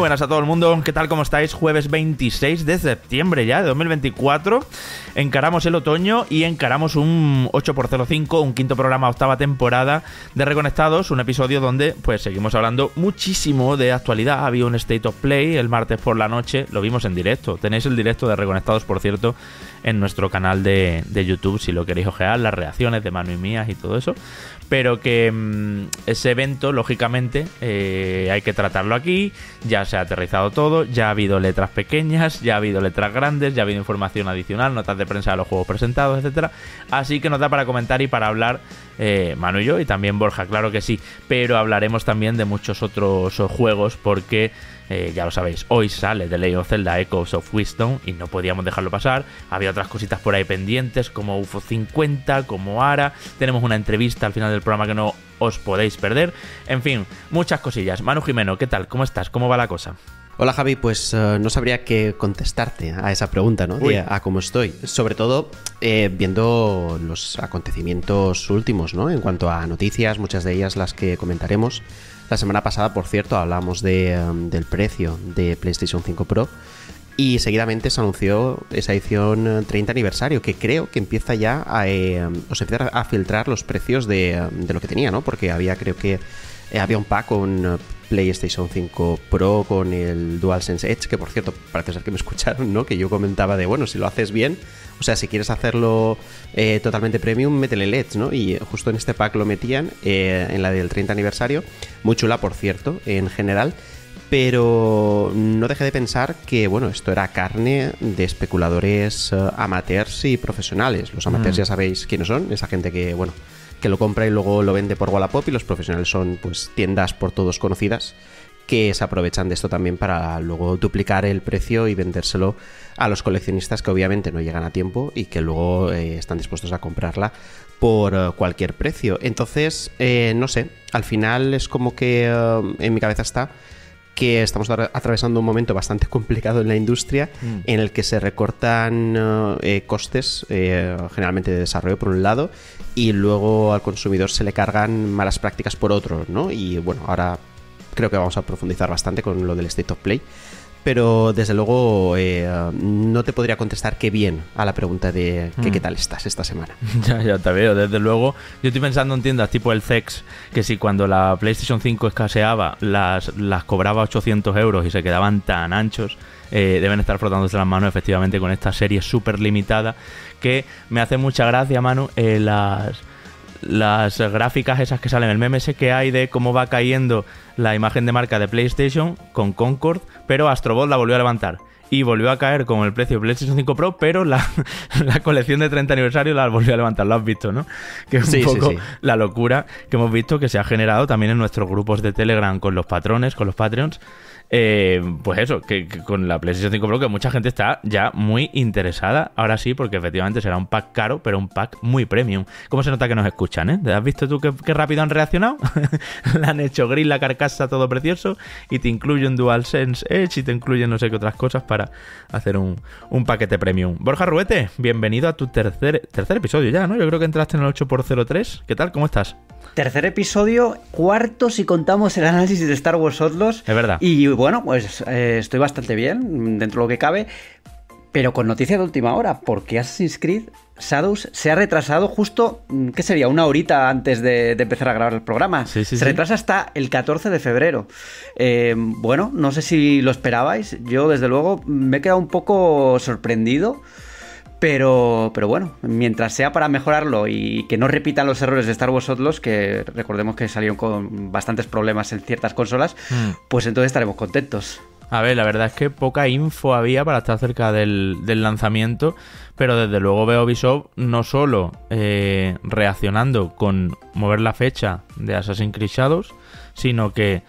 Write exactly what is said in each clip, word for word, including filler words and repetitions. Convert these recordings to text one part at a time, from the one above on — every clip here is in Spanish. buenas a todo el mundo, ¿qué tal? ¿Cómo estáis? Jueves veintiséis de septiembre ya de dos mil veinticuatro, encaramos el otoño y encaramos un ocho por cero cinco, un quinto programa, octava temporada de Reconectados, un episodio donde pues seguimos hablando muchísimo de actualidad. Había un State of Play el martes por la noche, lo vimos en directo, tenéis el directo de Reconectados, por cierto, en nuestro canal de, de YouTube, si lo queréis ojear, las reacciones de Manu y mías y todo eso. Pero que mmm, ese evento, lógicamente, eh, hay que tratarlo aquí. Ya se ha aterrizado todo, ya ha habido letras pequeñas, ya ha habido letras grandes, ya ha habido información adicional, notas de prensa de los juegos presentados, etcétera. Así que nos da para comentar y para hablar eh, Manu y yo, y también Borja, claro que sí. Pero hablaremos también de muchos otros juegos porque... Eh, ya lo sabéis, hoy sale The Legend of Zelda Echoes of Wisdom y no podíamos dejarlo pasar. Había otras cositas por ahí pendientes como U F O cincuenta, como Ara. Tenemos una entrevista al final del programa que no os podéis perder. En fin, muchas cosillas. Manu Jimeno, ¿qué tal? ¿Cómo estás? ¿Cómo va la cosa? Hola Javi, pues uh, no sabría qué contestarte a esa pregunta, ¿no? De, a cómo estoy. Sobre todo eh, viendo los acontecimientos últimos, ¿no? En cuanto a noticias, muchas de ellas las que comentaremos. La semana pasada, por cierto, hablamos de, um, del precio de PlayStation cinco Pro y seguidamente se anunció esa edición treinta aniversario, que creo que empieza ya a, eh, o se empieza a filtrar los precios de, de lo que tenía, ¿no? Porque había, creo que eh, había un pack con... PlayStation cinco Pro con el DualSense Edge, que por cierto parece ser que me escucharon, ¿no? Que yo comentaba de, bueno, si lo haces bien, o sea, si quieres hacerlo eh, totalmente premium, métele el Edge, ¿no? Y justo en este pack lo metían, eh, en la del treinta aniversario, muy chula por cierto, en general, pero no dejé de pensar que, bueno, esto era carne de especuladores eh, amateurs y profesionales. Los amateurs mm. ya sabéis quiénes son, esa gente que, bueno, que lo compra y luego lo vende por Wallapop, y los profesionales son pues tiendas por todos conocidas que se aprovechan de esto también para luego duplicar el precio y vendérselo a los coleccionistas que obviamente no llegan a tiempo y que luego eh, están dispuestos a comprarla por cualquier precio. Entonces, eh, no sé, al final es como que eh, en mi cabeza está que estamos atravesando un momento bastante complicado en la industria, mm. en el que se recortan eh, costes, eh, generalmente de desarrollo por un lado, y luego al consumidor se le cargan malas prácticas por otro, ¿no? Y bueno, ahora creo que vamos a profundizar bastante con lo del State of Play, pero desde luego eh, no te podría contestar qué bien a la pregunta de que, mm. qué tal estás esta semana. Ya, ya te veo, desde luego. Yo estoy pensando en tiendas tipo el Zex, que si cuando la PlayStation cinco escaseaba las, las cobraba ochocientos euros y se quedaban tan anchos, eh, deben estar frotándose las manos efectivamente con esta serie súper limitada, que me hace mucha gracia, Manu, eh, las... las gráficas esas que salen, el meme ese que hay de cómo va cayendo la imagen de marca de PlayStation con Concord, pero Astrobot la volvió a levantar y volvió a caer con el precio de PlayStation cinco Pro, pero la, la colección de treinta aniversario la volvió a levantar. Lo has visto, ¿no? Que es un sí, poco sí, sí. la locura que hemos visto que se ha generado también en nuestros grupos de Telegram con los patrones, con los Patreons. Eh, pues eso, que, que con la PlayStation cinco Pro, que mucha gente está ya muy interesada. Ahora sí, porque efectivamente será un pack caro, pero un pack muy premium. ¿Cómo se nota que nos escuchan, eh? ¿Te has visto tú qué, qué rápido han reaccionado? Le han hecho gris la carcasa, todo precioso, y te incluyen DualSense Edge y te incluyen no sé qué otras cosas para hacer un, un paquete premium. Borja Ruete, bienvenido a tu tercer, tercer episodio ya, ¿no? Yo creo que entraste en el ocho por cero tres. ¿Qué tal? ¿Cómo estás? Tercer episodio, cuarto si contamos el análisis de Star Wars Outlaws. Es verdad. Y bueno, pues eh, estoy bastante bien, dentro de lo que cabe, pero con noticias de última hora, porque Assassin's Creed Shadows se ha retrasado justo, ¿qué sería? Una horita antes de, de empezar a grabar el programa. Sí, sí, se sí. retrasa hasta el catorce de febrero. Eh, bueno, no sé si lo esperabais, yo desde luego me he quedado un poco sorprendido. Pero, pero bueno, mientras sea para mejorarlo y que no repitan los errores de Star Wars Outlaws, que recordemos que salieron con bastantes problemas en ciertas consolas, mm. pues entonces estaremos contentos. A ver, la verdad es que poca info había para estar cerca del, del lanzamiento, pero desde luego veo Ubisoft no solo eh, reaccionando con mover la fecha de Assassin's Creed Shadows, sino que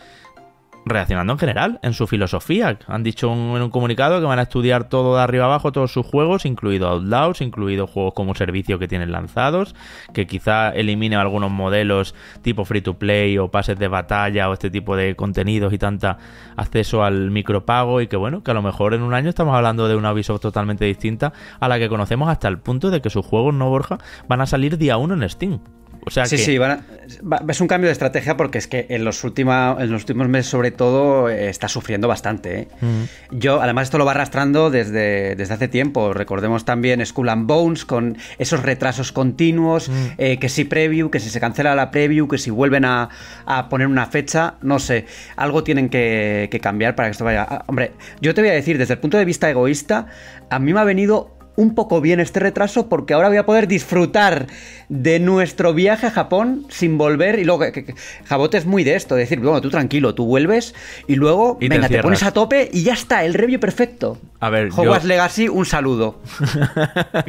reaccionando en general, en su filosofía. Han dicho un, en un comunicado que van a estudiar todo de arriba abajo, todos sus juegos, incluido Outlaws, incluido juegos como servicio que tienen lanzados, que quizá eliminen algunos modelos tipo free to play o pases de batalla o este tipo de contenidos y tanta acceso al micropago, y que bueno, que a lo mejor en un año estamos hablando de una Ubisoft totalmente distinta a la que conocemos, hasta el punto de que sus juegos, no Borja, van a salir día uno en Steam. O sea sí, que... sí, van a, va, es un cambio de estrategia porque es que en los, última, en los últimos meses sobre todo eh, está sufriendo bastante. ¿eh? Uh-huh. Yo, además, esto lo va arrastrando desde, desde hace tiempo. Recordemos también Skull and Bones con esos retrasos continuos, uh-huh. eh, que si preview, que si se cancela la preview, que si vuelven a, a poner una fecha, no sé. Algo tienen que, que cambiar para que esto vaya... Ah, hombre, yo te voy a decir, desde el punto de vista egoísta, a mí me ha venido... un poco bien este retraso porque ahora voy a poder disfrutar de nuestro viaje a Japón sin volver. Y luego, que, que, Jabote es muy de esto, de decir, bueno, tú tranquilo, tú vuelves y luego, y venga, te, te pones a tope y ya está, el review perfecto. A ver, Hogwarts yo... Legacy, un saludo.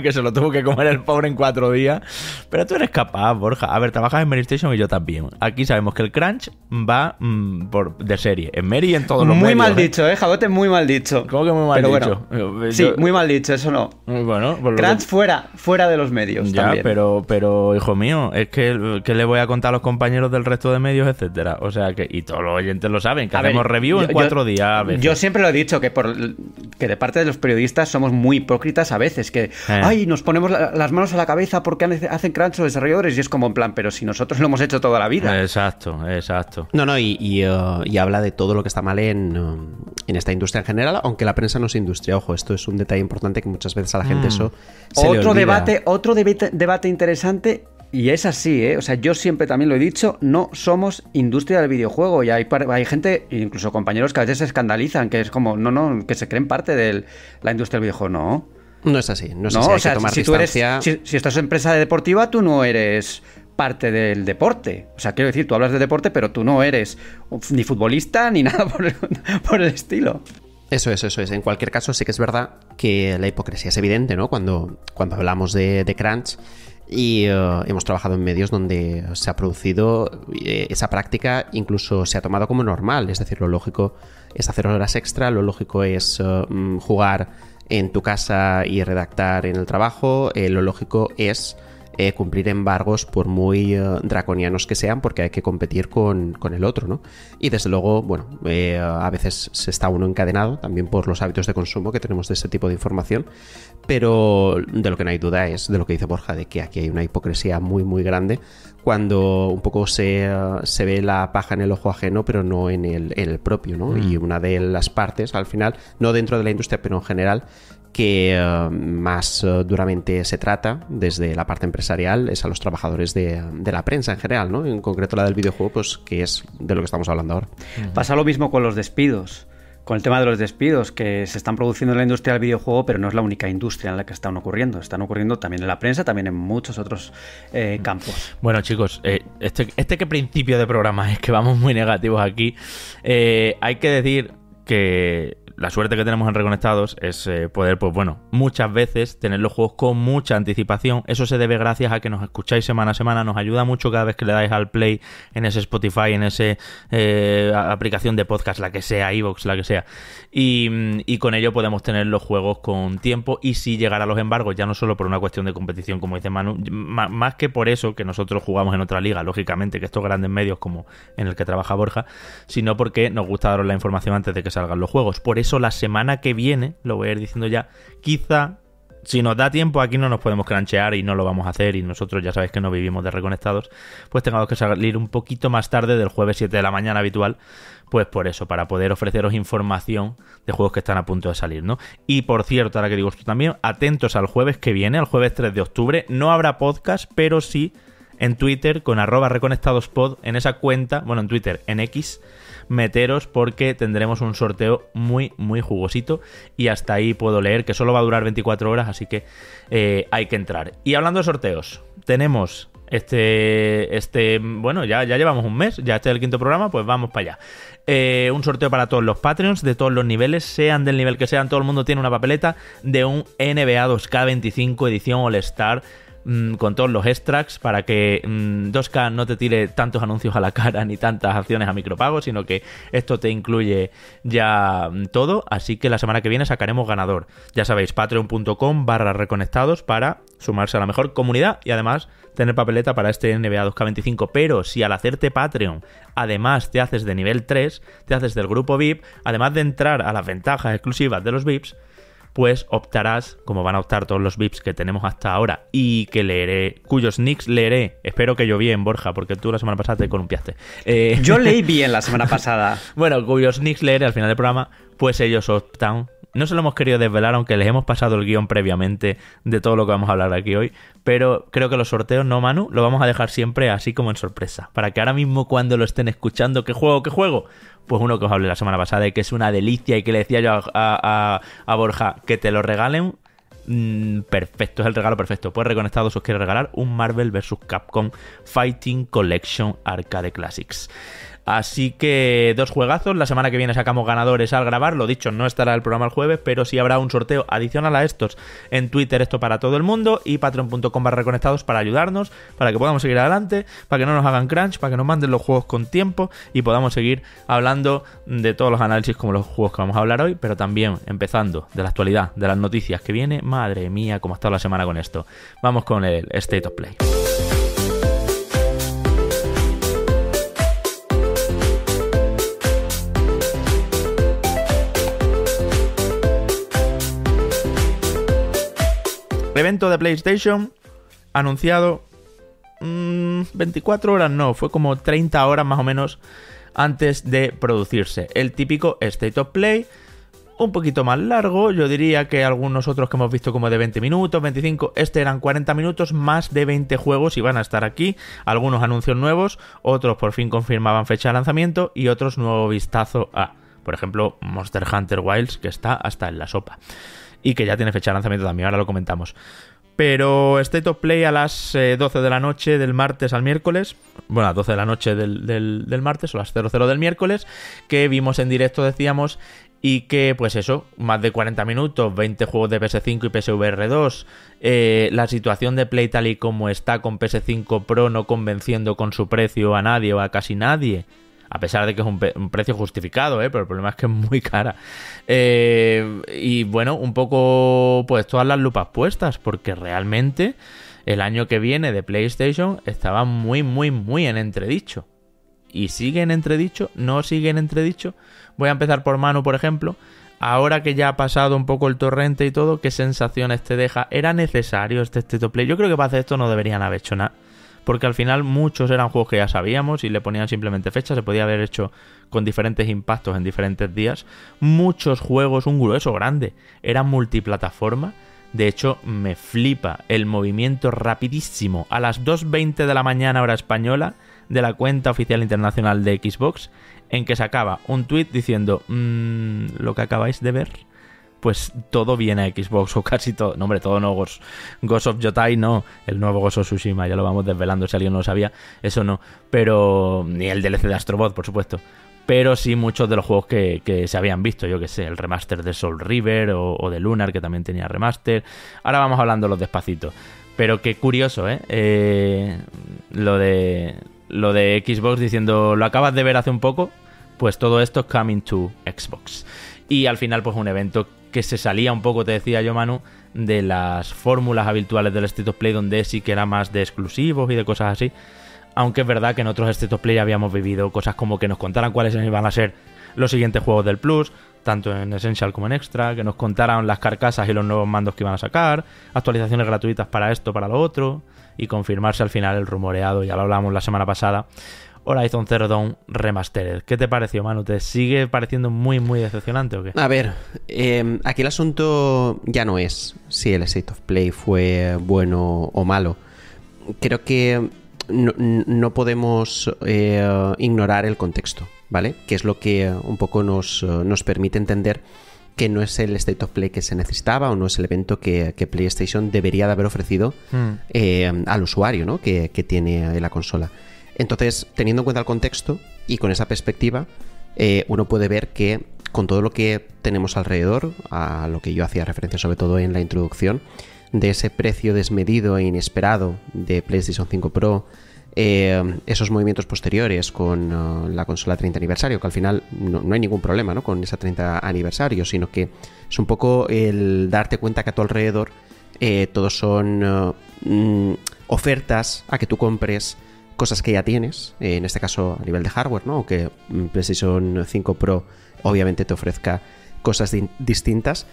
Que se lo tuvo que comer el pobre en cuatro días. Pero tú eres capaz, Borja. A ver, trabajas en Mary Station y yo también. Aquí sabemos que el crunch va mmm, por, de serie. En Mary y en todos los medios. Muy mal dicho, ¿eh? Jabote, muy mal dicho. ¿Cómo que muy mal pero dicho? Bueno, yo... sí, muy mal dicho, eso no. Bueno, por Crunch que... fuera, fuera de los medios ya, también. Pero, pero, hijo mío, es que, que le voy a contar a los compañeros del resto de medios, etcétera. O sea que, y todos los oyentes lo saben, que a hacemos ver, review yo, en cuatro yo, días a veces. Yo siempre lo he dicho, que por que de parte de los periodistas somos muy hipócritas a veces, que eh. ay, nos ponemos la, las manos a la cabeza porque hacen crunch los desarrolladores, y es como en plan, pero si nosotros lo hemos hecho toda la vida. Exacto, exacto. No, no, y, y, uh, y habla de todo lo que está mal en, en esta industria en general, aunque la prensa no es industria, ojo, esto es un detalle importante que muchas veces a la gente mm. eso se otro le olvida. debate otro debate, debate interesante y es así, ¿eh? O sea, yo siempre también lo he dicho, no somos industria del videojuego y hay, hay gente, incluso compañeros que a veces se escandalizan, que es como no, no, que se creen parte de la industria del videojuego. No, no es así, no es no, así, hay o sea, que tomar si distancia. Tú eres, si, si estás en empresa de deportiva, tú no eres parte del deporte. O sea, quiero decir, tú hablas de deporte, pero tú no eres ni futbolista ni nada por el, por el estilo. Eso es, eso es. En cualquier caso, sí que es verdad que la hipocresía es evidente, ¿no? Cuando, cuando hablamos de, de crunch y uh, hemos trabajado en medios donde se ha producido eh, esa práctica, incluso se ha tomado como normal. Es decir, lo lógico es hacer horas extra, lo lógico es uh, jugar en tu casa y redactar en el trabajo, eh, lo lógico es eh, cumplir embargos por muy uh, draconianos que sean, porque hay que competir con, con el otro, ¿no? Y desde luego, bueno, eh, a veces se está uno encadenado también por los hábitos de consumo que tenemos de este tipo de información, pero de lo que no hay duda es de lo que dice Borja, de que aquí hay una hipocresía muy muy grande cuando un poco se, uh, se ve la paja en el ojo ajeno, pero no en el, en el propio, ¿no? Mm. Y una de las partes, al final, no dentro de la industria, pero en general, que uh, más uh, duramente se trata desde la parte empresarial es a los trabajadores de, de la prensa en general, ¿no? En concreto la del videojuego, pues que es de lo que estamos hablando ahora. Pasa lo mismo con los despidos, con el tema de los despidos que se están produciendo en la industria del videojuego, pero no es la única industria en la que están ocurriendo. Están ocurriendo también en la prensa, también en muchos otros eh, campos. Bueno, chicos, eh, este, este que principio de programa es que vamos muy negativos aquí. Eh, hay que decir que la suerte que tenemos en Reconectados es eh, poder, pues bueno, muchas veces tener los juegos con mucha anticipación. Eso se debe gracias a que nos escucháis semana a semana. Nos ayuda mucho cada vez que le dais al play en ese Spotify, en ese eh, aplicación de podcast, la que sea, iVoox, la que sea. Y, y con ello podemos tener los juegos con tiempo y si llegar a los embargos, ya no solo por una cuestión de competición, como dice Manu, más que por eso que nosotros jugamos en otra liga, lógicamente, que estos grandes medios como en el que trabaja Borja, sino porque nos gusta daros la información antes de que salgan los juegos. Por eso la semana que viene, lo voy a ir diciendo ya, quizá si nos da tiempo aquí no nos podemos cranchear y no lo vamos a hacer y nosotros ya sabéis que no vivimos de Reconectados, pues tengamos que salir un poquito más tarde del jueves siete de la mañana habitual, pues por eso, para poder ofreceros información de juegos que están a punto de salir, ¿no? Y por cierto, ahora que digo esto también, atentos al jueves que viene, al jueves tres de octubre, no habrá podcast, pero sí en Twitter con arroba reconectadospod, en esa cuenta, bueno en Twitter, en X, meteros porque tendremos un sorteo muy muy jugosito y hasta ahí puedo leer que solo va a durar veinticuatro horas, así que eh, hay que entrar. Y hablando de sorteos, tenemos este, este bueno, ya, ya llevamos un mes, ya este es el quinto programa, pues vamos para allá. Eh, un sorteo para todos los Patreons de todos los niveles, sean del nivel que sean, todo el mundo tiene una papeleta de un N B A dos K veinticinco edición All Star con todos los extracts para que dos K no te tire tantos anuncios a la cara ni tantas acciones a micropago, sino que esto te incluye ya todo, así que la semana que viene sacaremos ganador. Ya sabéis, patreon.com barra reconectados para sumarse a la mejor comunidad y además tener papeleta para este N B A dos K veinticinco, pero si al hacerte Patreon además te haces de nivel tres, te haces del grupo V I P, además de entrar a las ventajas exclusivas de los V I Ps, pues optarás, como van a optar todos los V I Ps que tenemos hasta ahora y que leeré, cuyos nicks leeré. Espero que yo bien, Borja, porque tú la semana pasada te columpiaste. Eh... Yo leí bien la semana pasada. Bueno, cuyos nicks leeré al final del programa, pues ellos optan. No se lo hemos querido desvelar, aunque les hemos pasado el guión previamente de todo lo que vamos a hablar aquí hoy, pero creo que los sorteos, no, Manu, lo vamos a dejar siempre así como en sorpresa, para que ahora mismo cuando lo estén escuchando, ¿qué juego, qué juego? Pues uno que os hablé la semana pasada y que es una delicia y que le decía yo a, a, a Borja, que te lo regalen, mmm, perfecto, es el regalo perfecto. Pues Reconectados os quiere regalar un Marvel versus. Capcom Fighting Collection Arcade Classics. Así que dos juegazos, la semana que viene sacamos ganadores al grabar, lo dicho, no estará el programa el jueves, pero sí habrá un sorteo adicional a estos en Twitter, esto para todo el mundo, y patreon punto com barra reconectados para ayudarnos, para que podamos seguir adelante, para que no nos hagan crunch, para que nos manden los juegos con tiempo y podamos seguir hablando de todos los análisis como los juegos que vamos a hablar hoy, pero también empezando de la actualidad, de las noticias que viene. Madre mía, cómo ha estado la semana con esto. Vamos con el State of Play. Evento de PlayStation anunciado mmm, veinticuatro horas, no, fue como treinta horas más o menos antes de producirse. El típico State of Play, un poquito más largo, yo diría que algunos otros que hemos visto como de veinte minutos, veinticinco, este eran cuarenta minutos, más de veinte juegos iban a estar aquí, algunos anuncios nuevos, otros por fin confirmaban fecha de lanzamiento y otros nuevo vistazo a, por ejemplo, Monster Hunter Wilds, que está hasta en la sopa. Y que ya tiene fecha de lanzamiento también, ahora lo comentamos. Pero State of Play a las doce de la noche del martes al miércoles. Bueno, a las doce de la noche del, del, del martes o las cero cero del miércoles. Que vimos en directo, decíamos. Y que, pues eso, más de cuarenta minutos, veinte juegos de P S cinco y P S V R dos. Eh, la situación de Play tal y como está con P S cinco Pro no convenciendo con su precio a nadie o a casi nadie. A pesar de que es un, un precio justificado, ¿eh? Pero el problema es que es muy cara. Eh, y bueno, un poco pues todas las lupas puestas, porque realmente el año que viene de PlayStation estaba muy, muy, muy en entredicho. ¿Y sigue en entredicho? ¿No sigue en entredicho? Voy a empezar por Manu, por ejemplo. Ahora que ya ha pasado un poco el torrente y todo, ¿qué sensaciones te deja? ¿Era necesario este State of Play? Yo creo que para hacer esto no deberían haber hecho nada. Porque al final muchos eran juegos que ya sabíamos y le ponían simplemente fecha. Se podía haber hecho con diferentes impactos en diferentes días. Muchos juegos, un grueso grande, eran multiplataforma. De hecho, me flipa el movimiento rapidísimo a las dos veinte de la mañana hora española de la cuenta oficial internacional de Xbox, en que sacaba un tweet diciendo mmm, lo que acabáis de ver, pues todo viene a Xbox, o casi todo. No, hombre, todo no, Ghost, Ghost of Yotei no, el nuevo Ghost of Tsushima, ya lo vamos desvelando, si alguien no lo sabía, eso no, pero ni el D L C de Astrobot, por supuesto, pero sí muchos de los juegos que, que se habían visto, yo que sé, el remaster de Soul Reaver o, o de Lunar, que también tenía remaster, ahora vamos hablando los despacito, pero qué curioso, ¿eh? eh lo de lo de Xbox diciendo, lo acabas de ver hace un poco, pues todo esto es coming to Xbox, y al final pues un evento que se salía un poco, te decía yo, Manu, de las fórmulas habituales del State of Play, donde sí que era más de exclusivos y de cosas así, aunque es verdad que en otros State of Play habíamos vivido cosas como que nos contaran cuáles iban a ser los siguientes juegos del Plus, tanto en Essential como en Extra, que nos contaran las carcasas y los nuevos mandos que iban a sacar, actualizaciones gratuitas para esto, para lo otro, y confirmarse al final el rumoreado, ya lo hablábamos la semana pasada, Horizon Zero Dawn Remastered. ¿Qué te pareció, Manu? ¿Te sigue pareciendo muy, muy decepcionante o qué? A ver, eh, aquí el asunto ya no es si el State of Play fue bueno o malo. Creo que no, no podemos eh, ignorar el contexto, ¿vale? Que es lo que un poco nos, nos permite entender que no es el State of Play que se necesitaba o no es el evento que, que PlayStation debería de haber ofrecido mm. eh, al usuario, ¿no? que, que tiene la consola. Entonces, teniendo en cuenta el contexto y con esa perspectiva, eh, uno puede ver que con todo lo que tenemos alrededor, a lo que yo hacía referencia sobre todo en la introducción, de ese precio desmedido e inesperado de PlayStation cinco Pro, eh, esos movimientos posteriores con uh, la consola treinta aniversario, que al final no, no hay ningún problema, ¿no? Con esa treinta aniversario, sino que es un poco el darte cuenta que a tu alrededor eh, todos son uh, mm, ofertas a que tú compres cosas que ya tienes, en este caso a nivel de hardware, ¿no? Aunque PlayStation cinco Pro obviamente te ofrezca cosas distintas,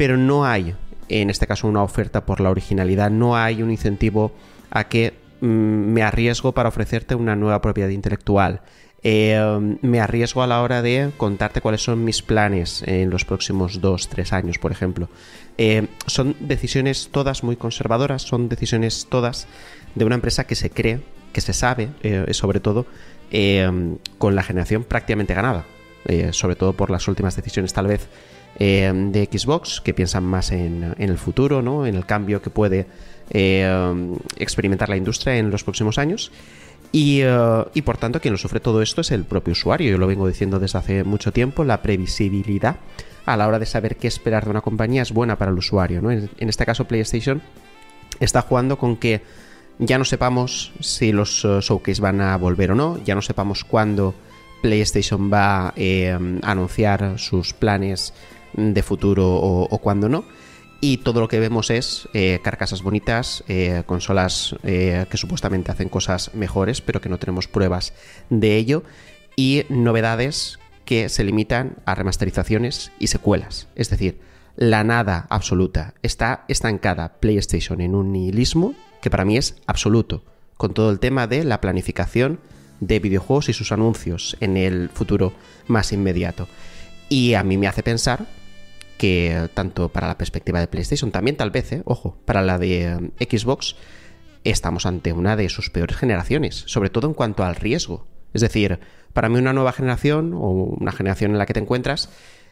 pero no hay, en este caso, una oferta por la originalidad, no hay un incentivo a que mm, me arriesgo para ofrecerte una nueva propiedad intelectual. Eh, me arriesgo a la hora de contarte cuáles son mis planes en los próximos dos, tres años, por ejemplo. Eh, son decisiones todas muy conservadoras, son decisiones todas de una empresa que se cree, que se sabe, eh, sobre todo, eh, con la generación prácticamente ganada, eh, sobre todo por las últimas decisiones, tal vez, eh, de Xbox, que piensan más en, en el futuro, ¿no?, en el cambio que puede eh, experimentar la industria en los próximos años. Y, uh, y por tanto, quien nos ofrece todo esto es el propio usuario. Yo lo vengo diciendo desde hace mucho tiempo, la previsibilidad a la hora de saber qué esperar de una compañía es buena para el usuario, ¿no? En, en este caso, PlayStation está jugando con que ya no sepamos si los uh, showcase van a volver o no, ya no sepamos cuándo PlayStation va eh, a anunciar sus planes de futuro o, o cuándo no. Y todo lo que vemos es eh, carcasas bonitas, eh, consolas eh, que supuestamente hacen cosas mejores, pero que no tenemos pruebas de ello, y novedades que se limitan a remasterizaciones y secuelas. Es decir, la nada absoluta. Está estancada PlayStation en un nihilismo que para mí es absoluto, con todo el tema de la planificación de videojuegos y sus anuncios en el futuro más inmediato. Y a mí me hace pensar que tanto para la perspectiva de PlayStation, también tal vez, eh, ojo, para la de eh, Xbox, estamos ante una de sus peores generaciones, sobre todo en cuanto al riesgo. Es decir, para mí una nueva generación o una generación en la que te encuentras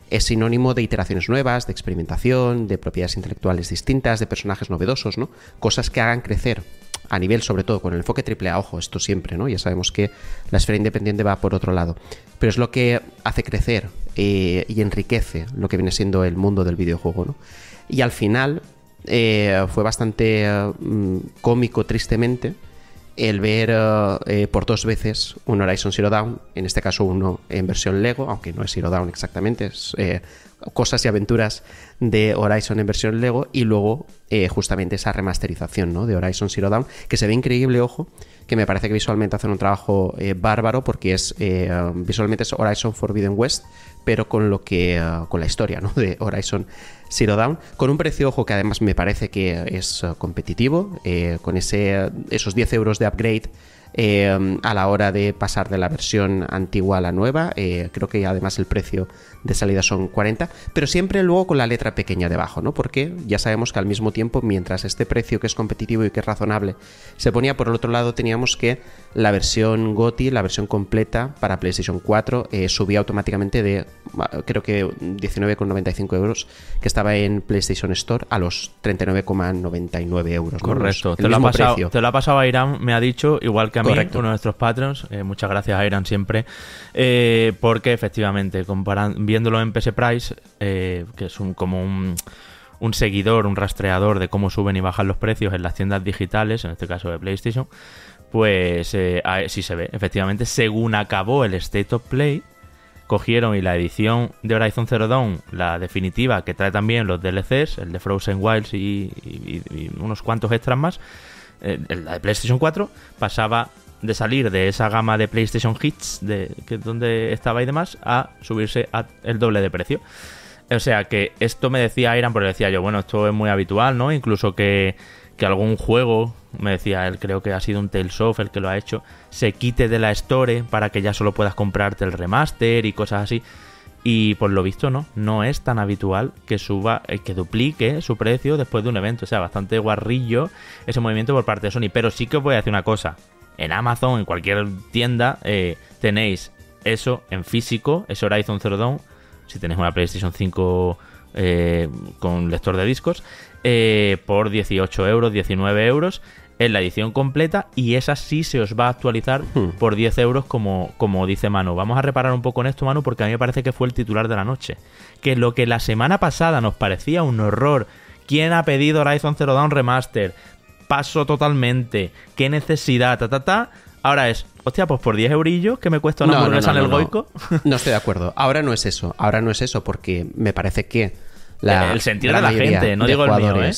es sinónimo de iteraciones nuevas, de experimentación, de propiedades intelectuales distintas, de personajes novedosos, ¿no? Cosas que hagan crecer a nivel, sobre todo, con el enfoque triple A, ojo, esto siempre, ¿no? Ya sabemos que la esfera independiente va por otro lado, pero es lo que hace crecer y enriquece lo que viene siendo el mundo del videojuego, ¿no? Y al final eh, fue bastante eh, cómico, tristemente, el ver eh, por dos veces un Horizon Zero Dawn, en este caso uno en versión Lego, aunque no es Zero Dawn exactamente, es eh, cosas y aventuras de Horizon en versión Lego, y luego eh, justamente esa remasterización, ¿no?, de Horizon Zero Dawn, que se ve increíble, ojo, que me parece que visualmente hacen un trabajo eh, bárbaro, porque es eh, visualmente es Horizon Forbidden West, pero con lo que uh, con la historia, ¿no?, de Horizon Zero Dawn, con un precio, ojo, que además me parece que es uh, competitivo, eh, con ese, esos diez euros de upgrade eh, a la hora de pasar de la versión antigua a la nueva. Eh, creo que además el precio de salida son cuarenta, pero siempre luego con la letra pequeña debajo, ¿no?, porque ya sabemos que al mismo tiempo, mientras este precio, que es competitivo y que es razonable, se ponía por el otro lado, teníamos que la versión GOTY, la versión completa para PlayStation cuatro, eh, subía automáticamente de creo que diecinueve con noventa y cinco euros, que estaba en PlayStation Store, a los treinta y nueve con noventa y nueve euros. Correcto, ¿no? Los, te, lo ha pasado, te lo ha pasado a Irán, me ha dicho, igual que a Correcto. mí, uno de nuestros patrons. Eh, muchas gracias a Irán siempre, eh, porque efectivamente, comparando, viéndolo en P S Price, eh, que es un, como un, un seguidor, un rastreador de cómo suben y bajan los precios en las tiendas digitales, en este caso de PlayStation, pues eh, sí se ve, efectivamente, según acabó el State of Play, cogieron y la edición de Horizon Zero Dawn, la definitiva, que trae también los D L Cs, el de Frozen Wilds y, y, y unos cuantos extras más, eh, la de PlayStation cuatro, pasaba de salir de esa gama de PlayStation Hits, de, que es donde estaba y demás, a subirse a el doble de precio. O sea que esto me decía Iran, porque decía yo, bueno, esto es muy habitual, ¿no? Incluso que, que algún juego, me decía él, creo que ha sido un Tales of el que lo ha hecho, se quite de la Store para que ya solo puedas comprarte el remaster y cosas así. Y por lo visto no, no es tan habitual que suba, que duplique su precio después de un evento. O sea, bastante guarrillo ese movimiento por parte de Sony. Pero sí que os voy a decir una cosa, en Amazon, en cualquier tienda, eh, tenéis eso en físico, ese Horizon Zero Dawn, si tenéis una PlayStation cinco eh, con lector de discos, Eh, por dieciocho euros, diecinueve euros en la edición completa, y esa sí se os va a actualizar por diez euros, como, como dice Manu. Vamos a reparar un poco en esto, Manu, porque a mí me parece que fue el titular de la noche, que lo que la semana pasada nos parecía un horror, ¿quién ha pedido Horizon Zero Dawn Remaster? Paso totalmente, qué necesidad, ta ta ta. Ahora es, hostia, pues por diez eurillos que me cuesta una hamburguesa no, no, no, en el no, Goico no. no estoy de acuerdo, ahora no es eso ahora no es eso, porque me parece que La, el sentir de la gente, no digo el mío, ¿eh?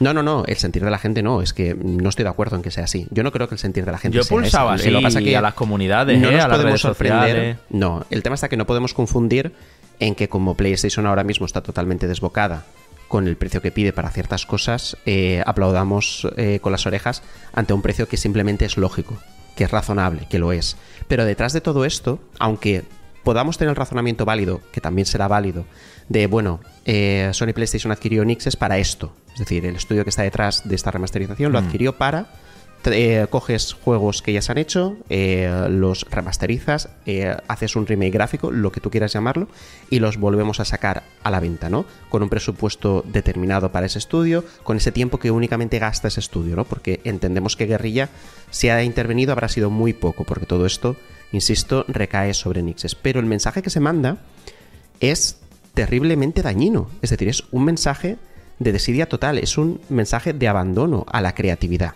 No, no, no, el sentir de la gente no, es que no estoy de acuerdo en que sea así. Yo no creo que el sentir de la gente Yo sea pulsaba así. Yo pulsaba así a las comunidades, no eh, nos a las podemos redes sorprender. Sociales. No, el tema está que no podemos confundir en que, como PlayStation ahora mismo está totalmente desbocada con el precio que pide para ciertas cosas, eh, aplaudamos eh, con las orejas ante un precio que simplemente es lógico, que es razonable, que lo es. Pero detrás de todo esto, aunque podamos tener el razonamiento válido, que también será válido, de, bueno, eh, Sony PlayStation adquirió Nixxes para esto. Es decir, el estudio que está detrás de esta remasterización mm. lo adquirió para... Eh, coges juegos que ya se han hecho, eh, los remasterizas, eh, haces un remake gráfico, lo que tú quieras llamarlo, y los volvemos a sacar a la venta, ¿no? Con un presupuesto determinado para ese estudio, con ese tiempo que únicamente gasta ese estudio, ¿no? Porque entendemos que Guerrilla, si ha intervenido, habrá sido muy poco, porque todo esto, insisto, recae sobre Nixxes. Pero el mensaje que se manda es terriblemente dañino. Es decir, es un mensaje de desidia total, es un mensaje de abandono a la creatividad.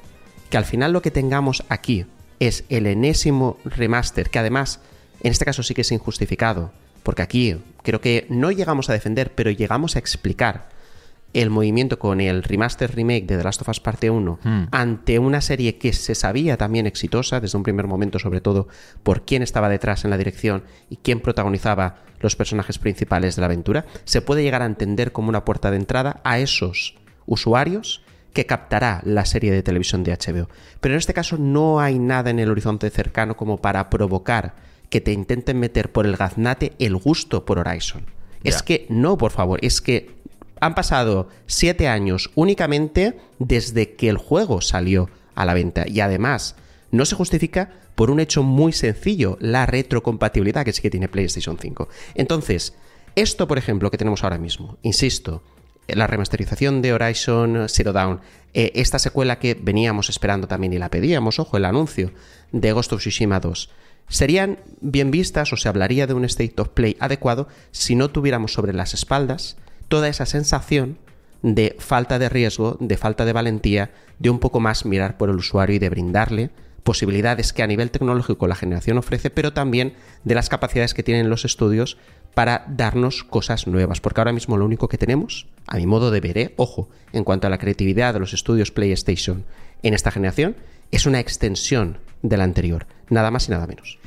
Que al final lo que tengamos aquí es el enésimo remaster, que además, en este caso sí que es injustificado, porque aquí creo que no llegamos a defender, pero llegamos a explicar el movimiento con el remaster remake de The Last of Us Parte uno mm. ante una serie que se sabía también exitosa desde un primer momento, sobre todo por quién estaba detrás en la dirección y quién protagonizaba los personajes principales de la aventura. Se puede llegar a entender como una puerta de entrada a esos usuarios que captará la serie de televisión de H B O. Pero en este caso no hay nada en el horizonte cercano como para provocar que te intenten meter por el gaznate el gusto por Horizon. Yeah. Es que no, por favor, es que han pasado siete años únicamente desde que el juego salió a la venta. Y además no se justifica por un hecho muy sencillo, la retrocompatibilidad que sí que tiene PlayStation cinco. Entonces, esto, por ejemplo, que tenemos ahora mismo, insisto, la remasterización de Horizon Zero Dawn, eh, esta secuela que veníamos esperando también y la pedíamos, ojo, el anuncio de Ghost of Tsushima dos, serían bien vistas o se hablaría de un State of Play adecuado si no tuviéramos sobre las espaldas toda esa sensación de falta de riesgo, de falta de valentía, de un poco más mirar por el usuario y de brindarle posibilidades que a nivel tecnológico la generación ofrece, pero también de las capacidades que tienen los estudios para darnos cosas nuevas. Porque ahora mismo lo único que tenemos, a mi modo de ver, ¿eh? ojo, en cuanto a la creatividad de los estudios PlayStation en esta generación, es una extensión de la anterior, nada más y nada menos.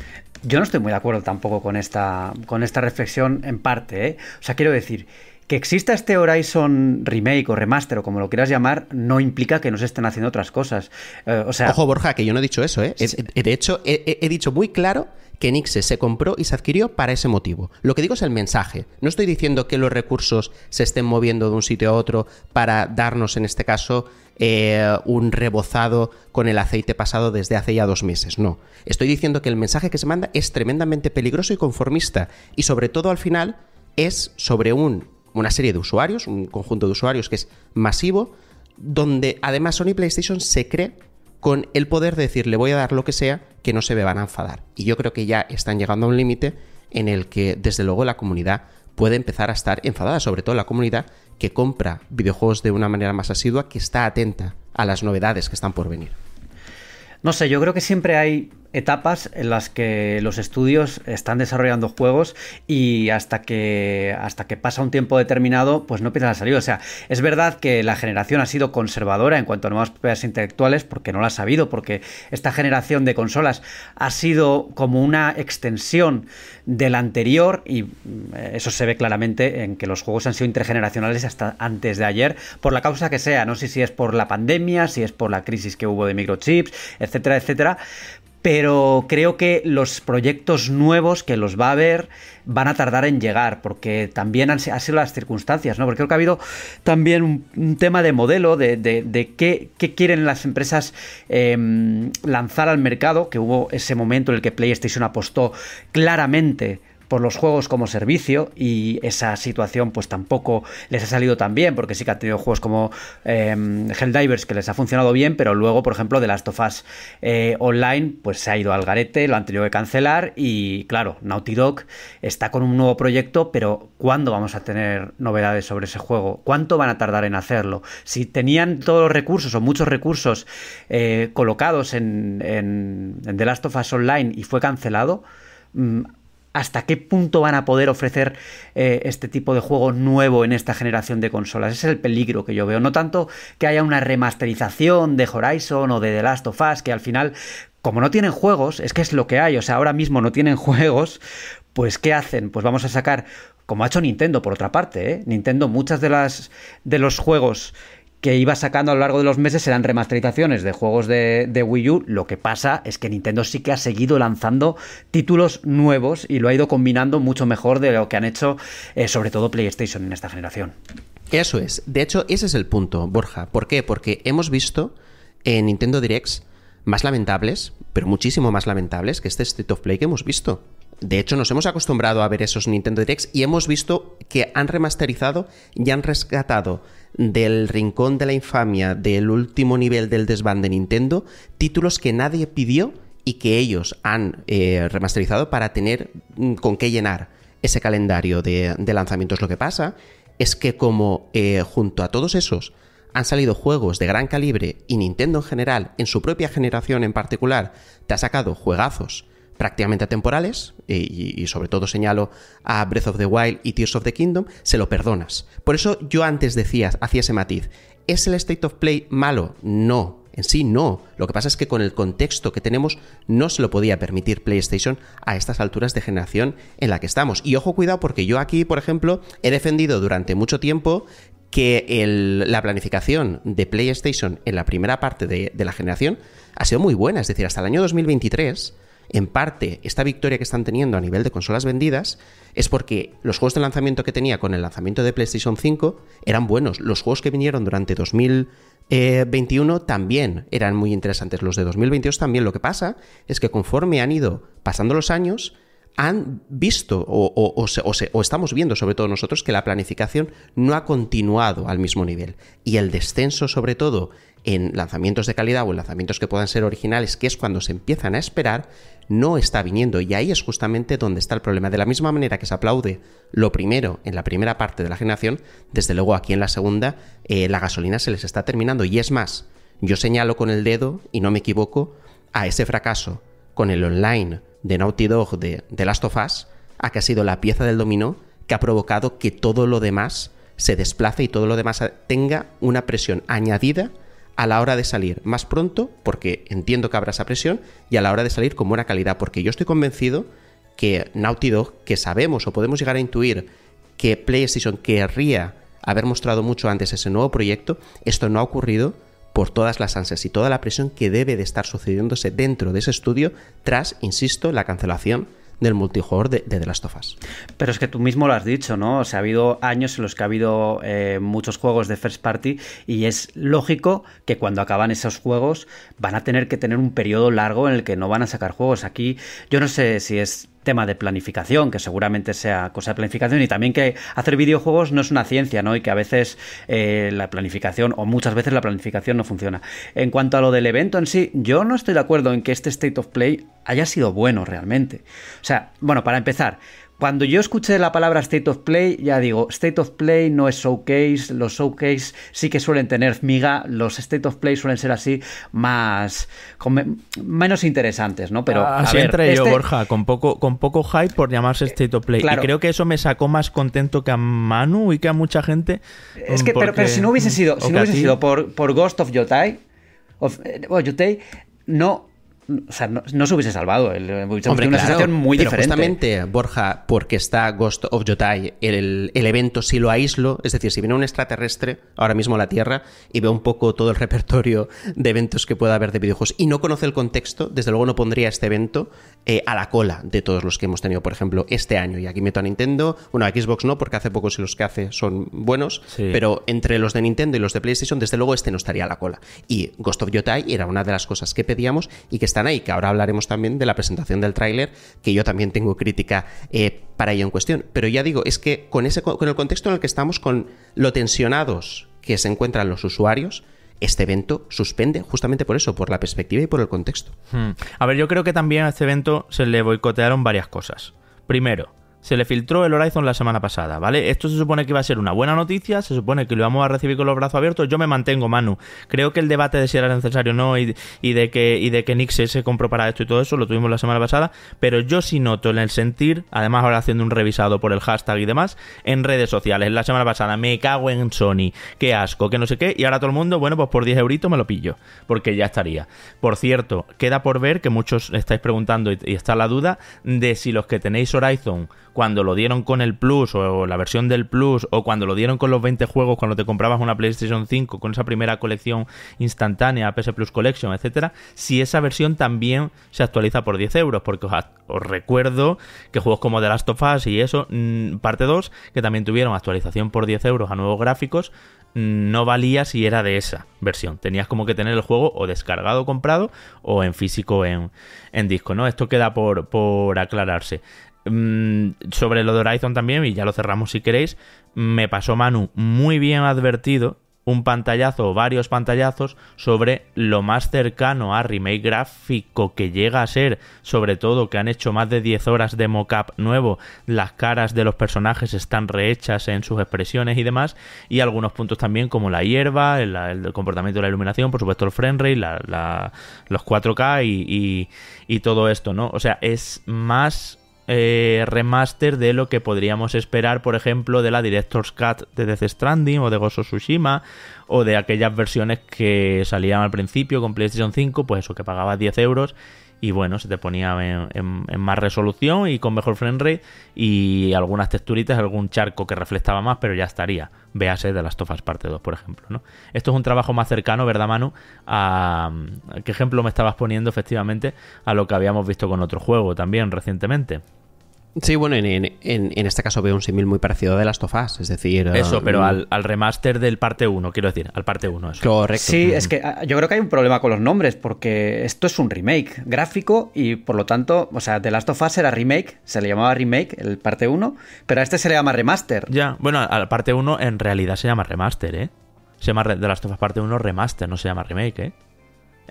Yo no estoy muy de acuerdo tampoco con esta, con esta reflexión en parte, ¿eh? O sea, quiero decir... que exista este Horizon remake o remaster o como lo quieras llamar, no implica que nos estén haciendo otras cosas. Eh, o sea... Ojo, Borja, que yo no he dicho eso, ¿eh? He, he, de hecho, he, he dicho muy claro que Nixxes se compró y se adquirió para ese motivo. Lo que digo es el mensaje. No estoy diciendo que los recursos se estén moviendo de un sitio a otro para darnos, en este caso, eh, un rebozado con el aceite pasado desde hace ya dos meses. No. Estoy diciendo que el mensaje que se manda es tremendamente peligroso y conformista. Y sobre todo, al final, es sobre un... una serie de usuarios, un conjunto de usuarios que es masivo, donde además Sony PlayStation se cree con el poder de decir, le voy a dar lo que sea, que no se me van a enfadar. Y yo creo que ya están llegando a un límite en el que, desde luego, la comunidad puede empezar a estar enfadada, sobre todo la comunidad que compra videojuegos de una manera más asidua, que está atenta a las novedades que están por venir. No sé, yo creo que siempre hay etapas en las que los estudios están desarrollando juegos y hasta que hasta que pasa un tiempo determinado, pues no empiezan a salir. O sea, es verdad que la generación ha sido conservadora en cuanto a nuevas propiedades intelectuales porque no la ha sabido, porque esta generación de consolas ha sido como una extensión de la anterior y eso se ve claramente en que los juegos han sido intergeneracionales hasta antes de ayer, por la causa que sea. No sé si es por la pandemia, si es por la crisis que hubo de microchips, etcétera, etcétera. Pero creo que los proyectos nuevos que los va a haber van a tardar en llegar, porque también han, han sido las circunstancias, ¿no? Porque creo que ha habido también un, un tema de modelo, de, de, de qué, qué quieren las empresas eh, lanzar al mercado, que hubo ese momento en el que PlayStation apostó claramente por los juegos como servicio y esa situación pues tampoco les ha salido tan bien, porque sí que han tenido juegos como eh, Helldivers que les ha funcionado bien, pero luego por ejemplo The Last of Us eh, Online pues se ha ido al garete, lo han tenido que cancelar y claro, Naughty Dog está con un nuevo proyecto, pero ¿cuándo vamos a tener novedades sobre ese juego? ¿Cuánto van a tardar en hacerlo? Si tenían todos los recursos o muchos recursos eh, colocados en, en, en The Last of Us Online y fue cancelado, mmm, ¿hasta qué punto van a poder ofrecer eh, este tipo de juego nuevo en esta generación de consolas? Ese es el peligro que yo veo. No tanto que haya una remasterización de Horizon o de The Last of Us, que al final, como no tienen juegos, es que es lo que hay. O sea, ahora mismo no tienen juegos... pues ¿qué hacen? Pues vamos a sacar, como ha hecho Nintendo, por otra parte, ¿eh? Nintendo, muchas de las de los juegos que iba sacando a lo largo de los meses eran remasterizaciones de juegos de, de Wii U. Lo que pasa es que Nintendo sí que ha seguido lanzando títulos nuevos y lo ha ido combinando mucho mejor de lo que han hecho, eh, sobre todo PlayStation en esta generación. Eso es. De hecho, ese es el punto, Borja. ¿Por qué? Porque hemos visto en Nintendo Directs más lamentables, pero muchísimo más lamentables que este State of Play que hemos visto. De hecho, nos hemos acostumbrado a ver esos Nintendo Directs y hemos visto que han remasterizado y han rescatado del rincón de la infamia, del último nivel del desván de Nintendo, títulos que nadie pidió y que ellos han eh, remasterizado para tener con qué llenar ese calendario de, de lanzamientos. Lo que pasa es que como eh, junto a todos esos han salido juegos de gran calibre y Nintendo en general, en su propia generación en particular, te ha sacado juegazos prácticamente atemporales, y, y sobre todo señalo a Breath of the Wild y Tears of the Kingdom, se lo perdonas. Por eso yo antes decía, hacía ese matiz, ¿es el State of Play malo? No, en sí no. Lo que pasa es que con el contexto que tenemos no se lo podía permitir PlayStation a estas alturas de generación en la que estamos. Y ojo, cuidado, porque yo aquí, por ejemplo, he defendido durante mucho tiempo que el, la planificación de PlayStation en la primera parte de, de la generación ha sido muy buena. Es decir, hasta el año dos mil veintitrés... en parte, esta victoria que están teniendo a nivel de consolas vendidas es porque los juegos de lanzamiento que tenía con el lanzamiento de PlayStation cinco eran buenos. Los juegos que vinieron durante dos mil veintiuno también eran muy interesantes. Los de dos mil veintidós también. Lo que pasa es que conforme han ido pasando los años, han visto o, o, o, se, o, se, o estamos viendo, sobre todo nosotros, que la planificación no ha continuado al mismo nivel. Y el descenso, sobre todo en lanzamientos de calidad o en lanzamientos que puedan ser originales, que es cuando se empiezan a esperar, no está viniendo. Y ahí es justamente donde está el problema. De la misma manera que se aplaude lo primero en la primera parte de la generación, desde luego aquí en la segunda eh, la gasolina se les está terminando. Y es más, yo señalo con el dedo, y no me equivoco, a ese fracaso con el online de Naughty Dog de, de Last of Us, a que ha sido la pieza del dominó que ha provocado que todo lo demás se desplace y todo lo demás tenga una presión añadida a la hora de salir más pronto, porque entiendo que habrá esa presión, y a la hora de salir con buena calidad, porque yo estoy convencido que Naughty Dog, que sabemos o podemos llegar a intuir que PlayStation querría haber mostrado mucho antes ese nuevo proyecto, esto no ha ocurrido por todas las ansias y toda la presión que debe de estar sucediéndose dentro de ese estudio tras, insisto, la cancelación del multijugador de, de The Last of Us. Pero es que tú mismo lo has dicho, ¿no? O sea, ha habido años en los que ha habido eh, muchos juegos de first party y es lógico que cuando acaban esos juegos van a tener que tener un periodo largo en el que no van a sacar juegos. Aquí yo no sé si es tema de planificación, que seguramente sea cosa de planificación, y también que hacer videojuegos no es una ciencia, ¿no? Y que a veces eh, la planificación, o muchas veces la planificación no funciona. En cuanto a lo del evento en sí, yo no estoy de acuerdo en que este State of Play haya sido bueno realmente. O sea, bueno, para empezar, cuando yo escuché la palabra State of Play, ya digo, State of Play no es showcase, los showcase sí que suelen tener miga, los State of Play suelen ser así más, con me, menos interesantes, ¿no? Pero así ah, entré yo, este... Borja, con poco, con poco hype por llamarse State of Play. Claro. Y creo que eso me sacó más contento que a Manu y que a mucha gente. Es que, porque... pero, pero si no hubiese sido, si no hubiese sido por, por Ghost of Yotei, of, well, Yotei, no... O sea, no, no se hubiese salvado. El, el, Hombre, una claro, sensación muy pero diferente. Justamente, Borja, porque está Ghost of Yotei, el, el evento, si lo aíslo, es decir, si viene un extraterrestre ahora mismo a la Tierra y ve un poco todo el repertorio de eventos que pueda haber de videojuegos y no conoce el contexto, desde luego no pondría este evento eh, a la cola de todos los que hemos tenido, por ejemplo, este año. Y aquí meto a Nintendo, bueno, a Xbox no, porque hace pocos y los que hace son buenos, sí, pero entre los de Nintendo y los de PlayStation, desde luego este no estaría a la cola. Y Ghost of Yotei era una de las cosas que pedíamos y que está ahí, que ahora hablaremos también de la presentación del tráiler, que yo también tengo crítica eh, para ello en cuestión, pero ya digo, es que con, ese, con el contexto en el que estamos, con lo tensionados que se encuentran los usuarios, este evento suspende justamente por eso, por la perspectiva y por el contexto. Hmm. A ver, yo creo que también a este evento se le boicotearon varias cosas. Primero, se le filtró el Horizon la semana pasada, ¿vale? Esto se supone que va a ser una buena noticia, se supone que lo vamos a recibir con los brazos abiertos. Yo me mantengo, Manu. Creo que el debate de si era necesario o no y, y de que, y de que Nixxes se compró para esto y todo eso, lo tuvimos la semana pasada, pero yo sí noto en el sentir, además ahora haciendo un revisado por el hashtag y demás, en redes sociales, la semana pasada, me cago en Sony, qué asco, que no sé qué, y ahora todo el mundo, bueno, pues por diez euritos me lo pillo, porque ya estaría. Por cierto, queda por ver, que muchos estáis preguntando y, y está la duda, de si los que tenéis Horizon, cuando lo dieron con el Plus o la versión del Plus, o cuando lo dieron con los veinte juegos cuando te comprabas una PlayStation cinco con esa primera colección instantánea, P S Plus Collection, etcétera, si esa versión también se actualiza por diez euros, porque os, os recuerdo que juegos como The Last of Us y eso, mmm, parte dos, que también tuvieron actualización por diez euros a nuevos gráficos, mmm, no valía si era de esa versión, tenías como que tener el juego o descargado, comprado, o en físico en, en disco, ¿no? Esto queda por, por aclararse. Sobre lo de Horizon también, y ya lo cerramos si queréis, me pasó Manu muy bien advertido un pantallazo o varios pantallazos sobre lo más cercano a remake gráfico que llega a ser, sobre todo que han hecho más de diez horas de mockup nuevo, las caras de los personajes están rehechas en sus expresiones y demás, y algunos puntos también como la hierba, el, el comportamiento de la iluminación, por supuesto el frame rate, la, la, los cuatro K y, y, y todo esto, ¿no? O sea, es más... Eh, remaster de lo que podríamos esperar, por ejemplo, de la Director's Cut de Death Stranding o de Ghost of Tsushima, o de aquellas versiones que salían al principio con PlayStation cinco, pues eso, que pagabas diez euros y bueno, se te ponía en, en, en más resolución y con mejor frame rate y algunas texturitas, algún charco que reflectaba más, pero ya estaría. Véase de las tofas parte dos, por ejemplo, ¿no? Esto es un trabajo más cercano, ¿verdad, Manu? A... ¿Qué ejemplo me estabas poniendo, efectivamente, a lo que habíamos visto con otro juego también recientemente? Sí, bueno, en, en, en este caso veo un símil muy parecido a The Last of Us, es decir... Eso, pero um... al, al remaster del parte uno, quiero decir, al parte uno. Eso. Correcto. Sí, mm. es que yo creo que hay un problema con los nombres, porque esto es un remake gráfico y, por lo tanto, o sea, The Last of Us era remake, se le llamaba remake, el parte uno, pero a este se le llama remaster. Ya, bueno, al parte uno en realidad se llama remaster, ¿eh? Se llama The Last of Us parte uno remaster, no se llama remake, ¿eh?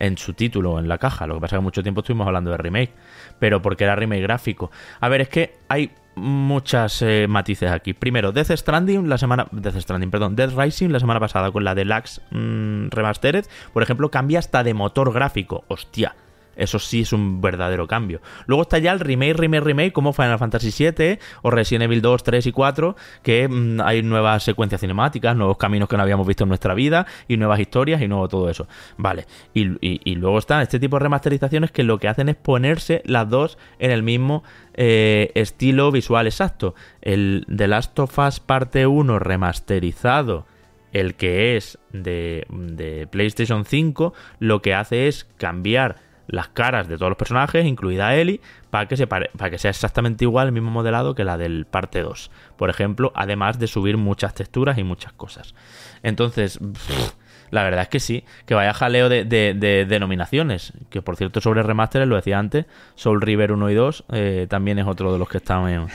En su título, en la caja. Lo que pasa es que mucho tiempo estuvimos hablando de remake, pero porque era remake gráfico. A ver, es que hay muchas eh, matices aquí. Primero, Death Stranding la semana... Death Stranding, perdón. Death Rising la semana pasada con la Deluxe mmm, Remastered, por ejemplo, cambia hasta de motor gráfico. Hostia. Eso sí es un verdadero cambio. Luego está ya el remake, remake, remake, como Final Fantasy siete o Resident Evil dos, tres y cuatro, que mmm, hay nuevas secuencias cinemáticas, nuevos caminos que no habíamos visto en nuestra vida, y nuevas historias y nuevo todo eso. Vale, y, y, y luego están este tipo de remasterizaciones que lo que hacen es ponerse las dos en el mismo eh, estilo visual exacto. El The Last of Us parte uno remasterizado, el que es de, de PlayStation cinco, lo que hace es cambiar las caras de todos los personajes, incluida Ellie, para que, se pare, para que sea exactamente igual, el mismo modelado que la del parte dos, por ejemplo, además de subir muchas texturas y muchas cosas. Entonces, pff, la verdad es que sí, que vaya jaleo de, de, de denominaciones, que por cierto sobre remasteres, lo decía antes, Soul Reaver uno y dos eh, también es otro de los que están en...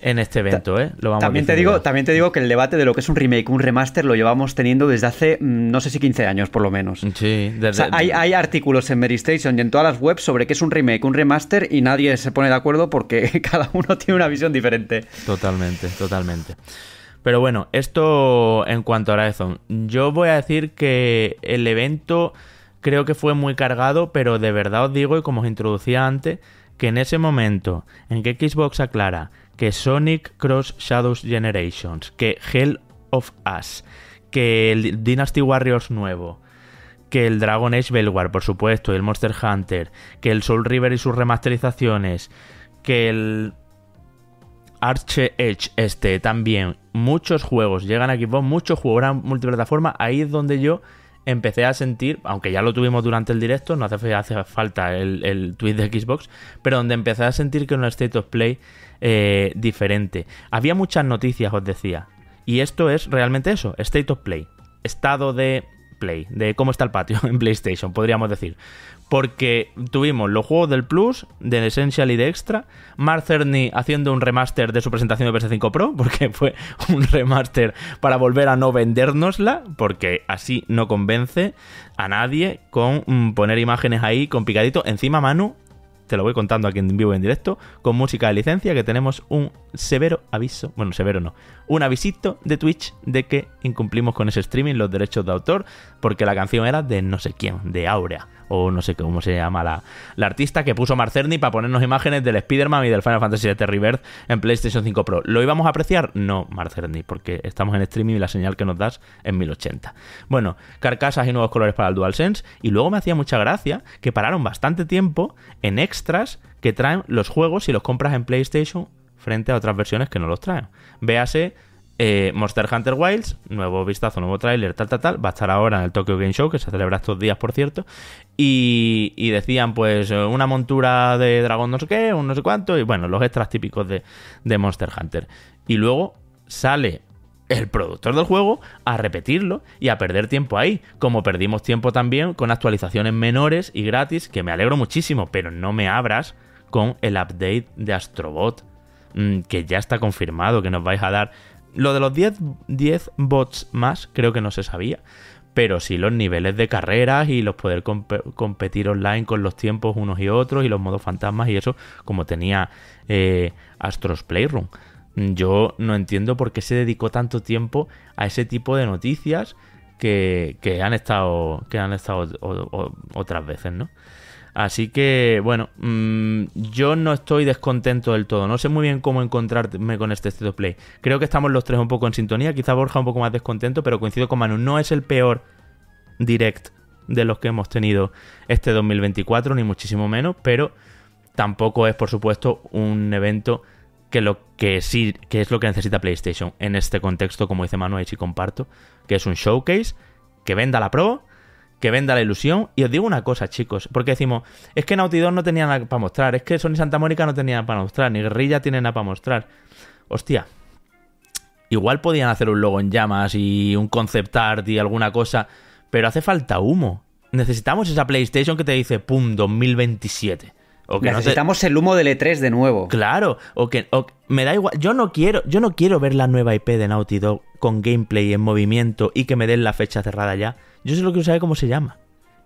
en este evento, ¿eh? Lo vamos también, te digo, también te digo que el debate de lo que es un remake, un remaster, lo llevamos teniendo desde hace, no sé si quince años, por lo menos. Sí. Desde, o sea, hay, hay artículos en Meristation y en todas las webs sobre qué es un remake, un remaster, y nadie se pone de acuerdo porque cada uno tiene una visión diferente. Totalmente, totalmente. Pero bueno, esto en cuanto a Horizon. Yo voy a decir que el evento creo que fue muy cargado, pero de verdad os digo, y como os introducía antes, que en ese momento en que Xbox aclara que Sonic Cross Shadows Generations, que Hell of Us, que el Dynasty Warriors nuevo, que el Dragon Age Belwar, por supuesto, y el Monster Hunter, que el Soul Reaver y sus remasterizaciones, que el Arche Edge este también, muchos juegos llegan a Xbox, muchos juegos a multiplataforma, ahí es donde yo empecé a sentir, aunque ya lo tuvimos durante el directo, no hace, hace falta el, el tweet de Xbox, pero donde empecé a sentir que en el State of Play eh, diferente. Había muchas noticias, os decía, y esto es realmente eso, State of Play, estado de Play, de cómo está el patio en PlayStation, podríamos decir. Porque tuvimos los juegos del Plus, del Essential y de Extra, Mark Cerny haciendo un remaster de su presentación de P S cinco Pro, porque fue un remaster para volver a no vendérnosla, porque así no convence a nadie con poner imágenes ahí con picadito. Encima, Manu, te lo voy contando aquí en vivo y en directo, con música de licencia, que tenemos un severo aviso, bueno, severo no, un avisito de Twitch de que incumplimos con ese streaming los derechos de autor, porque la canción era de no sé quién, de Aurea, o no sé cómo se llama la, la artista que puso Marcerni para ponernos imágenes del Spider-Man y del Final Fantasy siete Rebirth en PlayStation cinco Pro. ¿Lo íbamos a apreciar? No, Marcerni, porque estamos en streaming y la señal que nos das es mil ochenta. Bueno, carcasas y nuevos colores para el DualSense, y luego me hacía mucha gracia que pararon bastante tiempo en extras que traen los juegos si los compras en PlayStation frente a otras versiones que no los traen. Véase... Eh, Monster Hunter Wilds, nuevo vistazo, nuevo tráiler, tal, tal, tal, va a estar ahora en el Tokyo Game Show, que se celebra estos días, por cierto, y, y decían, pues, una montura de dragón no sé qué, un no sé cuánto, y bueno, los extras típicos de, de Monster Hunter. Y luego sale el productor del juego a repetirlo y a perder tiempo ahí, como perdimos tiempo también con actualizaciones menores y gratis, que me alegro muchísimo, pero no me abras con el update de Astrobot, mmm, que ya está confirmado, que nos vais a dar... Lo de los diez bots más creo que no se sabía, pero sí los niveles de carreras y los poder comp competir online con los tiempos unos y otros y los modos fantasmas y eso, como tenía eh, Astro's Playroom. Yo no entiendo por qué se dedicó tanto tiempo a ese tipo de noticias que, que han estado, que han estado o, o, otras veces, ¿no? Así que, bueno, mmm, yo no estoy descontento del todo. No sé muy bien cómo encontrarme con este State of Play. Creo que estamos los tres un poco en sintonía. Quizá Borja un poco más descontento, pero coincido con Manu. No es el peor direct de los que hemos tenido este dos mil veinticuatro, ni muchísimo menos, pero tampoco es, por supuesto, un evento que lo que sí, que es lo que necesita PlayStation en este contexto, como dice Manu, ahí sí comparto, que es un showcase que venda la Pro, que venda la ilusión. Y os digo una cosa, chicos, porque decimos, es que Naughty Dog no tenía nada para mostrar, es que Sony Santa Mónica no tenía nada para mostrar, ni Guerrilla tiene nada para mostrar. Hostia, igual podían hacer un logo en llamas y un concept art y alguna cosa, pero hace falta humo. Necesitamos esa PlayStation que te dice, pum, dos mil veintisiete. O que necesitamos no te... el humo del E tres de nuevo. Claro, o que o... me da igual. Yo no quiero, yo no quiero ver la nueva I P de Naughty Dog con gameplay en movimiento y que me den la fecha cerrada ya. Yo solo quiero saber cómo se llama.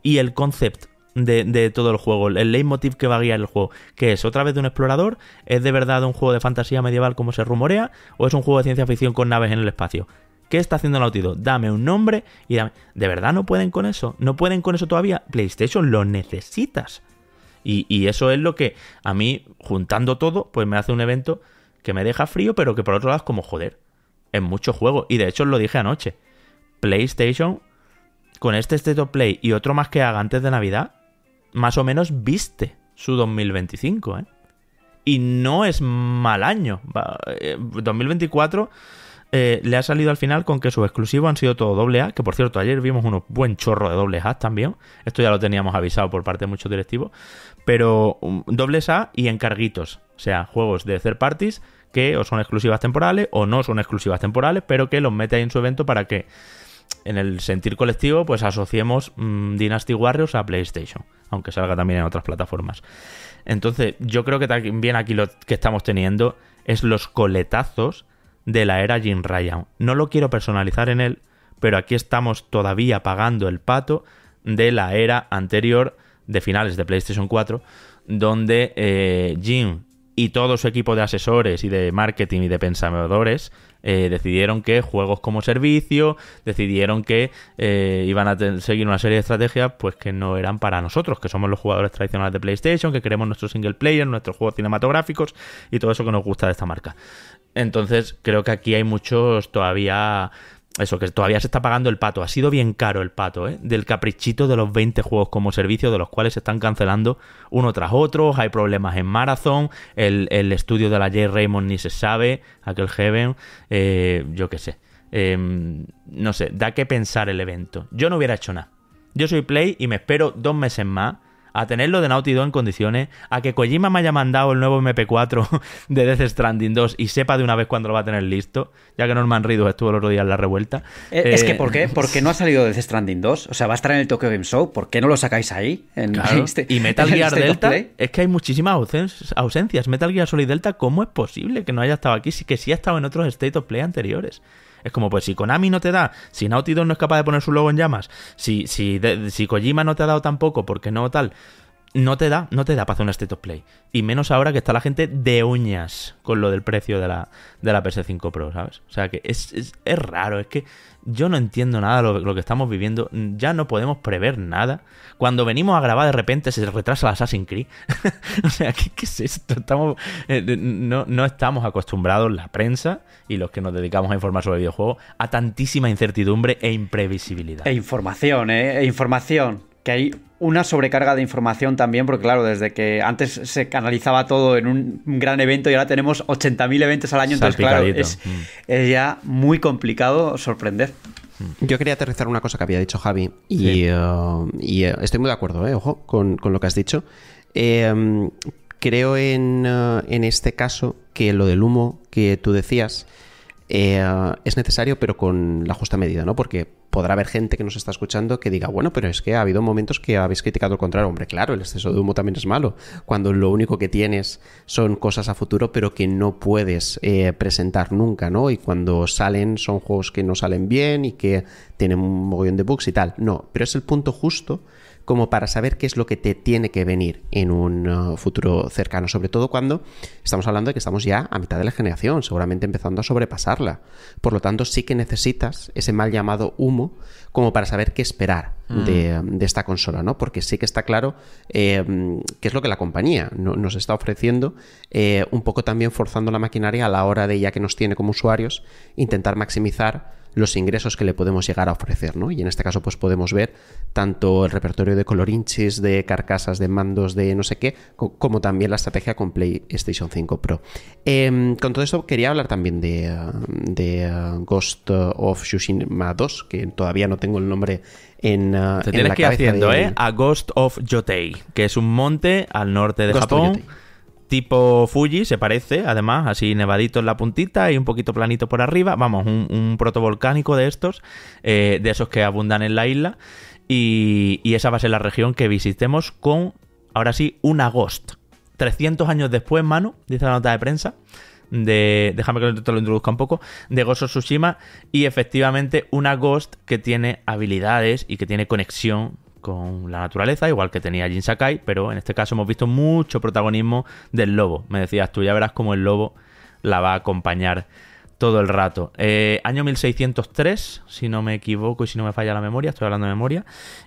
Y el concept de, de todo el juego, el leitmotiv que va a guiar el juego, que es otra vez de un explorador, ¿es de verdad un juego de fantasía medieval como se rumorea? ¿O es un juego de ciencia ficción con naves en el espacio? ¿Qué está haciendo Naughty Dog? Dame un nombre y dame... ¿De verdad no pueden con eso? ¿No pueden con eso todavía? PlayStation, lo necesitas. Y, y eso es lo que a mí, juntando todo, pues me hace un evento que me deja frío, pero que por otro lado es como, joder, en muchos juegos. Y de hecho os lo dije anoche, PlayStation... con este State of Play y otro más que haga antes de Navidad, más o menos viste su dos mil veinticinco, ¿eh? Y no es mal año. dos mil veinticuatro eh, le ha salido al final con que sus exclusivos han sido todo doble A, que por cierto, ayer vimos unos buen chorro de dobles A también. Esto ya lo teníamos avisado por parte de muchos directivos. Pero dobles A y encarguitos. O sea, juegos de third parties que o son exclusivas temporales o no son exclusivas temporales, pero que los mete ahí en su evento para que... en el sentir colectivo, pues asociemos mmm, Dynasty Warriors a PlayStation, aunque salga también en otras plataformas. Entonces, yo creo que también aquí lo que estamos teniendo es los coletazos de la era Jim Ryan. No lo quiero personalizar en él, pero aquí estamos todavía pagando el pato de la era anterior de finales de PlayStation cuatro, donde eh, Jim y todo su equipo de asesores y de marketing y de pensadores... Eh, decidieron que juegos como servicio, decidieron que eh, iban a seguir una serie de estrategias pues que no eran para nosotros, que somos los jugadores tradicionales de PlayStation, que queremos nuestro single player, nuestros juegos cinematográficos y todo eso que nos gusta de esta marca. Entonces creo que aquí hay muchos todavía... Eso, que todavía se está pagando el pato. Ha sido bien caro el pato, ¿eh? Del caprichito de los veinte juegos como servicio, de los cuales se están cancelando uno tras otro. Hay problemas en Marathon. El, el estudio de la J. Raymond ni se sabe. Aquel Heaven. Eh, yo qué sé. Eh, no sé, da que pensar el evento. Yo no hubiera hecho nada. Yo soy Play y me espero dos meses más a tenerlo de Naughty Dog en condiciones, a que Kojima me haya mandado el nuevo M P cuatro de Death Stranding dos y sepa de una vez cuándo lo va a tener listo, ya que Norman Reedus estuvo el otro día en la revuelta. Es eh... que ¿por qué? Porque no ha salido Death Stranding dos, o sea, va a estar en el Tokyo Game Show, ¿por qué no lo sacáis ahí? En claro. este, y Metal en Gear Delta, es que hay muchísimas ausencias. Metal Gear Solid Delta, ¿cómo es posible que no haya estado aquí? Sí que sí ha estado en otros State of Play anteriores. Es como, pues si Konami no te da, si Naughty Dog no es capaz de poner su logo en llamas, si, si, de, si Kojima no te ha dado tampoco, porque no tal, no te da, no te da para hacer un State of Play. Y menos ahora que está la gente de uñas con lo del precio de la, de la P S cinco Pro, ¿sabes? O sea, que es, es, es raro, es que yo no entiendo nada de lo, lo que estamos viviendo. Ya no podemos prever nada. Cuando venimos a grabar, de repente se retrasa el Assassin's Creed. O sea, ¿qué, qué es esto? Estamos, eh, no, no estamos acostumbrados, la prensa y los que nos dedicamos a informar sobre videojuegos, a tantísima incertidumbre e imprevisibilidad. E información, ¿eh? E información. Que hay una sobrecarga de información también, porque claro, desde que antes se canalizaba todo en un gran evento y ahora tenemos ochenta mil eventos al año, entonces claro, es, mm. es ya muy complicado sorprender. Yo quería aterrizar una cosa que había dicho Javi, y, sí. uh, y uh, estoy muy de acuerdo, eh, ojo, con, con lo que has dicho. Eh, creo en, uh, en este caso que lo del humo que tú decías eh, uh, es necesario, pero con la justa medida, ¿no? Porque podrá haber gente que nos está escuchando que diga, bueno, pero es que ha habido momentos que habéis criticado el contrario. Hombre, claro, el exceso de humo también es malo, cuando lo único que tienes son cosas a futuro, pero que no puedes eh, presentar nunca, ¿no? Y cuando salen son juegos que no salen bien y que tienen un mogollón de bugs y tal. No, pero es el punto justo como para saber qué es lo que te tiene que venir en un uh, futuro cercano, sobre todo cuando estamos hablando de que estamos ya a mitad de la generación, seguramente empezando a sobrepasarla. Por lo tanto, sí que necesitas ese mal llamado humo como para saber qué esperar mm. de, de esta consola, ¿no? Porque sí que está claro eh, qué es lo que la compañía no, nos está ofreciendo, eh, un poco también forzando la maquinaria a la hora de, ya que nos tiene como usuarios, intentar maximizar los ingresos que le podemos llegar a ofrecer, ¿no? Y en este caso pues podemos ver tanto el repertorio de colorinches, de carcasas, de mandos, de no sé qué, co como también la estrategia con PlayStation cinco Pro. Eh, con todo esto quería hablar también de, de uh, Ghost of Tsushima dos, que todavía no tengo el nombre en, uh, Te en tienes la que ir haciendo, de... ¿eh? A Ghost of Yotei, que es un monte al norte de Ghost Japón. Tipo Fuji, se parece, además, así nevadito en la puntita y un poquito planito por arriba. Vamos, un, un protovolcánico de estos, eh, de esos que abundan en la isla. Y, y esa va a ser la región que visitemos con, ahora sí, una Ghost. trescientos años después, Manu, dice la nota de prensa, de, déjame que te lo introduzca un poco, de Ghost of Tsushima. Y efectivamente una Ghost que tiene habilidades y que tiene conexión con la naturaleza, igual que tenía Jin Sakai, pero en este caso hemos visto mucho protagonismo del lobo. Me decías tú, ya verás cómo el lobo la va a acompañar todo el rato. Eh, año mil seiscientos tres, si no me equivoco y si no me falla la memoria, estoy hablando de memoria,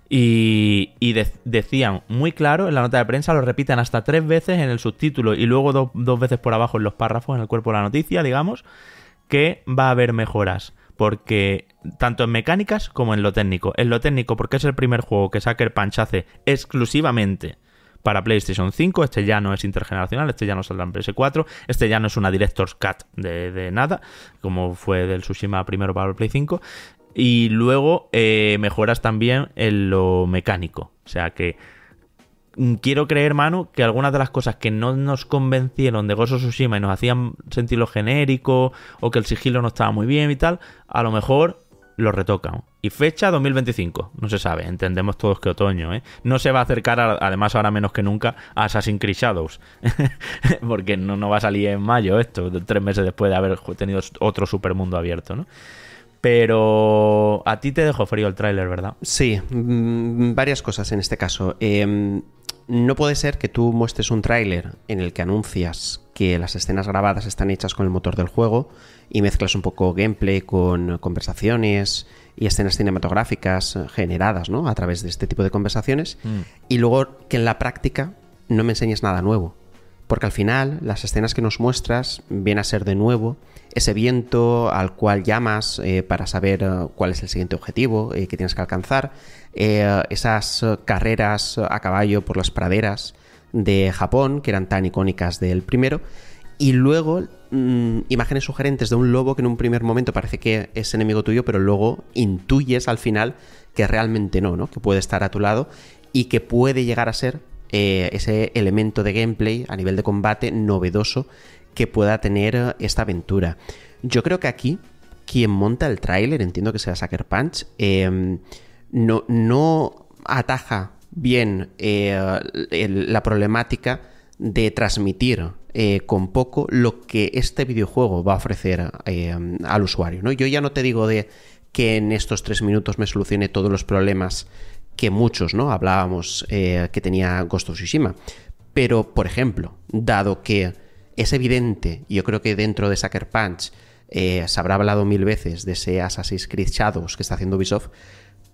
y, y de decían muy claro en la nota de prensa, lo repiten hasta tres veces en el subtítulo y luego do dos veces por abajo en los párrafos, en el cuerpo de la noticia, digamos, que va a haber mejoras. Porque tanto en mecánicas como en lo técnico. En lo técnico, porque es el primer juego que Sucker Punch hace exclusivamente para PlayStation cinco. Este ya no es intergeneracional, este ya no saldrá en P S cuatro. Este ya no es una Director's Cut de, de nada, como fue del Tsushima primero para el Play cinco. Y luego eh, mejoras también en lo mecánico. O sea que quiero creer, Manu, que algunas de las cosas que no nos convencieron de Ghost of Tsushima y nos hacían sentir lo genérico o que el sigilo no estaba muy bien y tal, a lo mejor lo retocan. Y fecha dos mil veinticinco, no se sabe, entendemos todos que otoño, ¿eh? No se va a acercar, a, además ahora menos que nunca, a Assassin's Creed Shadows, porque no, no va a salir en mayo esto, tres meses después de haber tenido otro supermundo abierto, ¿no? Pero a ti te dejó frío el tráiler, ¿verdad? Sí, mmm, varias cosas en este caso. Eh, no puede ser que tú muestres un tráiler en el que anuncias que las escenas grabadas están hechas con el motor del juego y mezclas un poco gameplay con conversaciones y escenas cinematográficas generadas, ¿no?, a través de este tipo de conversaciones, mm. y luego que en la práctica no me enseñes nada nuevo. Porque al final las escenas que nos muestras vienen a ser de nuevo ese viento al cual llamas eh, para saber uh, cuál es el siguiente objetivo eh, que tienes que alcanzar, eh, esas uh, carreras a caballo por las praderas de Japón que eran tan icónicas del primero, y luego mmm, imágenes sugerentes de un lobo que en un primer momento parece que es enemigo tuyo, pero luego intuyes al final que realmente no, ¿no? Que puede estar a tu lado y que puede llegar a ser Eh, ese elemento de gameplay a nivel de combate novedoso que pueda tener esta aventura. Yo creo que aquí quien monta el tráiler, entiendo que sea Sucker Punch, eh, no, no ataja bien eh, el, la problemática de transmitir eh, con poco lo que este videojuego va a ofrecer eh, al usuario, ¿no? Yo ya no te digo de que en estos tres minutos me solucione todos los problemas que muchos, ¿no? Hablábamos eh, que tenía Ghost of Tsushima. Pero, por ejemplo, dado que es evidente, yo creo que dentro de Sucker Punch eh, se habrá hablado mil veces de ese Assassin's Creed Shadows que está haciendo Ubisoft,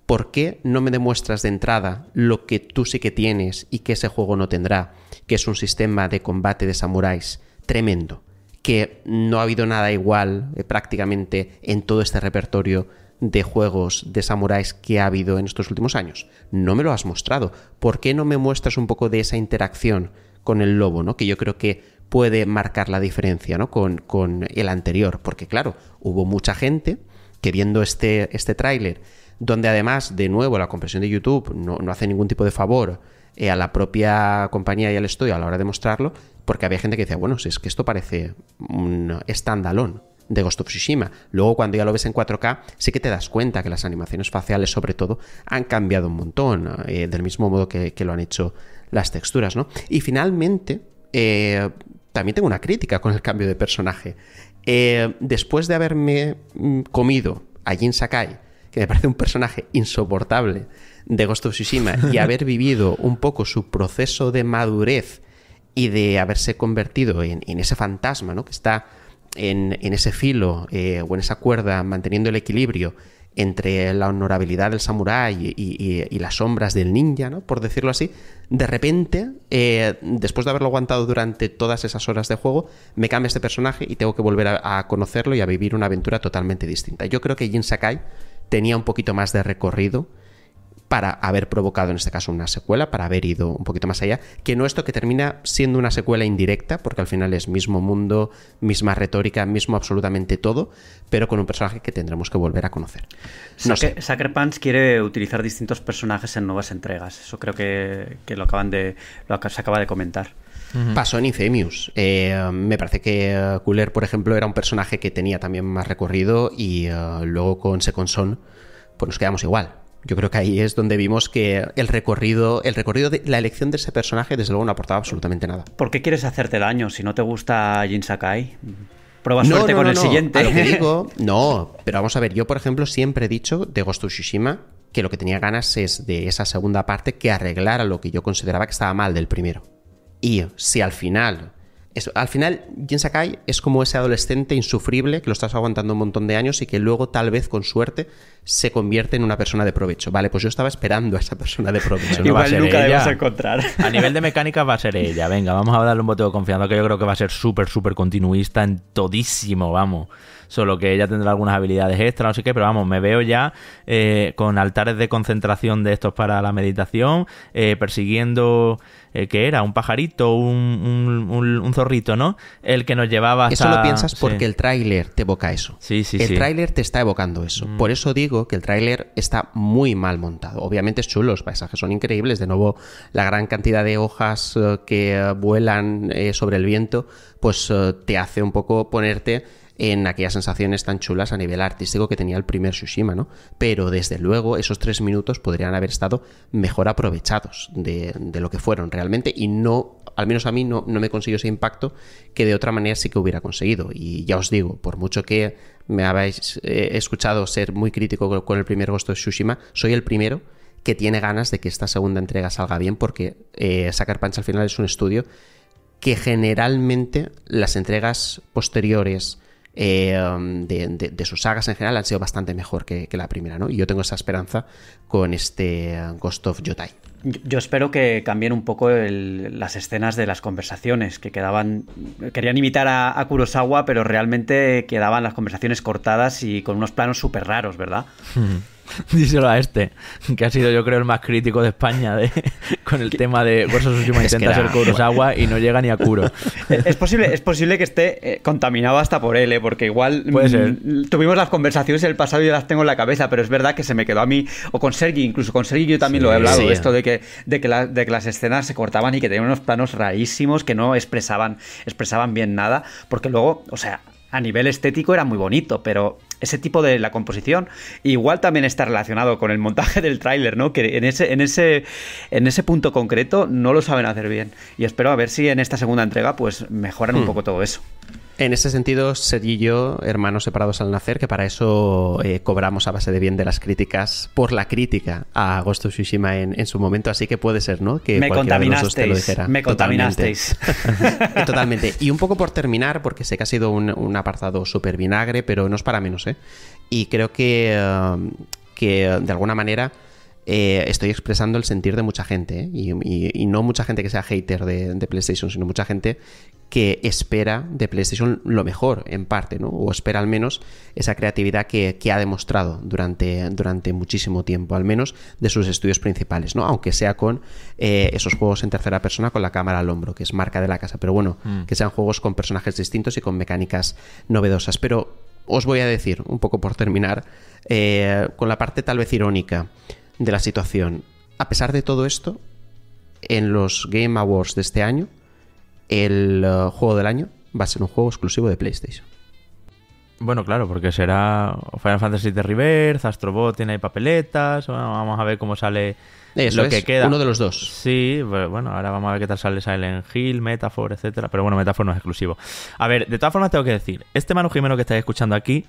¿por qué no me demuestras de entrada lo que tú sí que tienes y que ese juego no tendrá? Que es un sistema de combate de samuráis tremendo, que no ha habido nada igual eh, prácticamente en todo este repertorio de juegos de samuráis que ha habido en estos últimos años. No me lo has mostrado. ¿Por qué no me muestras un poco de esa interacción con el lobo, ¿no? Que yo creo que puede marcar la diferencia, ¿no? con, con el anterior. Porque claro, hubo mucha gente que viendo este, este tráiler, donde además, de nuevo, la compresión de YouTube no, no hace ningún tipo de favor eh, a la propia compañía y al estudio a la hora de mostrarlo, porque había gente que decía, bueno, si es que esto parece un standalone de Ghost of Tsushima. Luego, cuando ya lo ves en cuatro K, sí que te das cuenta que las animaciones faciales, sobre todo, han cambiado un montón, eh, del mismo modo que, que lo han hecho las texturas, ¿no? Y finalmente, eh, también tengo una crítica con el cambio de personaje. Eh, después de haberme comido a Jin Sakai, que me parece un personaje insoportable de Ghost of Tsushima, y haber vivido un poco su proceso de madurez y de haberse convertido en, en ese fantasma, ¿no? Que está en, en ese filo eh, o en esa cuerda, manteniendo el equilibrio entre la honorabilidad del samurái y, y, y las sombras del ninja, ¿no? Por decirlo así, de repente, eh, después de haberlo aguantado durante todas esas horas de juego, me cambia este personaje y tengo que volver a, a conocerlo y a vivir una aventura totalmente distinta. Yo creo que Jin Sakai tenía un poquito más de recorrido para haber provocado en este caso una secuela, para haber ido un poquito más allá, que no esto que termina siendo una secuela indirecta, porque al final es mismo mundo, misma retórica, mismo absolutamente todo, pero con un personaje que tendremos que volver a conocer. No sé. Sucker Punch quiere utilizar distintos personajes en nuevas entregas, eso creo que, que lo acaban de lo ac- se acaba de comentar. Uh-huh. Pasó en Infamous. Eh, me parece que uh, Cooler, por ejemplo, era un personaje que tenía también más recorrido y uh, luego con Second Son pues nos quedamos igual. Yo creo que ahí es donde vimos que el recorrido, el recorrido de la elección de ese personaje desde luego no aportaba absolutamente nada. ¿Por qué quieres hacerte daño si no te gusta Jin Sakai? Prueba no, suerte no, no, con no. el siguiente. A lo que digo, no, pero vamos a ver, yo por ejemplo siempre he dicho de Ghost of Tsushima que lo que tenía ganas es de esa segunda parte que arreglara lo que yo consideraba que estaba mal del primero. Y si al final, es, al final Jin Sakai es como ese adolescente insufrible que lo estás aguantando un montón de años y que luego tal vez con suerte se convierte en una persona de provecho. Vale, pues yo estaba esperando a esa persona de provecho. Igual nunca la vas a encontrar. A nivel de mecánica va a ser ella. Venga, vamos a darle un voto de confianza, que yo creo que va a ser súper, súper continuista en todísimo, vamos. Solo que ella tendrá algunas habilidades extra, no sé qué, pero vamos, me veo ya eh, con altares de concentración de estos para la meditación, eh, persiguiendo... Eh, que era un pajarito, un, un, un, un zorrito, ¿no? El que nos llevaba hasta... Eso lo piensas porque sí. El tráiler te evoca eso. Sí, sí, el sí. El tráiler te está evocando eso. Mm. Por eso digo que el tráiler está muy mal montado. Obviamente es chulo, los paisajes son increíbles. De nuevo, la gran cantidad de hojas uh, que uh, vuelan uh, sobre el viento, pues uh, te hace un poco ponerte en aquellas sensaciones tan chulas a nivel artístico que tenía el primer Tsushima, ¿no? Pero desde luego esos tres minutos podrían haber estado mejor aprovechados de, de lo que fueron realmente, y no, al menos a mí no, no me consiguió ese impacto que de otra manera sí que hubiera conseguido. Y ya os digo, por mucho que me habéis eh, escuchado ser muy crítico con el primer Ghost of Tsushima, soy el primero que tiene ganas de que esta segunda entrega salga bien, porque eh, Sucker Punch al final es un estudio que generalmente las entregas posteriores Eh, de, de, de sus sagas en general han sido bastante mejor que, que la primera, ¿no? Y yo tengo esa esperanza con este Ghost of Yotei. Yo espero que cambien un poco el, las escenas de las conversaciones que quedaban... Querían imitar a, a Kurosawa, pero realmente quedaban las conversaciones cortadas y con unos planos súper raros, ¿verdad? Díselo a este, que ha sido yo creo el más crítico de España de, con el ¿Qué? tema de Ghost of Tsushima. Intenta era... ser Kurosawa y no llega ni a Kuro. Es posible, es posible que esté eh, contaminado hasta por él, ¿eh? Porque igual ¿Puede ser? tuvimos las conversaciones en el pasado y yo las tengo en la cabeza, pero es verdad que se me quedó a mí, o con Sergi, incluso con Sergi yo también sí, lo he hablado, sí. esto de que De que, la, de que las escenas se cortaban y que tenían unos planos rarísimos que no expresaban, expresaban bien nada, porque luego, o sea, a nivel estético era muy bonito, pero ese tipo de la composición igual también está relacionado con el montaje del tráiler, ¿no? Que en ese, en ese, en ese punto concreto no lo saben hacer bien, y espero a ver si en esta segunda entrega pues mejoran hmm. un poco todo eso. En ese sentido, Sergi y yo, hermanos separados al nacer, que para eso eh, cobramos a base de bien de las críticas, por la crítica a Ghost of Tsushima en, en su momento, así que puede ser, ¿no? Que me contaminasteis, te lo dijera. Me contaminasteis. Totalmente. Totalmente. Y un poco por terminar, porque sé que ha sido un, un apartado súper vinagre, pero no es para menos, ¿eh? Y creo que, uh, que de alguna manera... Eh, estoy expresando el sentir de mucha gente, ¿eh? y, y, y no mucha gente que sea hater de, de PlayStation, sino mucha gente que espera de PlayStation lo mejor en parte, ¿no? O espera al menos esa creatividad que, que ha demostrado durante, durante muchísimo tiempo, al menos de sus estudios principales, ¿no? Aunque sea con eh, esos juegos en tercera persona con la cámara al hombro, que es marca de la casa, pero bueno, mm. que sean juegos con personajes distintos y con mecánicas novedosas. Pero os voy a decir, un poco por terminar, eh, con la parte tal vez irónica de la situación. A pesar de todo esto, en los Game Awards de este año, el uh, juego del año va a ser un juego exclusivo de PlayStation. Bueno, claro, porque será Final Fantasy siete Rebirth, Astrobot tiene papeletas, bueno, vamos a ver cómo sale. Eso lo es, que queda. Uno de los dos. Sí, pero bueno, ahora vamos a ver qué tal sale Silent Hill, Metaphor, etcétera. Pero bueno, Metaphor no es exclusivo. A ver, de todas formas tengo que decir, este Manu Jimeno que estáis escuchando aquí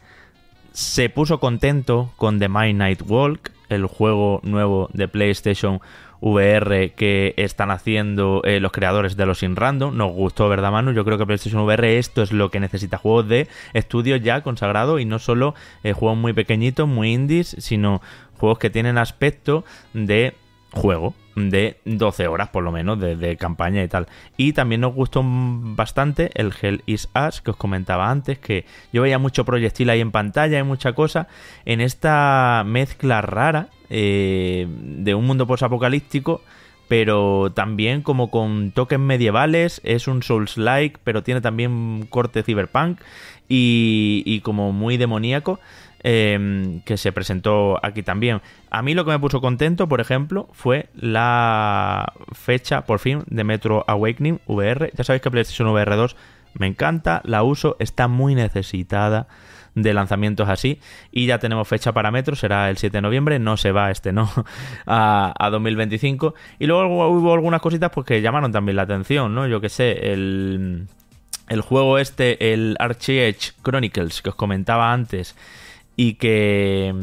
se puso contento con The Midnight Walk, el juego nuevo de PlayStation V R que están haciendo eh, los creadores de los In Random. Nos gustó, ¿verdad, Manu? Yo creo que PlayStation V R esto es lo que necesita. Juegos de estudios ya consagrados y no solo eh, juegos muy pequeñitos, muy indies, sino juegos que tienen aspecto de juego, de doce horas por lo menos, de, de campaña y tal. Y también nos gustó bastante el Hell is Us, que os comentaba antes, que yo veía mucho proyectil ahí en pantalla y mucha cosa en esta mezcla rara eh, de un mundo posapocalíptico, pero también como con toques medievales. Es un Souls-like, pero tiene también corte cyberpunk y, y como muy demoníaco. Eh, que se presentó aquí también. A mí lo que me puso contento, por ejemplo, fue la fecha, por fin, de Metro Awakening V R. Ya sabéis que PlayStation V R dos me encanta, la uso, está muy necesitada de lanzamientos así, y ya tenemos fecha para Metro, será el siete de noviembre, no se va este, ¿no? a, a dos mil veinticinco. Y luego hubo algunas cositas pues que llamaron también la atención, ¿no? Yo que sé, el, el juego este, el Archie Chronicles, que os comentaba antes, y que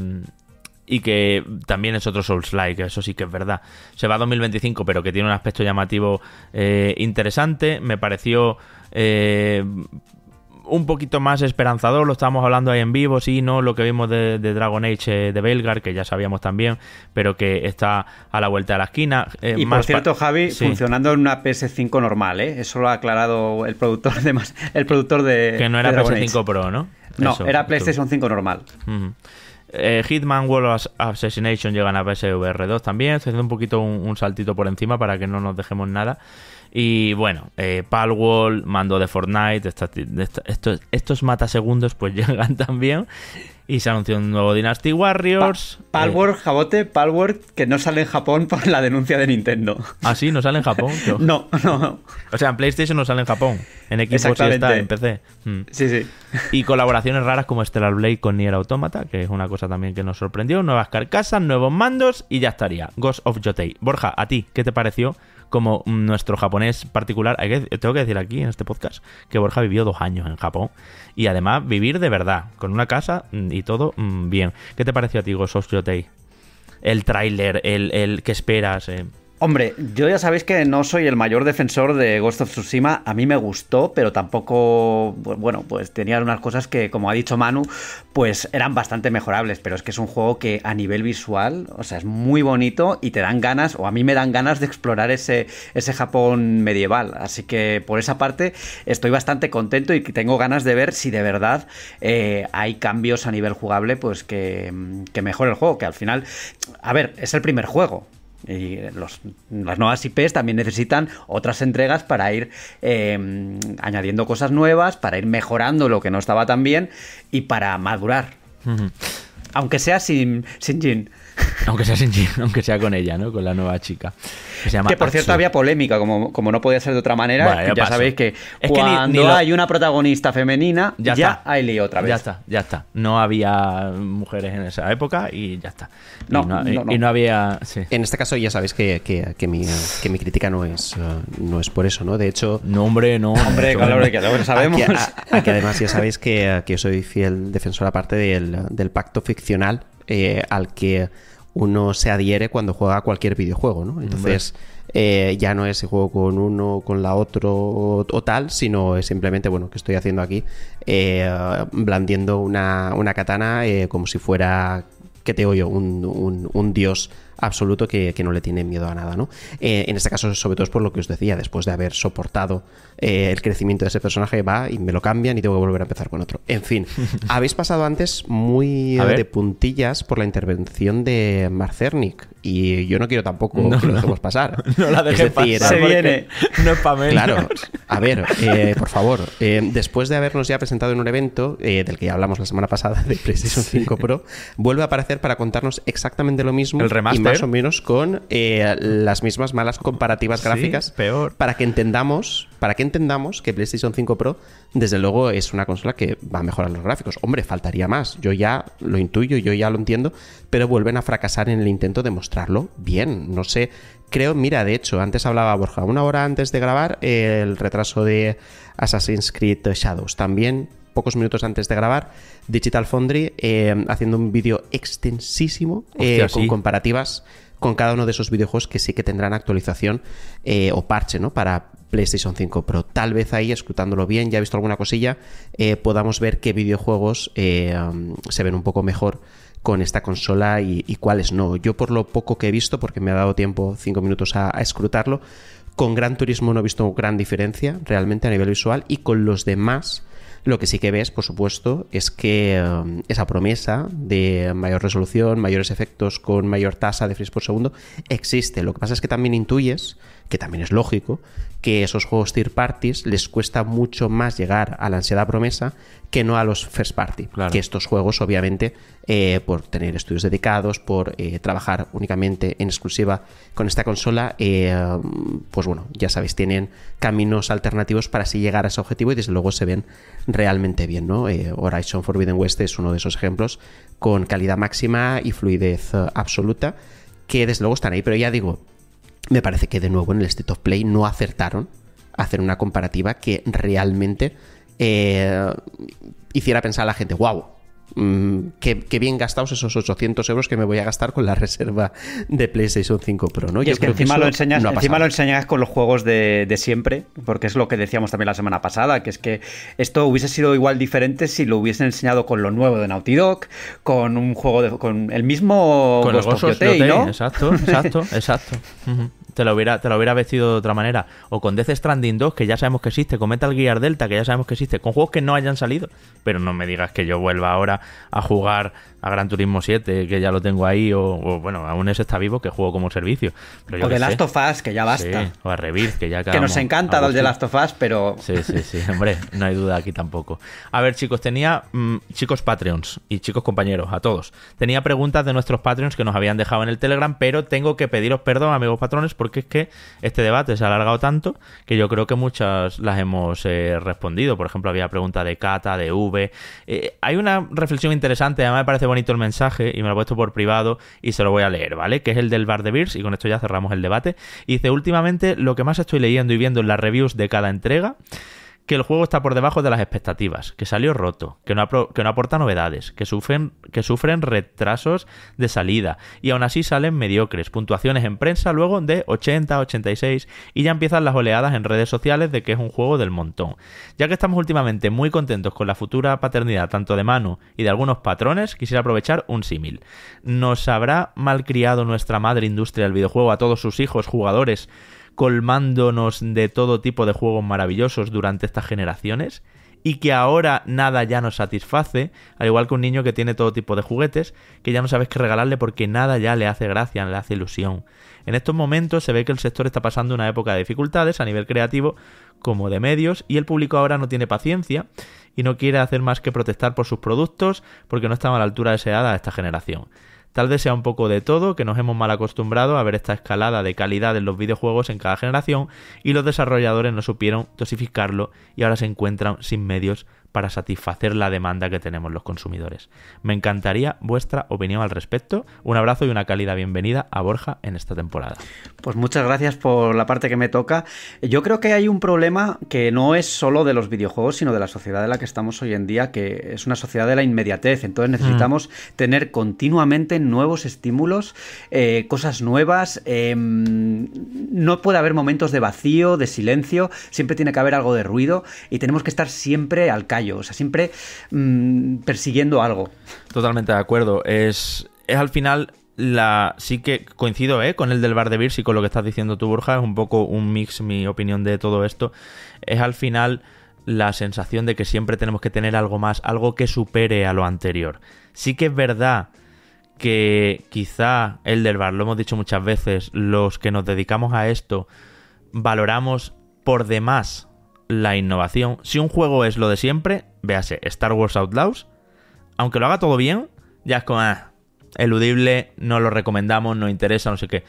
y que también es otro Souls-like, eso sí que es verdad. Se va a dos mil veinticinco, pero que tiene un aspecto llamativo eh, interesante. Me pareció eh, un poquito más esperanzador, lo estábamos hablando ahí en vivo, sí, no lo que vimos de, de Dragon Age eh, de Belgar, que ya sabíamos también, pero que está a la vuelta de la esquina. Eh, y más por cierto, Javi, sí, funcionando en una P S cinco normal, ¿eh? Eso lo ha aclarado el productor de, más, el productor de que no era de P S cinco Pro, ¿no? No, eso, era PlayStation tú. cinco normal. Uh-huh. eh, Hitman World of Assassination llegan a P S V R dos también. Estoy haciendo un poquito un, un saltito por encima para que no nos dejemos nada. Y bueno, eh, Palworld, mando de Fortnite, esta, esta, estos, estos matasegundos pues llegan también. Y se anunció un nuevo Dynasty Warriors. Pa- Palworld, eh. Jabote, Palworld, que no sale en Japón por la denuncia de Nintendo. ¿Ah, sí? ¿No sale en Japón? no, no, no. O sea, en PlayStation no sale en Japón. En Xbox está, en P C. Mm. Sí, sí. Y colaboraciones raras como Stellar Blade con Nier Automata, que es una cosa también que nos sorprendió. Nuevas carcasas, nuevos mandos y ya estaría. Ghost of Yotei. Borja, ¿a ti qué te pareció? Como nuestro japonés particular, hay que, tengo que decir aquí en este podcast que Borja vivió dos años en Japón y además vivir de verdad, con una casa y todo bien. ¿Qué te pareció a ti, Ghost of Yotei? El tráiler, el, el que esperas... Eh. Hombre, yo ya sabéis que no soy el mayor defensor de Ghost of Tsushima. A mí me gustó, pero tampoco... Bueno, pues tenía unas cosas que, como ha dicho Manu, pues eran bastante mejorables. Pero es que es un juego que a nivel visual, o sea, es muy bonito y te dan ganas, o a mí me dan ganas de explorar ese, ese Japón medieval. Así que por esa parte estoy bastante contento y tengo ganas de ver si de verdad eh, hay cambios a nivel jugable pues que, que mejore el juego. Que al final, a ver, es el primer juego. Y los, las nuevas I Pes también necesitan otras entregas para ir eh, añadiendo cosas nuevas, para ir mejorando lo que no estaba tan bien y para madurar. Uh-huh. Aunque sea sin, sin Jin. aunque sea, sin, aunque sea con ella, ¿no? Con la nueva chica. Que, se llama que por Atsu. Cierto, había polémica, como, como no podía ser de otra manera. Bueno, ya, ya sabéis que es cuando que ni, ni lo... hay una protagonista femenina, ya, ya hay lío otra vez. Ya está, ya está. No había mujeres en esa época y ya está. No, y no, no, y, no. Y no había... Sí. En este caso ya sabéis que, que, que, mi, que mi crítica no es, no es por eso, ¿no? De hecho... No, hombre, no. Hombre, hombre, que lo sabemos. Aquí, a, aquí además ya sabéis que, que yo soy fiel defensor aparte del, del pacto ficcional eh, al que uno se adhiere cuando juega a cualquier videojuego, ¿no? Entonces eh, ya no es el juego con uno, con la otro o, o tal, sino es simplemente, bueno, que estoy haciendo aquí eh, blandiendo una, una katana eh, como si fuera, ¿qué te oyo? Un, un, un dios absoluto que, que no le tiene miedo a nada, ¿no? Eh, en este caso, sobre todo es por lo que os decía, después de haber soportado eh, el crecimiento de ese personaje, va y me lo cambian y tengo que volver a empezar con otro. En fin, habéis pasado antes muy de puntillas por la intervención de Marcernik y yo no quiero tampoco no, que lo no. dejemos pasar. No la dejes pasar, se viene. No es pa' menos. Claro, a ver, eh, por favor, eh, después de habernos ya presentado en un evento eh, del que ya hablamos la semana pasada, de PlayStation sí. cinco Pro, vuelve a aparecer para contarnos exactamente lo mismo. El remaster. Más o menos con eh, las mismas malas comparativas gráficas, sí, peor. Para que entendamos para que entendamos que PlayStation cinco Pro desde luego es una consola que va a mejorar los gráficos. Hombre, faltaría más, yo ya lo intuyo, yo ya lo entiendo, pero vuelven a fracasar en el intento de mostrarlo bien, no sé, creo, mira, de hecho, antes hablaba Borja, una hora antes de grabar eh, el retraso de Assassin's Creed Shadows, también pocos minutos antes de grabar, Digital Foundry eh, haciendo un vídeo extensísimo eh, Hostia, con sí. comparativas con cada uno de esos videojuegos que sí que tendrán actualización eh, o parche, ¿no? Para PlayStation cinco Pro. Tal vez ahí, escrutándolo bien, ya he visto alguna cosilla, eh, podamos ver qué videojuegos eh, se ven un poco mejor con esta consola y, y cuáles no. Yo por lo poco que he visto, porque me ha dado tiempo cinco minutos a, a escrutarlo, con Gran Turismo no he visto gran diferencia realmente a nivel visual y con los demás... Lo que sí que ves, por supuesto, es que um, esa promesa de mayor resolución, mayores efectos con mayor tasa de frames por segundo existe. Lo que pasa es que también intuyes, que también es lógico, que esos juegos third parties les cuesta mucho más llegar a la ansiada promesa que no a los first party. Claro. Que estos juegos, obviamente, eh, por tener estudios dedicados, por eh, trabajar únicamente en exclusiva con esta consola, eh, pues bueno, ya sabéis, tienen caminos alternativos para así llegar a ese objetivo y desde luego se ven realmente bien, ¿no? Eh, Horizon Forbidden West es uno de esos ejemplos con calidad máxima y fluidez eh, absoluta que desde luego están ahí, pero ya digo, me parece que de nuevo en el State of Play no acertaron a hacer una comparativa que realmente eh, hiciera pensar a la gente, wow, mmm, qué, qué bien gastados esos ochocientos euros que me voy a gastar con la reserva de PlayStation cinco Pro, ¿no? Y, y es que encima, que lo, enseñas, no encima lo enseñas con los juegos de, de siempre, porque es lo que decíamos también la semana pasada, que es que esto hubiese sido igual diferente si lo hubiesen enseñado con lo nuevo de Naughty Dog, con un juego de, con el mismo con Ghost of Yotei, ¿no? Exacto, exacto, exacto. Uh-huh. Te lo, hubiera, te lo hubiera vestido de otra manera. O con Death Stranding dos, que ya sabemos que existe, con Metal Gear Delta, que ya sabemos que existe, con juegos que no hayan salido. Pero no me digas que yo vuelva ahora a jugar a Gran Turismo siete, que ya lo tengo ahí, o, o bueno, aún ese está vivo, que juego como servicio. Pero yo o de sé. Last of Us, que ya basta. Sí, o a Rebirth, que ya acabamos. Que nos encanta los de Last of Us, pero... Sí, sí, sí, hombre, no hay duda aquí tampoco. A ver, chicos, tenía... Mmm, chicos Patreons y chicos compañeros, a todos. Tenía preguntas de nuestros Patreons que nos habían dejado en el Telegram, pero tengo que pediros perdón, amigos patrones, porque que es que este debate se ha alargado tanto que yo creo que muchas las hemos eh, respondido. Por ejemplo, había pregunta de Cata, de V. Eh, hay una reflexión interesante, además me parece bonito el mensaje y me lo he puesto por privado y se lo voy a leer, ¿vale? Que es el del Bar de Beers y con esto ya cerramos el debate. Y dice, últimamente lo que más estoy leyendo y viendo en las reviews de cada entrega, que el juego está por debajo de las expectativas, que salió roto, que no, apro- que no aporta novedades, que sufren, que sufren retrasos de salida y aún así salen mediocres, puntuaciones en prensa luego de ochenta, ochenta y seis y ya empiezan las oleadas en redes sociales de que es un juego del montón. Ya que estamos últimamente muy contentos con la futura paternidad tanto de Manu y de algunos patrones, quisiera aprovechar un símil. ¿Nos habrá malcriado nuestra madre industria del videojuego a todos sus hijos jugadores colmándonos de todo tipo de juegos maravillosos durante estas generaciones y que ahora nada ya nos satisface, al igual que un niño que tiene todo tipo de juguetes que ya no sabes qué regalarle porque nada ya le hace gracia, le hace ilusión? En estos momentos se ve que el sector está pasando una época de dificultades a nivel creativo como de medios y el público ahora no tiene paciencia y no quiere hacer más que protestar por sus productos porque no están a la altura deseada de esta generación. Tal vez sea un poco de todo, que nos hemos mal acostumbrado a ver esta escalada de calidad en los videojuegos en cada generación y los desarrolladores no supieron dosificarlo y ahora se encuentran sin medios para satisfacer la demanda que tenemos los consumidores. Me encantaría vuestra opinión al respecto. Un abrazo y una cálida bienvenida a Borja en esta temporada. Pues muchas gracias por la parte que me toca. Yo creo que hay un problema que no es solo de los videojuegos, sino de la sociedad en la que estamos hoy en día, que es una sociedad de la inmediatez. Entonces necesitamos mm. tener continuamente nuevos estímulos, eh, cosas nuevas. Eh, no puede haber momentos de vacío, de silencio. Siempre tiene que haber algo de ruido y tenemos que estar siempre al callo. O sea, siempre mmm, persiguiendo algo. Totalmente de acuerdo. Es, es al final... La, sí que coincido ¿eh? con el del bar de Birsi, con lo que estás diciendo tú, Borja. Es un poco un mix, mi opinión de todo esto. Es al final la sensación de que siempre tenemos que tener algo más, algo que supere a lo anterior. Sí que es verdad que quizá el del bar, lo hemos dicho muchas veces, los que nos dedicamos a esto, valoramos por demás la innovación. Si un juego es lo de siempre, véase, Star Wars Outlaws, aunque lo haga todo bien, ya es como... Ah, eludible, no lo recomendamos, no interesa, no sé qué.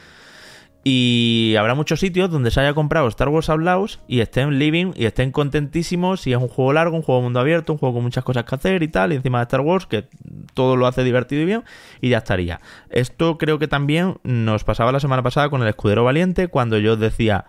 Y habrá muchos sitios donde se haya comprado Star Wars Outlaws y estén living y estén contentísimos si es un juego largo, un juego mundo abierto, un juego con muchas cosas que hacer y tal, y encima de Star Wars, que todo lo hace divertido y bien, y ya estaría. Esto creo que también nos pasaba la semana pasada con el Escudero Valiente, cuando yo decía...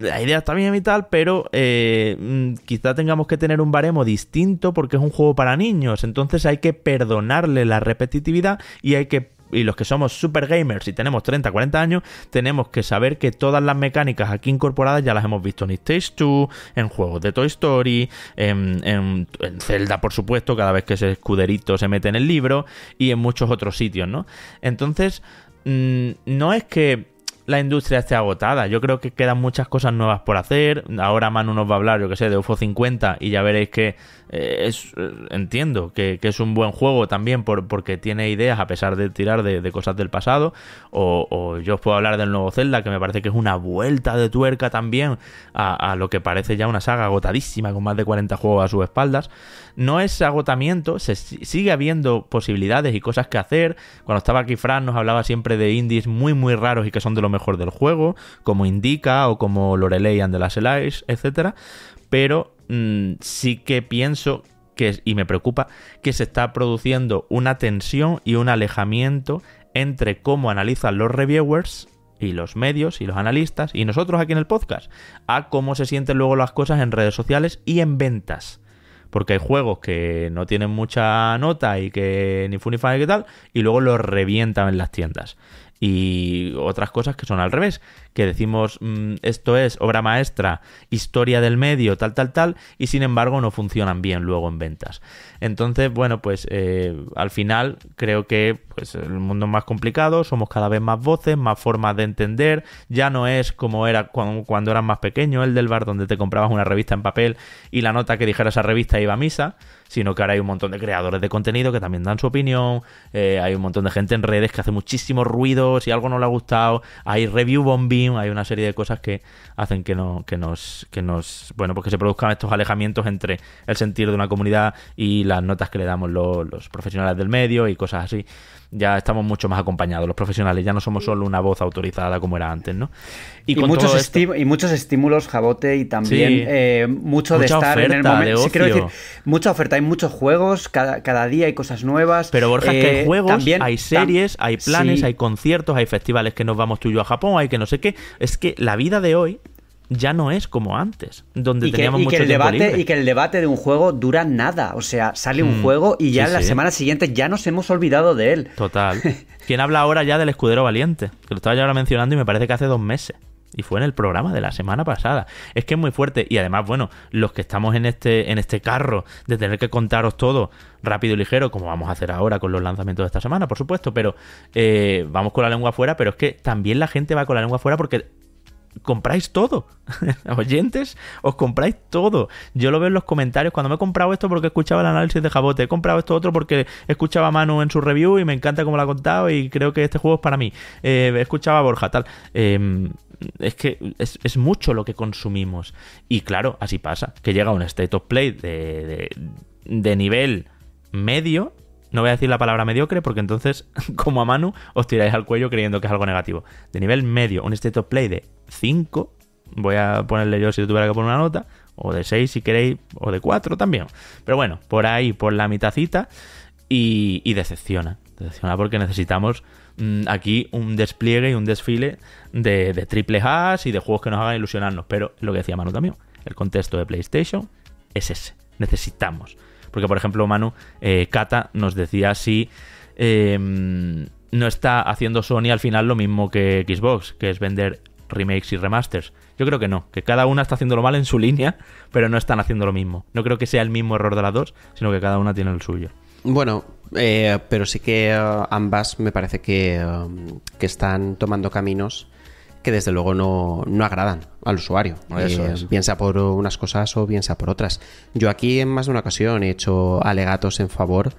La idea está bien y tal, pero eh, quizá tengamos que tener un baremo distinto porque es un juego para niños. Entonces hay que perdonarle la repetitividad y hay que... Y los que somos super gamers y tenemos treinta, cuarenta años, tenemos que saber que todas las mecánicas aquí incorporadas ya las hemos visto en It Takes Two, en juegos de Toy Story, en, en, en Zelda, por supuesto, cada vez que ese escuderito se mete en el libro, y en muchos otros sitios, ¿no? Entonces, mmm, no es que... la industria está agotada. Yo creo que quedan muchas cosas nuevas por hacer. Ahora Manu nos va a hablar, yo que sé, de U F O cincuenta y ya veréis que eh, es, eh, entiendo que, que es un buen juego también por, porque tiene ideas a pesar de tirar de, de cosas del pasado. O, o yo os puedo hablar del nuevo Zelda, que me parece que es una vuelta de tuerca también a, a lo que parece ya una saga agotadísima con más de cuarenta juegos a sus espaldas. No es agotamiento, se, sigue habiendo posibilidades y cosas que hacer. Cuando estaba aquí Fran nos hablaba siempre de indies muy muy raros y que son de los mejor del juego, como Indica o como Lorelei and the Last Elias, etcétera, pero mmm, sí que pienso que, y me preocupa, que se está produciendo una tensión y un alejamiento entre cómo analizan los reviewers y los medios y los analistas y nosotros aquí en el podcast, a cómo se sienten luego las cosas en redes sociales y en ventas. Porque hay juegos que no tienen mucha nota y que ni fu ni fa y qué tal, y luego los revientan en las tiendas. Y otras cosas que son al revés, que decimos mmm, esto es obra maestra, historia del medio, tal, tal, tal, y sin embargo no funcionan bien luego en ventas. Entonces, bueno, pues eh, al final creo que pues, el mundo es más complicado, somos cada vez más voces, más formas de entender, ya no es como era cuando, cuando eras más pequeño, el del bar donde te comprabas una revista en papel y la nota que dijera esa revista iba a misa, sino que ahora hay un montón de creadores de contenido que también dan su opinión, eh, hay un montón de gente en redes que hace muchísimo ruido, si algo no le ha gustado, hay review bombing, hay una serie de cosas que hacen que, no, que, nos, que nos, bueno, pues que se produzcan estos alejamientos entre el sentir de una comunidad y las notas que le damos los, los profesionales del medio y cosas así. Ya estamos mucho más acompañados, los profesionales ya no somos solo una voz autorizada como era antes, ¿no? Y, y, con muchos, todo esto... y muchos estímulos, Jabote, y también sí, eh, mucho de estar en el momento. Sí, quiero decir, mucha oferta, hay muchos juegos, cada, cada día hay cosas nuevas. Pero Borja, eh, que hay juegos, también, hay series, tam... hay planes, sí, hay conciertos, hay festivales que nos vamos tú y yo a Japón, hay que no sé qué. Es que la vida de hoy ya no es como antes, donde y que, teníamos y mucho que el tiempo debate libre. Y que el debate de un juego dura nada, o sea, sale un mm, juego y ya sí, la sí. semana siguiente ya nos hemos olvidado de él. Total. ¿Quién habla ahora ya del Escudero Valiente? Que lo estaba ya ahora mencionando y me parece que hace dos meses. Y fue en el programa de la semana pasada. Es que es muy fuerte. Y además, bueno, los que estamos en este, en este carro de tener que contaros todo rápido y ligero, como vamos a hacer ahora con los lanzamientos de esta semana, por supuesto, pero eh, vamos con la lengua afuera, pero es que también la gente va con la lengua afuera porque... compráis todo, oyentes, os compráis todo. Yo lo veo en los comentarios, cuando me he comprado esto porque escuchaba el análisis de Jabote, he comprado esto otro porque escuchaba a Manu en su review y me encanta cómo lo ha contado y creo que este juego es para mí, eh, escuchaba a Borja, tal, eh, es que es, es mucho lo que consumimos. Y claro, así pasa, que llega un State of Play de, de, de nivel medio No voy a decir la palabra mediocre porque entonces, como a Manu, os tiráis al cuello creyendo que es algo negativo. De nivel medio, un State of Play de cinco, voy a ponerle yo si yo tuviera que poner una nota, o de seis si queréis, o de cuatro también. Pero bueno, por ahí, por la mitacita, y, y decepciona. Decepciona porque necesitamos mmm, aquí un despliegue y un desfile de, de triple A y de juegos que nos hagan ilusionarnos. Pero lo que decía Manu también, el contexto de PlayStation es ese. Necesitamos. Porque, por ejemplo, Manu, eh, Kata nos decía si eh, no está haciendo Sony al final lo mismo que Xbox, que es vender remakes y remasters. Yo creo que no, que cada una está haciéndolo mal en su línea, pero no están haciendo lo mismo. No creo que sea el mismo error de las dos, sino que cada una tiene el suyo. Bueno, eh, pero sí que uh, ambas me parece que, uh, que están tomando caminos que desde luego no, no agradan al usuario. Eso, eh, eso. Bien sea por unas cosas o bien sea por otras. Yo aquí en más de una ocasión he hecho alegatos en favor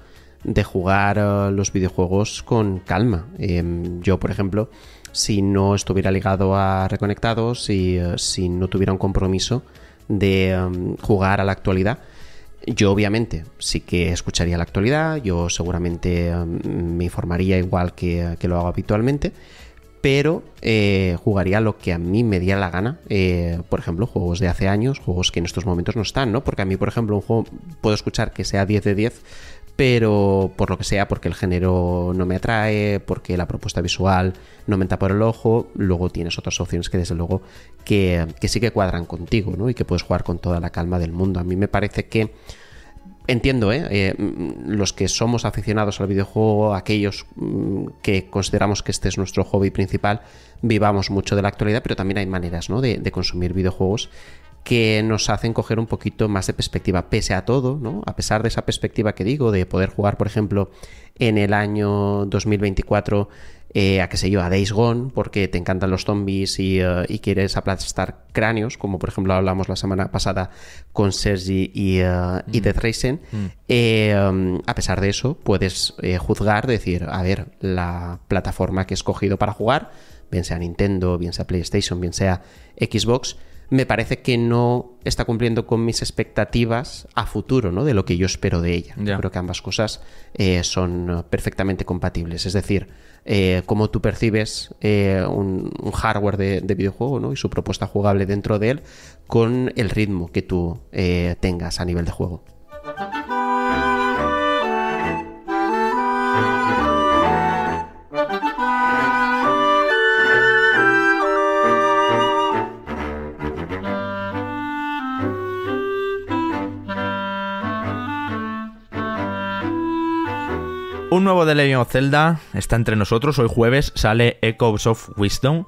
de jugar uh, los videojuegos con calma. Eh, yo, por ejemplo, si no estuviera ligado a Reconectados y uh, si no tuviera un compromiso de um, jugar a la actualidad, yo obviamente sí que escucharía la actualidad, yo seguramente um, me informaría igual que, que lo hago habitualmente, pero eh, jugaría lo que a mí me diera la gana, eh, por ejemplo, juegos de hace años, juegos que en estos momentos no están, ¿no? Porque a mí, por ejemplo, un juego puedo escuchar que sea diez de diez, pero por lo que sea, porque el género no me atrae, porque la propuesta visual no me entra por el ojo, luego tienes otras opciones que desde luego que, que sí que cuadran contigo, ¿no? Y que puedes jugar con toda la calma del mundo. A mí me parece que... Entiendo, ¿eh? Eh, los que somos aficionados al videojuego, aquellos mm, que consideramos que este es nuestro hobby principal, vivamos mucho de la actualidad, pero también hay maneras, ¿no? de, de consumir videojuegos que nos hacen coger un poquito más de perspectiva, pese a todo, ¿no? A pesar de esa perspectiva que digo, de poder jugar, por ejemplo, en el año dos mil veinticuatro eh, a, qué sé yo, a Days Gone, porque te encantan los zombies y, uh, y quieres aplastar cráneos, como por ejemplo hablamos la semana pasada con Sergi y, uh, mm. y Death Racing. Mm. Eh, um, a pesar de eso, puedes eh, juzgar, decir, a ver, la plataforma que he escogido para jugar, bien sea Nintendo, bien sea PlayStation, bien sea Xbox, me parece que no está cumpliendo con mis expectativas a futuro, ¿no? De lo que yo espero de ella. Yeah. Creo que ambas cosas eh, son perfectamente compatibles. Es decir, eh, cómo tú percibes eh, un, un hardware de, de videojuego, ¿no? Y su propuesta jugable dentro de él con el ritmo que tú eh, tengas a nivel de juego. Un nuevo The Legend of Zelda está entre nosotros. Hoy jueves sale Echoes of Wisdom,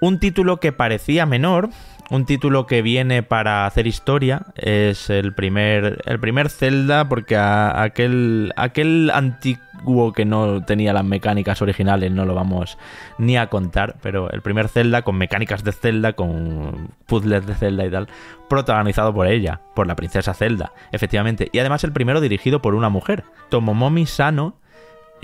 un título que parecía menor, un título que viene para hacer historia. Es el primer, el primer Zelda, porque a, aquel, aquel antiguo que no tenía las mecánicas originales no lo vamos ni a contar, pero el primer Zelda con mecánicas de Zelda, con puzzles de Zelda y tal, protagonizado por ella, por la princesa Zelda, efectivamente. Y además el primero dirigido por una mujer, Tomomomi Sano,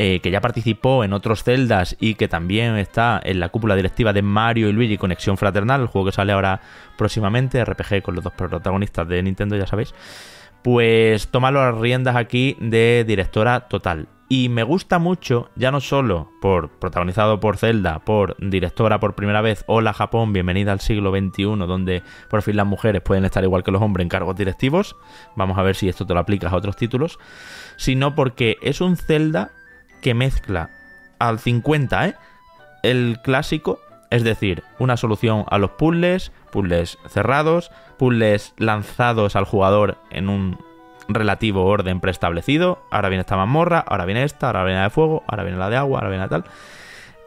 Eh, que ya participó en otros Zeldas y que también está en la cúpula directiva de Mario y Luigi Conexión Fraternal, el juego que sale ahora próximamente, R P G con los dos protagonistas de Nintendo, ya sabéis, pues toma las riendas aquí de directora total. Y me gusta mucho, ya no solo por protagonizado por Zelda, por directora por primera vez, hola Japón, bienvenida al siglo veintiuno, donde por fin las mujeres pueden estar igual que los hombres en cargos directivos, vamos a ver si esto te lo aplicas a otros títulos, sino porque es un Zelda que mezcla al cincuenta, ¿eh? El clásico, es decir, una solución a los puzzles, puzzles cerrados, puzzles lanzados al jugador en un relativo orden preestablecido, ahora viene esta mazmorra, ahora viene esta, ahora viene la de fuego, ahora viene la de agua, ahora viene la tal,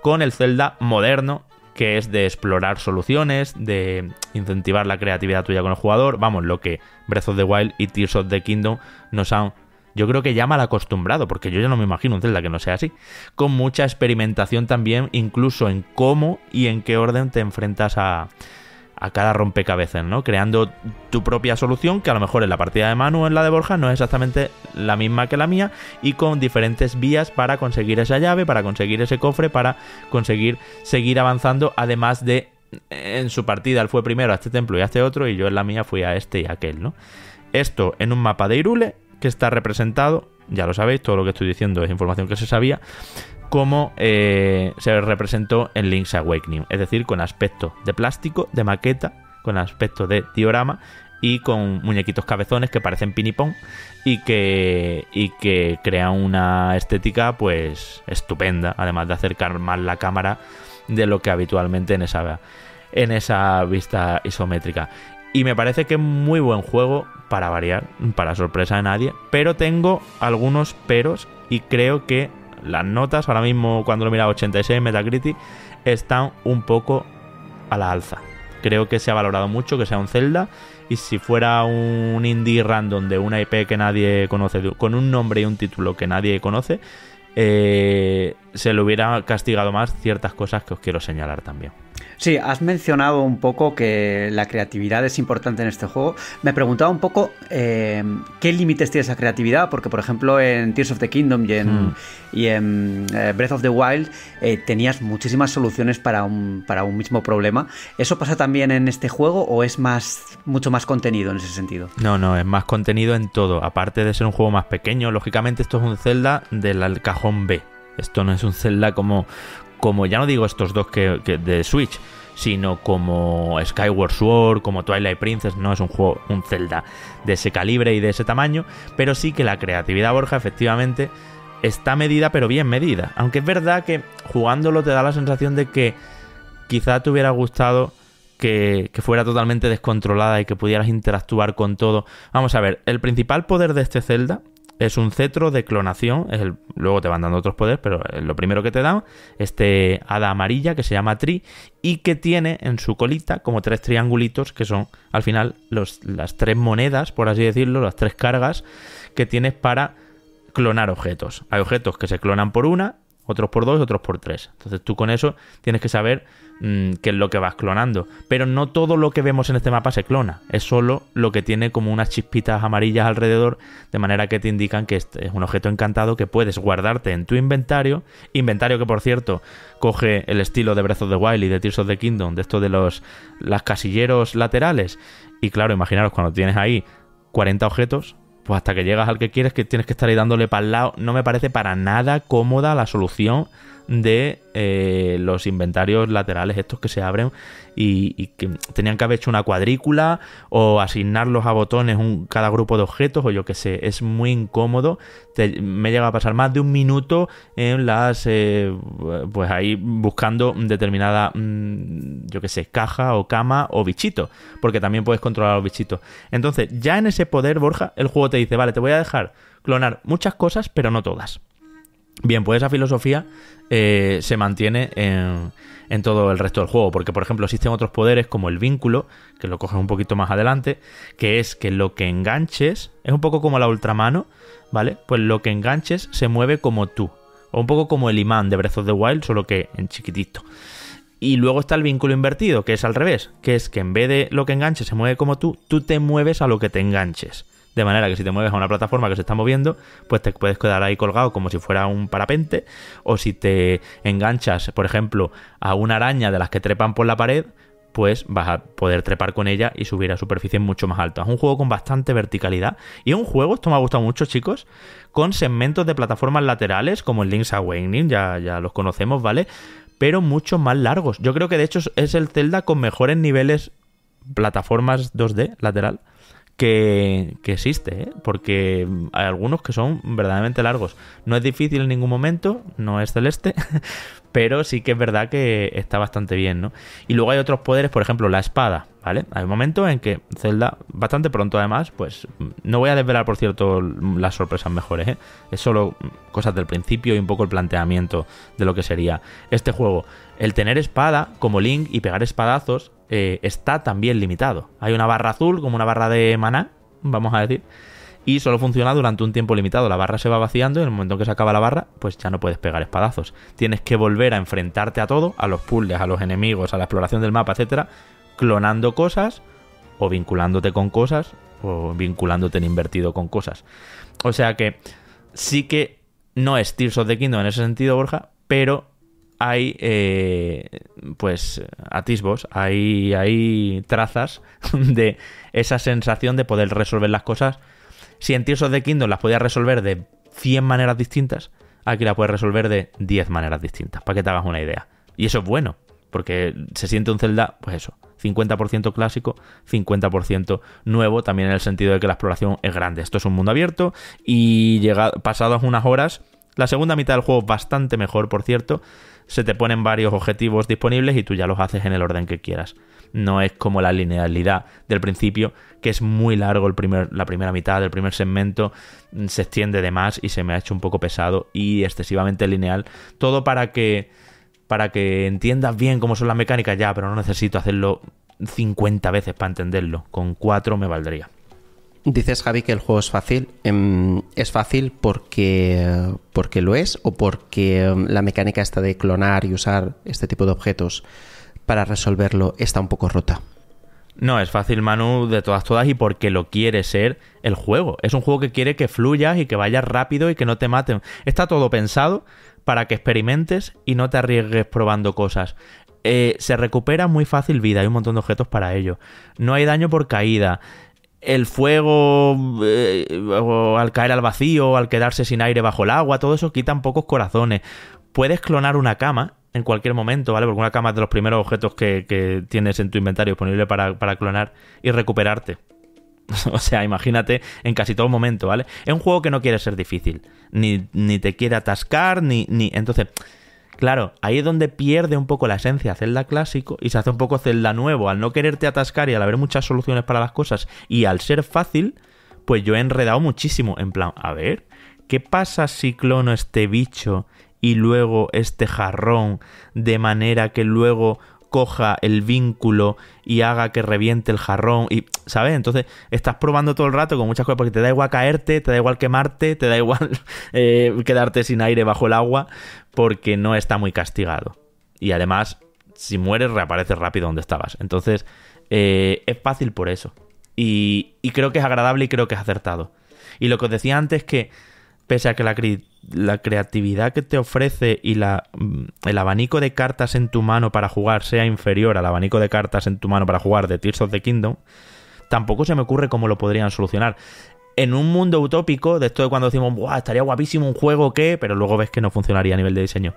con el Zelda moderno, que es de explorar soluciones, de incentivar la creatividad tuya con el jugador, vamos, lo que Breath of the Wild y Tears of the Kingdom nos han... Yo creo que ya mal acostumbrado, porque yo ya no me imagino un Zelda que no sea así. Con mucha experimentación también, incluso en cómo y en qué orden te enfrentas a, a cada rompecabezas, ¿no? Creando tu propia solución, que a lo mejor en la partida de Manu o en la de Borja no es exactamente la misma que la mía, y con diferentes vías para conseguir esa llave, para conseguir ese cofre, para conseguir seguir avanzando, además de en su partida él fue primero a este templo y a este otro, y yo en la mía fui a este y a aquel, ¿no? Esto en un mapa de Hyrule, que está representado ya lo sabéis, todo lo que estoy diciendo es información que se sabía, como eh, se representó en Link's Awakening, es decir, con aspecto de plástico, de maqueta, con aspecto de diorama y con muñequitos cabezones que parecen pinipón y que, y que crean una estética pues estupenda, además de acercar más la cámara de lo que habitualmente en esa, en esa vista isométrica. Y me parece que es muy buen juego, para variar, para sorpresa de nadie, pero tengo algunos peros y creo que las notas, ahora mismo cuando lo mira ochenta y seis Metacritic, están un poco a la alza. Creo que se ha valorado mucho que sea un Zelda, y si fuera un indie random de una I P que nadie conoce, con un nombre y un título que nadie conoce, eh, se le hubiera castigado más ciertas cosas que os quiero señalar también. Sí, has mencionado un poco que la creatividad es importante en este juego. Me preguntaba un poco eh, qué límites tiene esa creatividad, porque por ejemplo en Tears of the Kingdom y en, mm. y en eh, Breath of the Wild eh, tenías muchísimas soluciones para un, para un mismo problema. ¿Eso pasa también en este juego o es más mucho más contenido en ese sentido? No, no, es más contenido en todo. Aparte de ser un juego más pequeño, lógicamente esto es un Zelda del cajón B. Esto no es un Zelda como... como ya no digo estos dos que, que de Switch, sino como Skyward Sword, como Twilight Princess. No es un juego, un Zelda de ese calibre y de ese tamaño, pero sí que la creatividad, Borja, efectivamente está medida, pero bien medida. Aunque es verdad que jugándolo te da la sensación de que quizá te hubiera gustado que, que fuera totalmente descontrolada y que pudieras interactuar con todo. Vamos a ver, el principal poder de este Zelda... es un cetro de clonación, es el, luego te van dando otros poderes, pero lo primero que te dan, este hada amarilla que se llama Tri, y que tiene en su colita como tres triangulitos que son al final los, las tres monedas, por así decirlo, las tres cargas que tienes para clonar objetos. Hay objetos que se clonan por una, otros por dos, otros por tres. Entonces tú con eso tienes que saber mmm, qué es lo que vas clonando. Pero no todo lo que vemos en este mapa se clona. Es solo lo que tiene como unas chispitas amarillas alrededor, de manera que te indican que este es un objeto encantado que puedes guardarte en tu inventario. Inventario que, por cierto, coge el estilo de Breath of the Wild y de Tears of the Kingdom, de esto de los las casilleros laterales. Y claro, imaginaros cuando tienes ahí cuarenta objetos... pues hasta que llegas al que quieres, que tienes que estar ahí dándole para el lado. No me parece para nada cómoda la solución de eh, los inventarios laterales estos que se abren y, y que tenían que haber hecho una cuadrícula o asignarlos a botones un, cada grupo de objetos o yo qué sé. Es muy incómodo. Te, me llega a pasar más de un minuto en las eh, pues ahí buscando determinada mmm, yo qué sé, caja o cama o bichito, porque también puedes controlar los bichitos. Entonces ya en ese poder, Borja, el juego te dice, vale, te voy a dejar clonar muchas cosas pero no todas. Bien, pues esa filosofía eh, se mantiene en, en todo el resto del juego, porque por ejemplo existen otros poderes como el vínculo, que lo coges un poquito más adelante, que es que lo que enganches, es un poco como la ultramano, ¿vale? Pues lo que enganches se mueve como tú, o un poco como el imán de Breath of the Wild, solo que en chiquitito. Y luego está el vínculo invertido, que es al revés, que es que en vez de lo que enganches se mueve como tú, tú te mueves a lo que te enganches. De manera que si te mueves a una plataforma que se está moviendo, pues te puedes quedar ahí colgado como si fuera un parapente. O si te enganchas, por ejemplo, a una araña de las que trepan por la pared, pues vas a poder trepar con ella y subir a superficies mucho más altas. Es un juego con bastante verticalidad. Y es un juego, esto me ha gustado mucho, chicos, con segmentos de plataformas laterales, como el Link's Awakening, ya, ya los conocemos, ¿vale? Pero mucho más largos. Yo creo que de hecho es el Zelda con mejores niveles plataformas dos D lateral Que, que existe, ¿eh? Porque hay algunos que son verdaderamente largos. No es difícil en ningún momento, no es celeste, pero sí que es verdad que está bastante bien, ¿no? Y luego hay otros poderes, por ejemplo, la espada, ¿vale? Hay un momento en que Zelda, bastante pronto además, pues no voy a desvelar, por cierto, las sorpresas mejores, ¿eh? Es solo cosas del principio y un poco el planteamiento de lo que sería este juego. El tener espada como Link y pegar espadazos eh, está también limitado. Hay una barra azul, como una barra de maná, vamos a decir, y solo funciona durante un tiempo limitado. La barra se va vaciando y en el momento que se acaba la barra, pues ya no puedes pegar espadazos. Tienes que volver a enfrentarte a todo, a los puzzles, a los enemigos, a la exploración del mapa, etcétera, clonando cosas o vinculándote con cosas o vinculándote en invertido con cosas. O sea que sí que no es Tears of the Kingdom en ese sentido, Borja, pero hay eh, pues atisbos, hay, hay trazas de esa sensación de poder resolver las cosas. Si en Tears of the Kingdom las podías resolver de cien maneras distintas, aquí la puedes resolver de diez maneras distintas, para que te hagas una idea. Y eso es bueno, porque se siente un Zelda, pues eso, cincuenta por ciento clásico, cincuenta por ciento nuevo, también en el sentido de que la exploración es grande. Esto es un mundo abierto y llega, pasadas unas horas, la segunda mitad del juego es bastante mejor, por cierto, se te ponen varios objetivos disponibles y tú ya los haces en el orden que quieras. No es como la linealidad del principio, que es muy largo el primer, la primera mitad del primer segmento, se extiende de más y se me ha hecho un poco pesado y excesivamente lineal. Todo para que... para que entiendas bien cómo son las mecánicas ya, pero no necesito hacerlo cincuenta veces para entenderlo. Con cuatro me valdría. Dices, Javi, que el juego es fácil. ¿Es fácil porque, porque lo es o porque la mecánica esta de clonar y usar este tipo de objetos para resolverlo está un poco rota? No, es fácil, Manu, de todas todas y porque lo quiere ser el juego. Es un juego que quiere que fluyas y que vayas rápido y que no te maten. Está todo pensado para que experimentes y no te arriesgues probando cosas. Eh, se recupera muy fácil vida, hay un montón de objetos para ello. No hay daño por caída. El fuego eh, o al caer al vacío o al quedarse sin aire bajo el agua, todo eso quitan pocos corazones. Puedes clonar una cama en cualquier momento, ¿vale? Porque una cama es de los primeros objetos que, que tienes en tu inventario disponible para, para clonar y recuperarte. O sea, imagínate en casi todo momento, ¿vale? Es un juego que no quiere ser difícil, ni, ni te quiere atascar, ni, ni... Entonces, claro, ahí es donde pierde un poco la esencia Zelda clásico y se hace un poco Zelda nuevo. Al no quererte atascar y al haber muchas soluciones para las cosas y al ser fácil, pues yo he enredado muchísimo. En plan, a ver, ¿qué pasa si clono este bicho y luego este jarrón de manera que luego coja el vínculo y haga que reviente el jarrón? Y, ¿sabes? Entonces estás probando todo el rato con muchas cosas porque te da igual caerte, te da igual quemarte, te da igual eh, quedarte sin aire bajo el agua porque no está muy castigado. Y además, si mueres, reapareces rápido donde estabas. Entonces, eh, es fácil por eso. Y, y creo que es agradable y creo que es acertado. Y lo que os decía antes es que, pese a que la, cri la creatividad que te ofrece y la, el abanico de cartas en tu mano para jugar sea inferior al abanico de cartas en tu mano para jugar de Tears of the Kingdom, tampoco se me ocurre cómo lo podrían solucionar. En un mundo utópico, de esto de cuando decimos, ¡buah, estaría guapísimo un juego que! Pero luego ves que no funcionaría a nivel de diseño.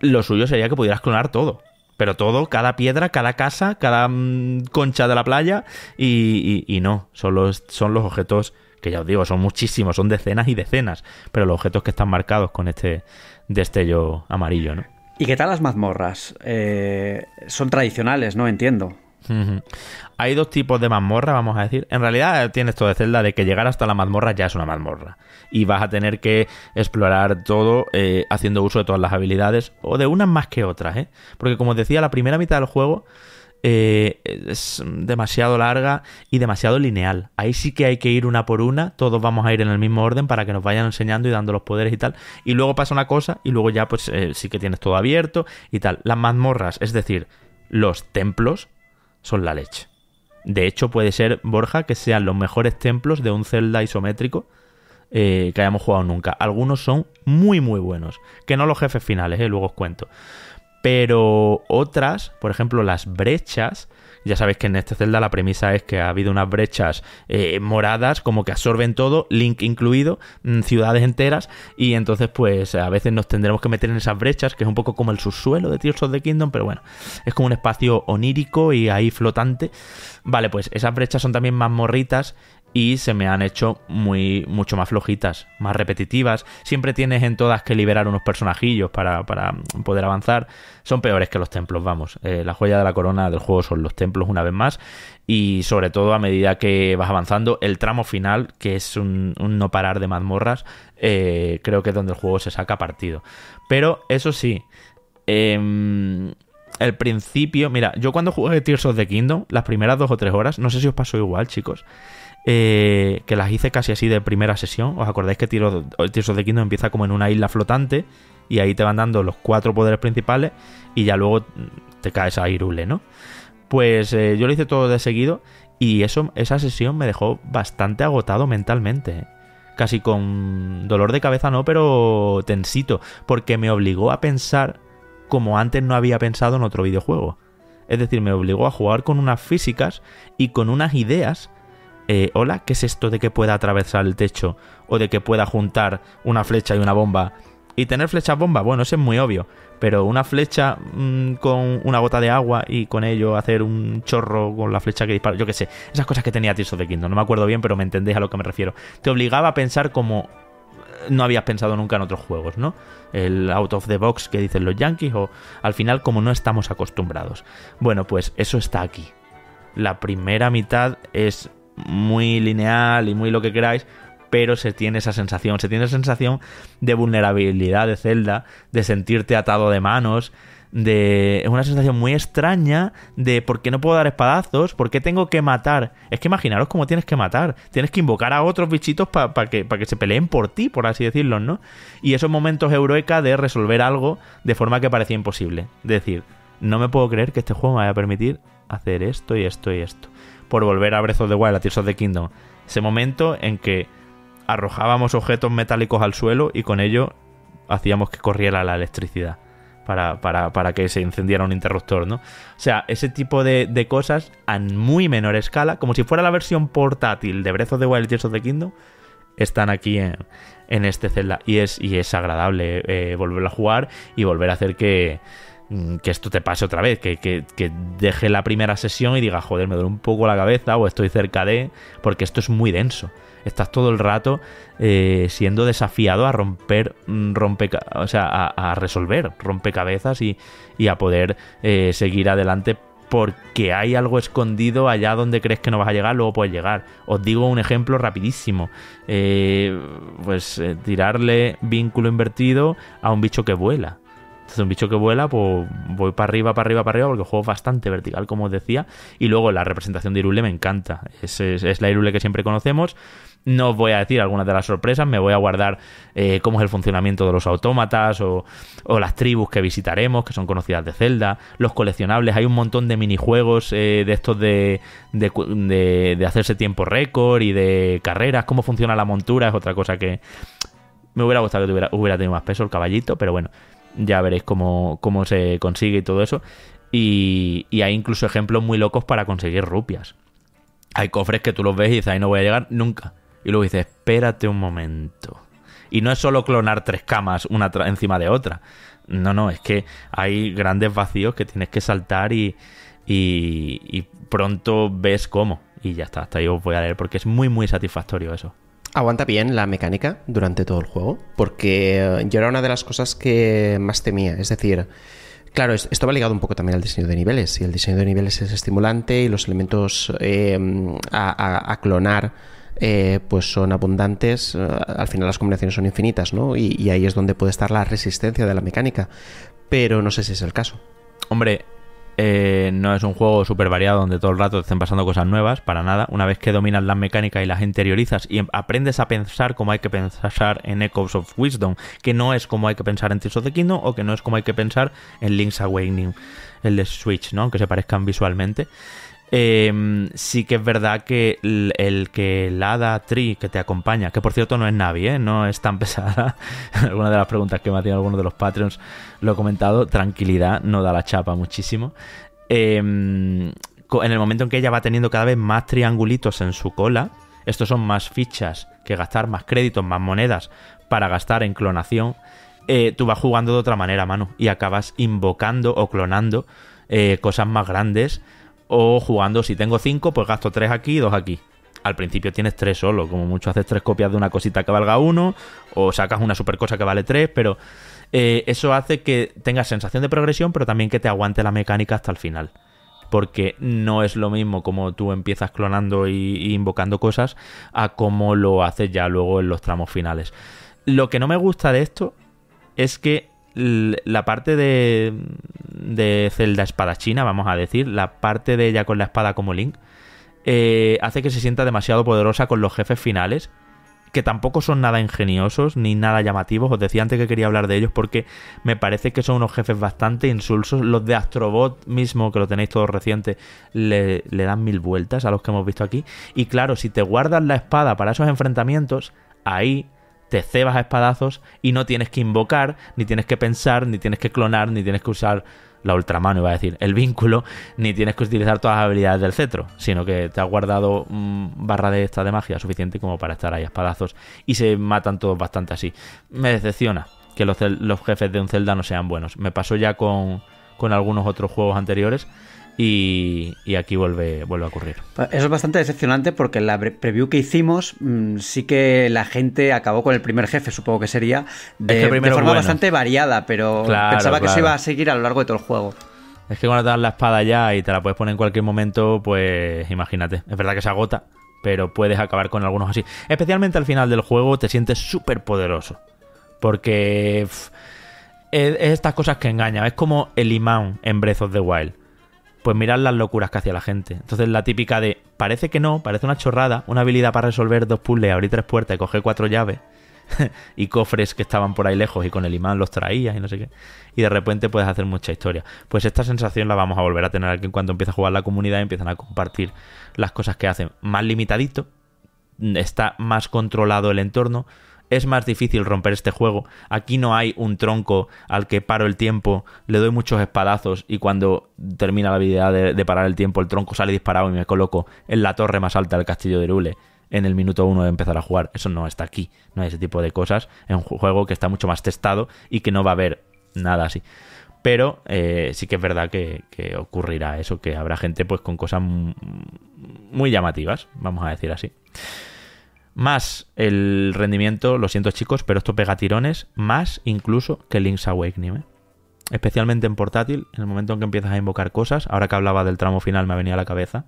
Lo suyo sería que pudieras clonar todo. Pero todo, cada piedra, cada casa, cada mmm, concha de la playa y, y, y no, son los, son los objetos... que ya os digo, son muchísimos, son decenas y decenas, pero los objetos que están marcados con este destello amarillo, ¿no? ¿Y qué tal las mazmorras? Eh, son tradicionales, ¿no? Entiendo. Uh-huh. Hay dos tipos de mazmorra, vamos a decir. En realidad tienes todo de Zelda de que llegar hasta la mazmorra ya es una mazmorra. Y vas a tener que explorar todo eh, haciendo uso de todas las habilidades, o de unas más que otras, ¿eh? Porque como os decía, la primera mitad del juego... Eh, es demasiado larga y demasiado lineal. Ahí sí que hay que ir una por una, todos vamos a ir en el mismo orden para que nos vayan enseñando y dando los poderes y tal, y luego pasa una cosa y luego ya pues eh, sí que tienes todo abierto y tal. Las mazmorras, es decir, los templos, son la leche. De hecho puede ser, Borja, que sean los mejores templos de un Zelda isométrico eh, que hayamos jugado nunca. Algunos son muy muy buenos, que no los jefes finales, eh, luego os cuento. Pero otras, por ejemplo, las brechas, ya sabéis que en este Zelda la premisa es que ha habido unas brechas eh, moradas, como que absorben todo, Link incluido, ciudades enteras, y entonces pues a veces nos tendremos que meter en esas brechas, que es un poco como el subsuelo de Tears of the Kingdom, pero bueno, es como un espacio onírico y ahí flotante. Vale, pues esas brechas son también mazmorritas, y se me han hecho muy, mucho más flojitas, más repetitivas. Siempre tienes en todas que liberar unos personajillos para, para poder avanzar. Son peores que los templos, vamos. Eh, la joya de la corona del juego son los templos una vez más. Y sobre todo a medida que vas avanzando, el tramo final, que es un, un no parar de mazmorras, eh, creo que es donde el juego se saca partido. Pero eso sí... Eh, el principio... Mira, yo cuando jugué Tears of the Kingdom, las primeras dos o tres horas, no sé si os pasó igual, chicos... Eh, que las hice casi así de primera sesión. ¿Os acordáis que Tears of the Kingdom empieza como en una isla flotante? Y ahí te van dando los cuatro poderes principales y ya luego te caes a Hyrule, ¿no? Pues eh, yo lo hice todo de seguido y eso, esa sesión me dejó bastante agotado mentalmente. Casi con dolor de cabeza no, pero tensito. Porque me obligó a pensar como antes no había pensado en otro videojuego. Es decir, me obligó a jugar con unas físicas y con unas ideas eh, hola, ¿qué es esto de que pueda atravesar el techo o de que pueda juntar una flecha y una bomba? Y tener flechas bomba, bueno, eso es muy obvio, pero una flecha mmm, con una gota de agua y con ello hacer un chorro con la flecha que dispara, yo qué sé, esas cosas que tenía Tears of the Kingdom, no me acuerdo bien, pero me entendéis a lo que me refiero. Te obligaba a pensar como no habías pensado nunca en otros juegos, ¿no? El out of the box que dicen los yankees, o al final como no estamos acostumbrados. Bueno, pues eso está aquí. La primera mitad es muy lineal y muy lo que queráis, pero se tiene esa sensación, se tiene esa sensación de vulnerabilidad de Zelda, de sentirte atado de manos, de... es una sensación muy extraña de por qué no puedo dar espadazos, por qué tengo que matar. Es que imaginaros cómo tienes que matar, tienes que invocar a otros bichitos para pa que, pa que se peleen por ti, por así decirlo, ¿no? Y esos momentos heroica de resolver algo de forma que parecía imposible. Es decir, no me puedo creer que este juego me vaya a permitir hacer esto y esto y esto. Por volver a Breath of the Wild, a Tears of the Kingdom, ese momento en que arrojábamos objetos metálicos al suelo y con ello hacíamos que corriera la electricidad para, para, para que se encendiera un interruptor, ¿no? O sea, ese tipo de, de cosas a muy menor escala, como si fuera la versión portátil de Breath of the Wild y Tears of the Kingdom, están aquí en, en este Zelda. Y es, y es agradable eh, volver a jugar y volver a hacer que, que esto te pase otra vez, que, que, que deje la primera sesión y diga, joder, me duele un poco la cabeza o estoy cerca de... porque esto es muy denso. Estás todo el rato eh, siendo desafiado a romper, rompe, o sea, a, a resolver rompecabezas y, y a poder eh, seguir adelante porque hay algo escondido allá donde crees que no vas a llegar, luego puedes llegar. Os digo un ejemplo rapidísimo. Eh, pues eh, tirarle vínculo invertido a un bicho que vuela. Entonces un bicho que vuela, pues voy para arriba, para arriba, para arriba, porque el juego es bastante vertical, como os decía. Y luego la representación de Hyrule me encanta. Es, es, es la Hyrule que siempre conocemos. No os voy a decir algunas de las sorpresas, me voy a guardar eh, cómo es el funcionamiento de los autómatas o, o las tribus que visitaremos, que son conocidas de Zelda, los coleccionables. Hay un montón de minijuegos eh, de estos de, de, de, de hacerse tiempo récord y de carreras. Cómo funciona la montura es otra cosa que me hubiera gustado que tuviera, hubiera tenido más peso el caballito, pero bueno, ya veréis cómo, cómo se consigue y todo eso. Y, y hay incluso ejemplos muy locos para conseguir rupias. Hay cofres que tú los ves y dices, ahí no voy a llegar nunca. Y luego dices, espérate un momento. Y no es solo clonar tres camas una encima de otra. No, no, es que hay grandes vacíos que tienes que saltar y, y, y pronto ves cómo. Y ya está, hasta ahí os voy a leer porque es muy, muy satisfactorio eso. Aguanta bien la mecánica durante todo el juego, porque yo era una de las cosas que más temía. Es decir, claro, esto va ligado un poco también al diseño de niveles, y el diseño de niveles es estimulante y los elementos eh, a, a, a clonar eh, pues son abundantes. Al final las combinaciones son infinitas, ¿no? Y, y ahí es donde puede estar la resistencia de la mecánica, pero no sé si es el caso. Hombre, eh, no es un juego súper variado donde todo el rato te estén pasando cosas nuevas, para nada. Una vez que dominas las mecánicas y las interiorizas y aprendes a pensar como hay que pensar en Echoes of Wisdom, que no es como hay que pensar en Tears of the Kingdom o que no es como hay que pensar en Link's Awakening, el de Switch, ¿no? Aunque se parezcan visualmente. Eh, sí que es verdad que el, el que el hada Tree que te acompaña, que por cierto no es Navi, ¿eh? No es tan pesada. Alguna de las preguntas que me ha tenido alguno de los Patreons lo he comentado, tranquilidad, no da la chapa muchísimo. Eh, en el momento en que ella va teniendo cada vez más triangulitos en su cola, estos son más fichas que gastar, más créditos, más monedas para gastar en clonación. Eh, tú vas jugando de otra manera, mano, y acabas invocando o clonando eh, cosas más grandes. O jugando, si tengo cinco, pues gasto tres aquí y dos aquí. Al principio tienes tres solo, como mucho haces tres copias de una cosita que valga uno, o sacas una super cosa que vale tres, pero eh, eso hace que tengas sensación de progresión, pero también que te aguante la mecánica hasta el final. Porque no es lo mismo como tú empiezas clonando e invocando cosas a como lo haces ya luego en los tramos finales. Lo que no me gusta de esto es que la parte de, de Zelda espadachina, vamos a decir, la parte de ella con la espada como Link, eh, hace que se sienta demasiado poderosa con los jefes finales, que tampoco son nada ingeniosos ni nada llamativos. Os decía antes que quería hablar de ellos porque me parece que son unos jefes bastante insulsos. Los de Astrobot mismo, que lo tenéis todos reciente, le, le dan mil vueltas a los que hemos visto aquí. Y claro, si te guardas la espada para esos enfrentamientos, ahí te cebas a espadazos y no tienes que invocar, ni tienes que pensar, ni tienes que clonar, ni tienes que usar la ultramano, iba a decir, el vínculo, ni tienes que utilizar todas las habilidades del cetro, sino que te has guardado mmm, barra de esta de magia suficiente como para estar ahí a espadazos y se matan todos bastante así. Me decepciona que los, los jefes de un Zelda no sean buenos. Me pasó ya con, con algunos otros juegos anteriores. Y, y aquí vuelve, vuelve a ocurrir. Eso es bastante decepcionante porque en la preview que hicimos mmm, sí que la gente acabó con el primer jefe, supongo que sería, de, es que de forma bueno. bastante variada, pero claro, pensaba claro. que se iba a seguir a lo largo de todo el juego. Es que cuando te das la espada ya y te la puedes poner en cualquier momento, pues imagínate. Es verdad que se agota, pero puedes acabar con algunos así. Especialmente al final del juego te sientes súper poderoso porque pff, es, es estas cosas que engañan. Es como el imán en Breath of the Wild. Pues mirad las locuras que hacía la gente. Entonces la típica de, parece que no, parece una chorrada, una habilidad para resolver dos puzzles, abrir tres puertas y coger cuatro llaves y cofres que estaban por ahí lejos y con el imán los traías y no sé qué. Y de repente puedes hacer mucha historia. Pues esta sensación la vamos a volver a tener aquí en cuanto empiece a jugar la comunidad y empiezan a compartir las cosas que hacen. Más limitadito, está más controlado el entorno, es más difícil romper este juego. Aquí no hay un tronco al que paro el tiempo, le doy muchos espadazos y cuando termina la habilidad de, de parar el tiempo el tronco sale disparado y me coloco en la torre más alta del castillo de Hyrule en el minuto uno de empezar a jugar. Eso no está aquí, no hay ese tipo de cosas. Es un juego que está mucho más testado y que no va a haber nada así. Pero eh, sí que es verdad que, que ocurrirá eso, que habrá gente pues con cosas muy llamativas, vamos a decir así. Más el rendimiento, lo siento chicos, pero esto pega tirones, más incluso que Link's Awakening, ¿eh? Especialmente en portátil, en el momento en que empiezas a invocar cosas, ahora que hablaba del tramo final me ha venido a la cabeza,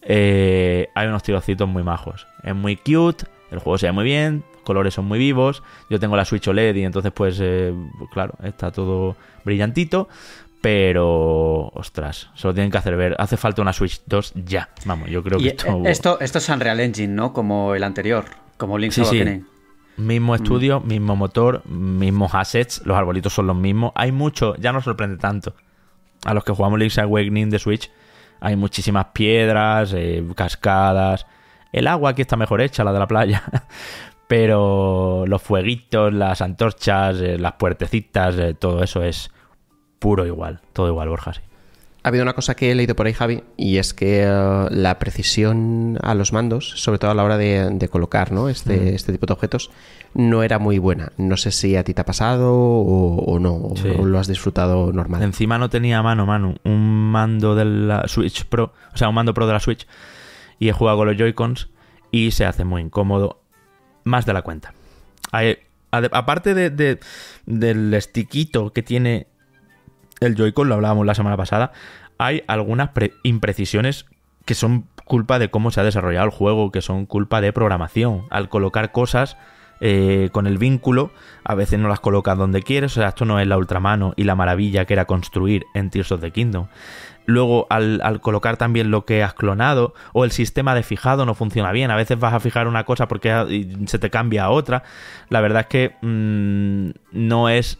eh, hay unos tirocitos muy majos, es muy cute, el juego se ve muy bien, los colores son muy vivos, yo tengo la Switch O L E D y entonces pues eh, claro, está todo brillantito. Pero, ostras, se lo tienen que hacer ver. Hace falta una Switch dos ya. Vamos, yo creo que esto... esto... Esto es Unreal Engine, ¿no? Como el anterior, como Link's Awakening. Sí, sí. Mismo estudio, mm. mismo motor, mismos assets, los arbolitos son los mismos. Hay mucho, ya no sorprende tanto. A los que jugamos Link's Awakening de Switch hay muchísimas piedras, eh, cascadas. El agua aquí está mejor hecha, la de la playa. Pero los fueguitos, las antorchas, eh, las puertecitas, eh, todo eso es... puro igual, todo igual, Borja, sí. Ha habido una cosa que he leído por ahí, Javi, y es que uh, la precisión a los mandos, sobre todo a la hora de, de colocar, ¿no? este, mm. este tipo de objetos, no era muy buena. No sé si a ti te ha pasado o, o no, sí. o lo has disfrutado normal. Encima no tenía a mano, Manu, un mando de la Switch Pro, o sea, un mando Pro de la Switch, y he jugado con los Joy-Cons y se hace muy incómodo, más de la cuenta. Hay, a, aparte de, de, del stickito que tiene... el Joy-Con, lo hablábamos la semana pasada, hay algunas imprecisiones que son culpa de cómo se ha desarrollado el juego, que son culpa de programación. Al colocar cosas eh, con el vínculo, a veces no las colocas donde quieres, o sea, esto no es la ultramano y la maravilla que era construir en Tears of the Kingdom. Luego, al, al colocar también lo que has clonado, o el sistema de fijado no funciona bien, a veces vas a fijar una cosa porque se te cambia a otra. La verdad es que mmm, no es...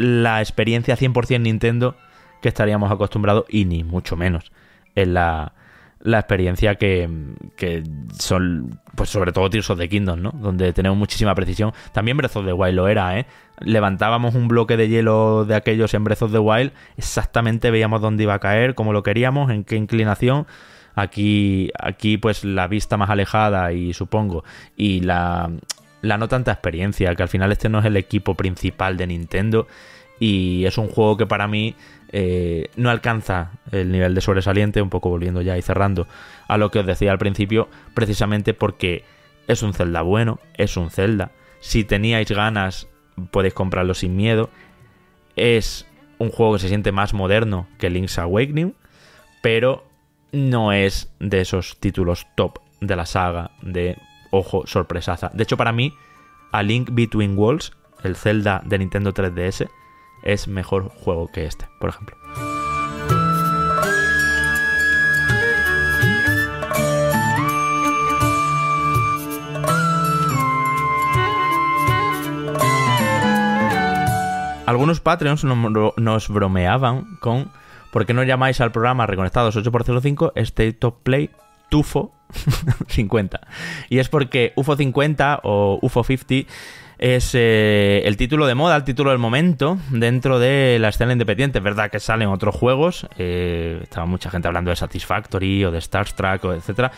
la experiencia cien por cien Nintendo que estaríamos acostumbrados y ni mucho menos es la, la experiencia que, que son, pues sobre todo Tears of the Kingdom, ¿no? Donde tenemos muchísima precisión. También Breath of the Wild lo era, ¿eh? Levantábamos un bloque de hielo de aquellos en Breath of the Wild, exactamente veíamos dónde iba a caer, cómo lo queríamos, en qué inclinación. Aquí, aquí pues la vista más alejada y supongo, y la... la no tanta experiencia, que al final este no es el equipo principal de Nintendo y es un juego que para mí eh, no alcanza el nivel de sobresaliente, un poco volviendo ya y cerrando a lo que os decía al principio, precisamente porque es un Zelda bueno, es un Zelda, si teníais ganas podéis comprarlo sin miedo, es un juego que se siente más moderno que Link's Awakening, pero no es de esos títulos top de la saga de... ojo, sorpresaza. De hecho, para mí, A Link Between Worlds, el Zelda de Nintendo tres D S, es mejor juego que este, por ejemplo. Algunos Patreons nos bromeaban con ¿por qué no llamáis al programa Reconectados ocho por cero cinco State of Play, tufo cincuenta. Y es porque U F O cincuenta o U F O cincuenta es eh, el título de moda, el título del momento dentro de la escena independiente. Es verdad que salen otros juegos, eh, estaba mucha gente hablando de Satisfactory o de Star Trek, etcétera,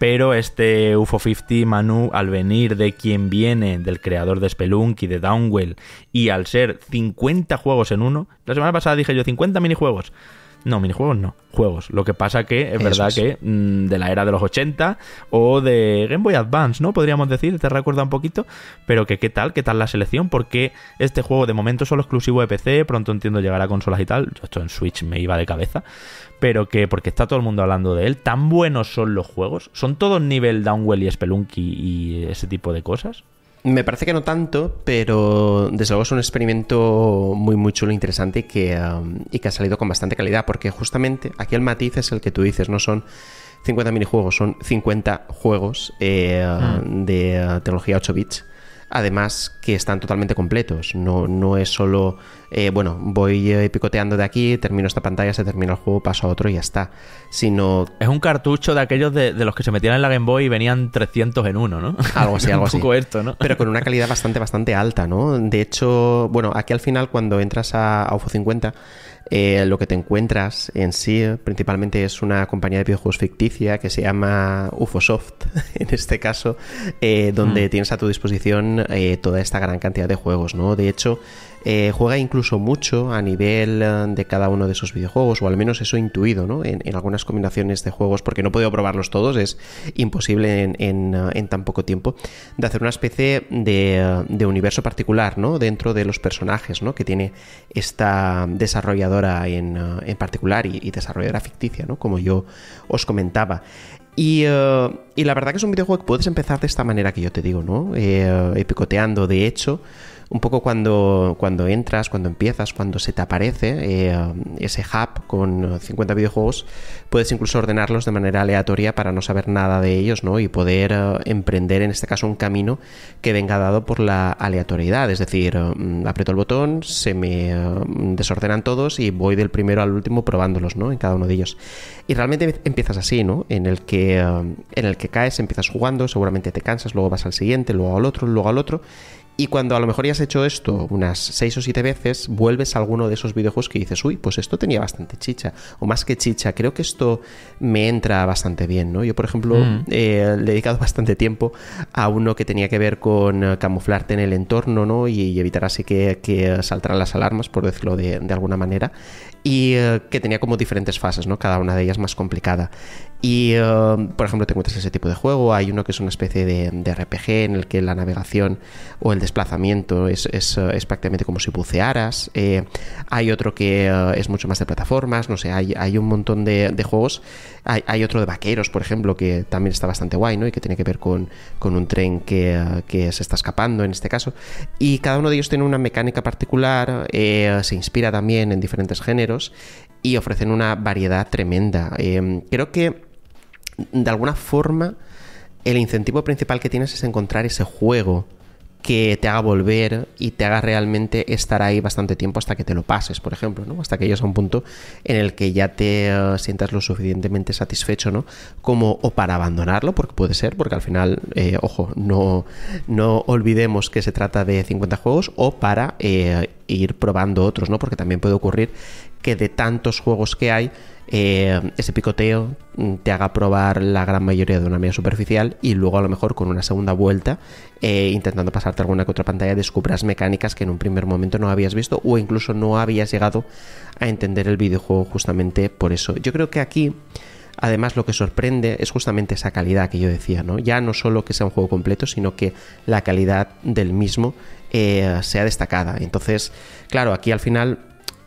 pero este U F O cincuenta, Manu, al venir de quien viene, del creador de Spelunky, de Downwell, y al ser cincuenta juegos en uno, la semana pasada dije yo cincuenta minijuegos. No, minijuegos no, juegos. Lo que pasa que es Eso verdad es. que mmm, de la era de los ochenta o de Game Boy Advance, ¿no? Podríamos decir, te recuerda un poquito, pero que qué tal, qué tal la selección, porque este juego de momento solo exclusivo de P C, pronto entiendo llegará a consolas y tal. Yo esto en Switch me iba de cabeza, pero que porque está todo el mundo hablando de él, tan buenos son los juegos, son todos nivel Downwell y Spelunky y ese tipo de cosas. Me parece que no tanto, pero desde luego es un experimento muy muy chulo, interesante y que, um, y que ha salido con bastante calidad, porque justamente aquí el matiz es el que tú dices, no son cincuenta minijuegos, son cincuenta juegos eh, ah. de uh, tecnología ocho bits, además que están totalmente completos, no, no es solo, eh, bueno, voy eh, picoteando de aquí, termino esta pantalla, se termina el juego, paso a otro y ya está, sino... Es un cartucho de aquellos de, de los que se metían en la Game Boy y venían trescientos en uno, ¿no? Algo así, algo así. Un poco esto, ¿no? Pero con una calidad bastante, bastante alta, ¿no? De hecho, bueno, aquí al final cuando entras a, a U F O cincuenta, eh, lo que te encuentras en sí principalmente es una compañía de videojuegos ficticia que se llama Ufosoft, en este caso, eh, donde mm. tienes a tu disposición eh, toda esta gran cantidad de juegos, ¿no? De hecho, eh, juega incluso mucho a nivel de cada uno de esos videojuegos, o al menos eso intuido, ¿no? En, en algunas combinaciones de juegos, porque no he podido probarlos todos, es imposible en, en, en tan poco tiempo, de hacer una especie de, de universo particular, ¿no? Dentro de los personajes, ¿no? Que tiene esta desarrolladora en, en particular y, y desarrolladora ficticia, ¿no? Como yo os comentaba. Y, uh, y la verdad que es un videojuego que puedes empezar de esta manera que yo te digo, ¿no? Eh, picoteando, de hecho... Un poco cuando, cuando entras, cuando empiezas, cuando se te aparece eh, ese hub con cincuenta videojuegos, puedes incluso ordenarlos de manera aleatoria para no saber nada de ellos, ¿no? Y poder eh, emprender, en este caso, un camino que venga dado por la aleatoriedad. Es decir, eh, aprieto el botón, se me eh, desordenan todos y voy del primero al último probándolos, ¿no? En cada uno de ellos. Y realmente empiezas así, ¿no? En el que, eh, en el que caes, empiezas jugando, seguramente te cansas, luego vas al siguiente, luego al otro, luego al otro... Y cuando a lo mejor ya has hecho esto unas seis o siete veces, vuelves a alguno de esos videojuegos que dices, uy, pues esto tenía bastante chicha, o más que chicha, creo que esto me entra bastante bien, ¿no? Yo, por ejemplo, mm. eh, le he dedicado bastante tiempo a uno que tenía que ver con camuflarte en el entorno, ¿no? Y, y evitar así que, que saltaran las alarmas, por decirlo de, de alguna manera, y eh, que tenía como diferentes fases, ¿no? Cada una de ellas más complicada. Y, eh, por ejemplo, te encuentras ese tipo de juego, hay uno que es una especie de, de R P G en el que la navegación o el desplazamiento es, es, es prácticamente como si bucearas, eh, hay otro que eh, es mucho más de plataformas, no sé, hay, hay un montón de, de juegos, hay, hay otro de vaqueros, por ejemplo, que también está bastante guay, ¿no? Y que tiene que ver con, con un tren que, que se está escapando en este caso, y cada uno de ellos tiene una mecánica particular, eh, se inspira también en diferentes géneros y ofrecen una variedad tremenda. Eh, creo que de alguna forma el incentivo principal que tienes es encontrar ese juego que te haga volver y te haga realmente estar ahí bastante tiempo hasta que te lo pases, por ejemplo, ¿no? Hasta que llegues a un punto en el que ya te uh, sientas lo suficientemente satisfecho, ¿no? Como o para abandonarlo, porque puede ser, porque al final, eh, ojo, no, no olvidemos que se trata de cincuenta juegos, o para eh, ir probando otros, ¿no? Porque también puede ocurrir que de tantos juegos que hay, eh, ese picoteo te haga probar la gran mayoría de una manera superficial y luego a lo mejor con una segunda vuelta, eh, intentando pasarte alguna que otra pantalla, descubras mecánicas que en un primer momento no habías visto o incluso no habías llegado a entender el videojuego justamente por eso. Yo creo que aquí... Además, lo que sorprende es justamente esa calidad que yo decía, ¿no? Ya no solo que sea un juego completo, sino que la calidad del mismo eh, sea destacada. Entonces, claro, aquí al final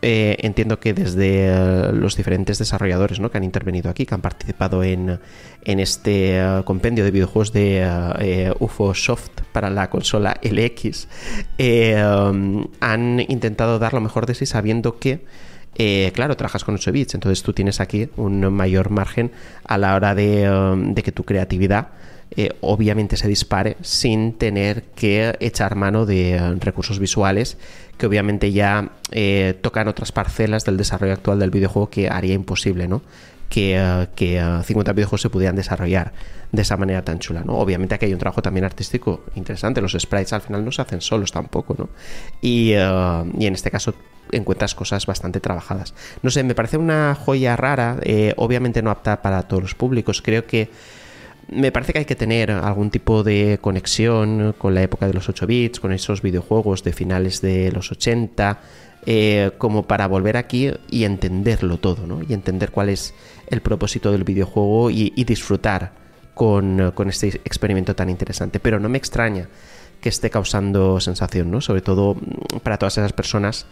eh, entiendo que desde eh, los diferentes desarrolladores, ¿no? Que han intervenido aquí, que han participado en, en este eh, compendio de videojuegos de eh, Ufosoft para la consola L X, eh, um, han intentado dar lo mejor de sí sabiendo que Eh, claro, trabajas con ocho bits, entonces tú tienes aquí un mayor margen a la hora de, um, de que tu creatividad eh, obviamente se dispare sin tener que echar mano de recursos visuales que obviamente ya eh, tocan otras parcelas del desarrollo actual del videojuego que haría imposible, ¿no? que, uh, que uh, cincuenta videojuegos se pudieran desarrollar de esa manera tan chula, ¿no? Obviamente aquí hay un trabajo también artístico interesante, los sprites al final no se hacen solos tampoco, ¿no? Y, uh, y en este caso encuentras cosas bastante trabajadas. No sé, me parece una joya rara, eh, obviamente no apta para todos los públicos, creo que me parece que hay que tener algún tipo de conexión con la época de los ocho bits, con esos videojuegos de finales de los ochenta, eh, como para volver aquí y entenderlo todo, ¿no? Y entender cuál es el propósito del videojuego y, y disfrutar con, con este experimento tan interesante. Pero no me extraña que esté causando sensación, ¿no? Sobre todo para todas esas personas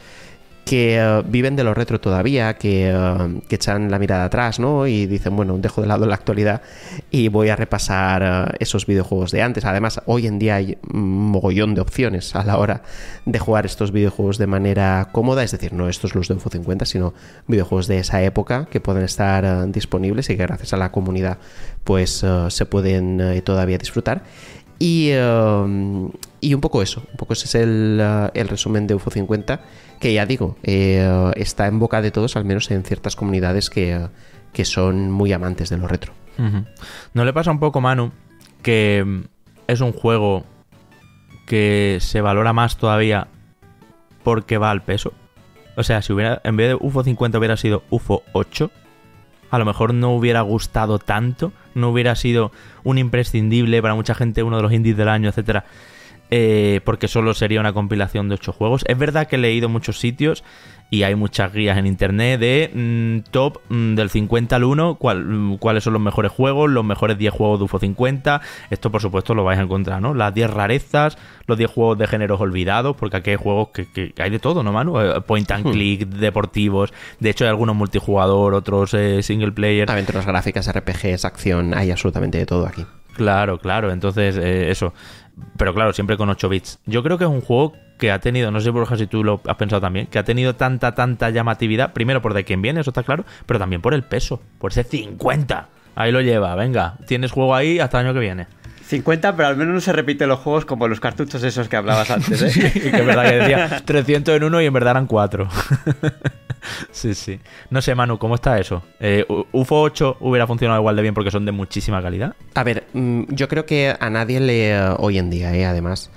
que uh, viven de lo retro todavía, que, uh, que echan la mirada atrás, ¿no? Y dicen, bueno, dejo de lado la actualidad y voy a repasar uh, esos videojuegos de antes. Además, hoy en día hay un mogollón de opciones a la hora de jugar estos videojuegos de manera cómoda, es decir, no estos los de U F O cincuenta, sino videojuegos de esa época que pueden estar uh, disponibles y que gracias a la comunidad pues uh, se pueden uh, todavía disfrutar. Y, uh, y un poco eso, un poco ese es el, uh, el resumen de U F O cincuenta, que ya digo, eh, está en boca de todos, al menos en ciertas comunidades que, que son muy amantes de lo retro. Uh-huh. ¿No le pasa un poco, Manu, que es un juego que se valora más todavía porque va al peso? O sea, si hubiera, en vez de U F O cincuenta hubiera sido U F O ocho... a lo mejor no hubiera gustado tanto, no hubiera sido un imprescindible para mucha gente, uno de los indies del año, etcétera, eh, porque solo sería una compilación de ocho juegos. Es verdad que he leído muchos sitios y hay muchas guías en internet de mmm, top mmm, del cincuenta al uno, cual, cuáles son los mejores juegos, los mejores diez juegos de U F O cincuenta. Esto, por supuesto, lo vais a encontrar, ¿no? Las diez rarezas, los diez juegos de géneros olvidados, porque aquí hay juegos que, que hay de todo, ¿no, Manu? Point and click, deportivos, de hecho hay algunos multijugador, otros eh, single player. Aventuras gráficas, R P Gs, acción, hay absolutamente de todo aquí. Claro, claro, entonces eh, eso. Pero claro, siempre con ocho bits. Yo creo que es un juego que ha tenido, no sé, Borja, si tú lo has pensado también, que ha tenido tanta, tanta llamatividad, primero por de quién viene, eso está claro, pero también por el peso, por ese cincuenta. Ahí lo lleva, venga, tienes juego ahí hasta el año que viene. cincuenta, pero al menos no se repiten los juegos como los cartuchos esos que hablabas antes, ¿eh? Sí, que es verdad que decía trescientos en uno y en verdad eran cuatro. Sí, sí. No sé, Manu, ¿cómo está eso? Eh, U F O ocho hubiera funcionado igual de bien porque son de muchísima calidad. A ver, yo creo que a nadie le... Hoy en día, ¿eh? Además,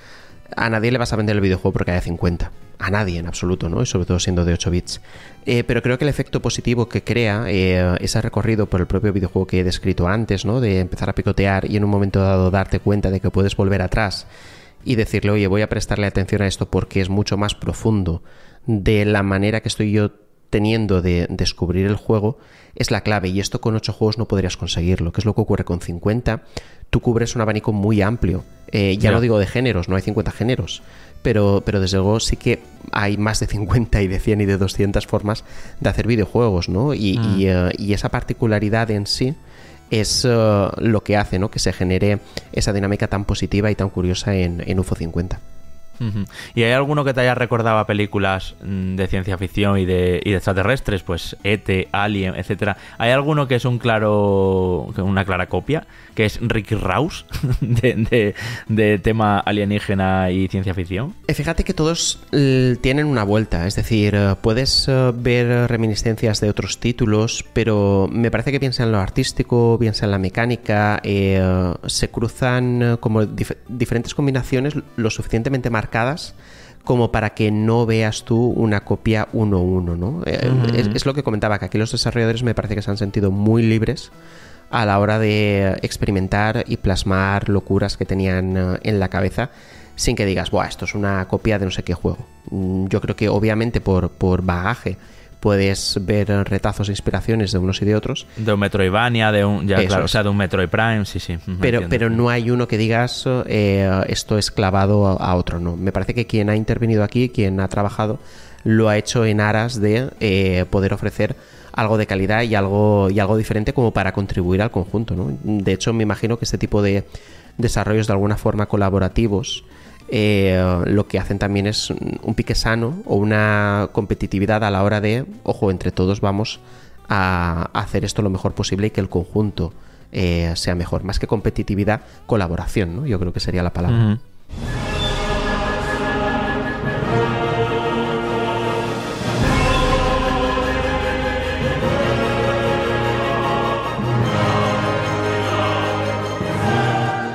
a nadie le vas a vender el videojuego porque haya cincuenta. A nadie en absoluto, ¿no? Y sobre todo siendo de ocho bits. Eh, pero creo que el efecto positivo que crea eh, ese recorrido por el propio videojuego que he descrito antes, ¿no? De empezar a picotear y en un momento dado darte cuenta de que puedes volver atrás y decirle, oye, voy a prestarle atención a esto porque es mucho más profundo de la manera que estoy yo teniendo de descubrir el juego, es la clave, y esto con ocho juegos no podrías conseguirlo, que es lo que ocurre con cincuenta. Tú cubres un abanico muy amplio, eh, ya yeah. no digo de géneros, no hay cincuenta géneros, pero, pero desde luego sí que hay más de cincuenta y de cien y de doscientas formas de hacer videojuegos, ¿no? Y, ah. y, uh, y esa particularidad en sí es uh, lo que hace, ¿no? Que se genere esa dinámica tan positiva y tan curiosa en, en U F O cincuenta. Uh-huh. ¿Y hay alguno que te haya recordado a películas de ciencia ficción y de, y de extraterrestres? Pues E T, Alien, etcétera. ¿Hay alguno que es un claro, una clara copia? Que es Rick Rouse de, de, de tema alienígena y ciencia ficción. Fíjate que todos tienen una vuelta. Es decir, puedes ver reminiscencias de otros títulos, pero me parece que piensa en lo artístico, piensa en la mecánica, eh, se cruzan como dif- diferentes combinaciones lo suficientemente marcadas como para que no veas tú una copia uno a uno, ¿no? Uh-huh. es, es lo que comentaba, que aquí los desarrolladores me parece que se han sentido muy libres a la hora de experimentar y plasmar locuras que tenían en la cabeza sin que digas, buah, esto es una copia de no sé qué juego. Yo creo que obviamente por, por bagaje puedes ver retazos e inspiraciones de unos y de otros. De un Metroidvania, de un, ya, claro, o sea, de un Metroid Prime, sí, sí. Pero, pero no hay uno que digas eh, esto es clavado a, a otro, no. Me parece que quien ha intervenido aquí, quien ha trabajado, lo ha hecho en aras de eh, poder ofrecer algo de calidad y algo, y algo diferente como para contribuir al conjunto, ¿no? De hecho, me imagino que este tipo de desarrollos de alguna forma colaborativos Eh, lo que hacen también es un pique sano o una competitividad a la hora de, ojo, entre todos vamos a hacer esto lo mejor posible y que el conjunto eh, sea mejor. Más que competitividad, colaboración, ¿no? Yo creo que sería la palabra. Mm.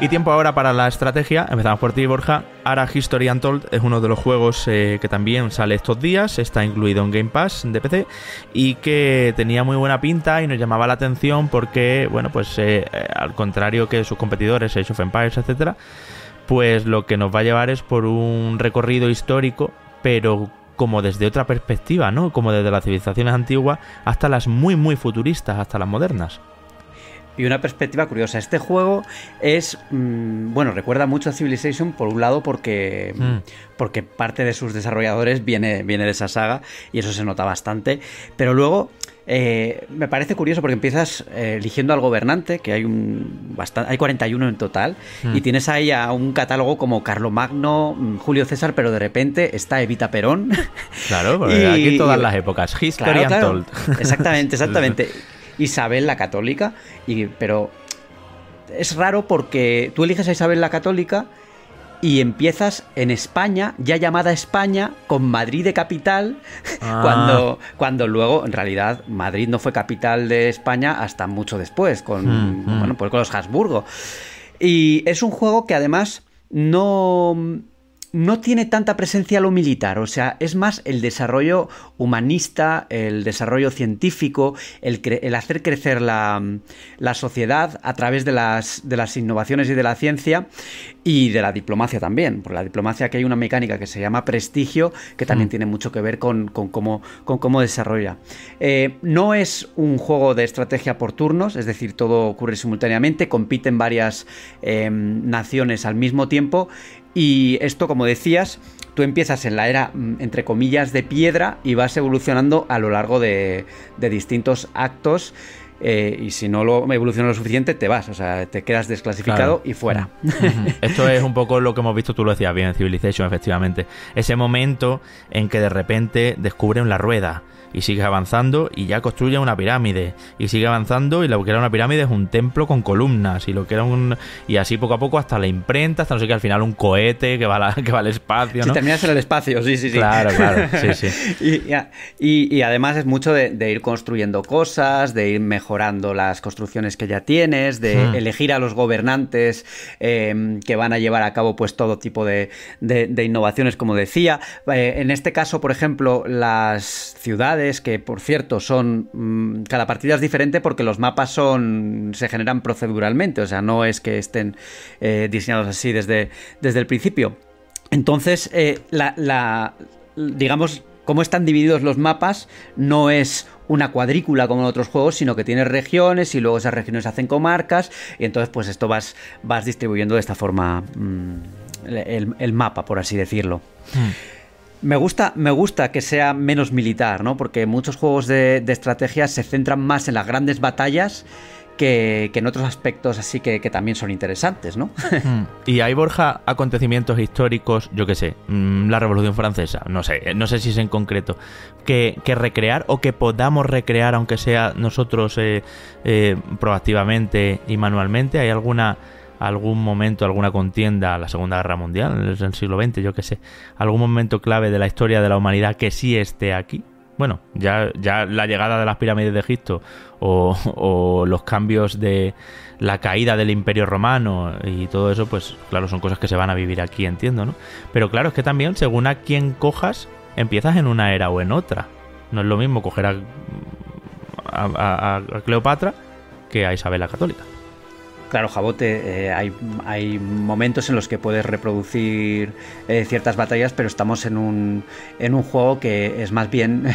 Y tiempo ahora para la estrategia. Empezamos por ti, Borja. Ara History Untold es uno de los juegos eh, que también sale estos días, está incluido en Game Pass de P C y que tenía muy buena pinta y nos llamaba la atención porque, bueno, pues eh, al contrario que sus competidores, Age of Empires, etcétera, pues lo que nos va a llevar es por un recorrido histórico, pero como desde otra perspectiva, ¿no? Como desde las civilizaciones antiguas hasta las muy muy futuristas, hasta las modernas. Y una perspectiva curiosa. Este juego es, mmm, bueno, recuerda mucho a Civilization, por un lado, porque, mm. porque parte de sus desarrolladores viene, viene de esa saga, y eso se nota bastante. Pero luego, eh, me parece curioso porque empiezas eh, eligiendo al gobernante, que hay un bastante, hay cuarenta y uno en total, mm. y tienes ahí a un catálogo como Carlomagno, Julio César, pero de repente está Evita Perón. Claro, porque y, aquí todas y, las épocas. History claro, claro. Untold. Exactamente, exactamente. Isabel la Católica, y, pero es raro porque tú eliges a Isabel la Católica y empiezas en España, ya llamada España, con Madrid de capital, ah. cuando, cuando luego, en realidad, Madrid no fue capital de España hasta mucho después, con, mm, mm. Bueno, pues con los Habsburgo. Y es un juego que además no... no tiene tanta presencia lo militar, o sea, es más el desarrollo humanista, el desarrollo científico, el, cre el hacer crecer la, la sociedad a través de las, de las innovaciones y de la ciencia y de la diplomacia también. Por la diplomacia, que hay una mecánica que se llama prestigio, que también mm. tiene mucho que ver con, con, cómo, con cómo desarrolla. Eh, no es un juego de estrategia por turnos, es decir, todo ocurre simultáneamente, compiten varias eh, naciones al mismo tiempo. Y esto, como decías, tú empiezas en la era, entre comillas, de piedra y vas evolucionando a lo largo de, de distintos actos. Eh, y si no lo evoluciona lo suficiente, te vas, o sea, te quedas desclasificado, claro, y fuera. Esto es un poco lo que hemos visto, tú lo decías bien, en Civilization, efectivamente. Ese momento en que de repente descubren la rueda y sigues avanzando y ya construyen una pirámide y sigue avanzando y lo que era una pirámide es un templo con columnas y lo que era un... y así poco a poco hasta la imprenta, hasta no sé qué, al final un cohete que va, la... que va al espacio, ¿no? Si terminas en el espacio, sí, sí, sí. Claro, claro, sí, sí. y, y, y además es mucho de, de ir construyendo cosas, de ir mejorando mejorando las construcciones que ya tienes, de hmm. elegir a los gobernantes eh, que van a llevar a cabo pues todo tipo de, de, de innovaciones, como decía. Eh, en este caso, por ejemplo, las ciudades, que por cierto son... Mmm, cada partida es diferente porque los mapas son se generan proceduralmente, o sea, no es que estén eh, diseñados así desde, desde el principio. Entonces, eh, la, la, digamos, cómo están divididos los mapas no es... una cuadrícula como en otros juegos, sino que tienes regiones y luego esas regiones hacen comarcas y entonces pues esto vas, vas distribuyendo de esta forma mmm, el, el mapa, por así decirlo. Mm. Me gusta, me gusta que sea menos militar, ¿no? Porque muchos juegos de, de estrategia se centran más en las grandes batallas que, que en otros aspectos así que, que también son interesantes, ¿no? Y hay, Borja, acontecimientos históricos, yo qué sé, la Revolución Francesa, no sé, no sé si es en concreto, que, que recrear o que podamos recrear, aunque sea nosotros eh, eh, proactivamente y manualmente. ¿Hay alguna, algún momento, alguna contienda, la Segunda Guerra Mundial, en el siglo veinte, yo qué sé, algún momento clave de la historia de la humanidad que sí esté aquí? Bueno, ya, ya la llegada de las pirámides de Egipto o, o los cambios de la caída del Imperio Romano y todo eso, pues claro, son cosas que se van a vivir aquí, entiendo, ¿no? Pero claro, es que también, según a quién cojas, empiezas en una era o en otra. No es lo mismo coger a, a, a Cleopatra que a Isabel la Católica. Claro, Jabote, eh, hay, hay momentos en los que puedes reproducir eh, ciertas batallas, pero estamos en un, en un juego que es más bien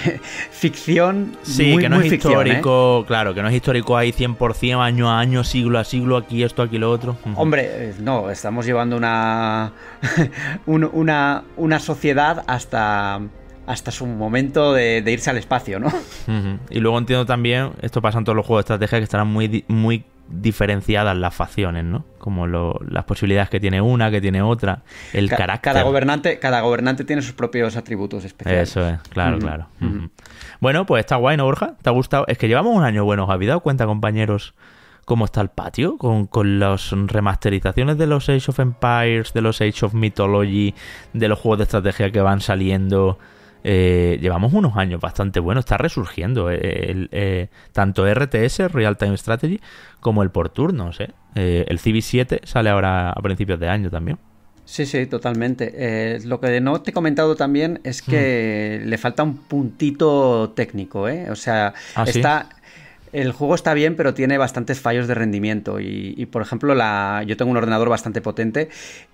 ficción. Sí, muy, que no muy es ficción, histórico, ¿eh? Claro, que no es histórico ahí cien por cien, año a año, siglo a siglo, aquí esto, aquí lo otro. Uh-huh. Hombre, no, estamos llevando una, un, una, una sociedad hasta... hasta su momento de, de irse al espacio, ¿no? Uh-huh. Y luego entiendo también, esto pasa en todos los juegos de estrategia, que estarán muy, muy diferenciadas las facciones, ¿no? Como lo, las posibilidades que tiene una, que tiene otra, el Ca carácter. Cada gobernante, cada gobernante tiene sus propios atributos especiales. Eso es, claro, uh-huh. claro. Uh-huh. Uh-huh. Bueno, pues está guay, ¿no, Borja? ¿Te ha gustado? Es que llevamos un año bueno, ¿os habéis dado cuenta, compañeros, cómo está el patio con, con las remasterizaciones de los Age of Empires, de los Age of Mythology, de los juegos de estrategia que van saliendo? Eh, llevamos unos años bastante buenos, está resurgiendo el, el, el, tanto R T S, Real Time Strategy, como el por turnos, ¿eh? Eh, el Civi siete sale ahora a principios de año también. Sí, sí, totalmente. Eh, lo que no te he comentado también es que mm. le falta un puntito técnico, ¿eh? O sea, ¿Ah, está... ¿sí? El juego está bien, pero tiene bastantes fallos de rendimiento y, y por ejemplo, la, yo tengo un ordenador bastante potente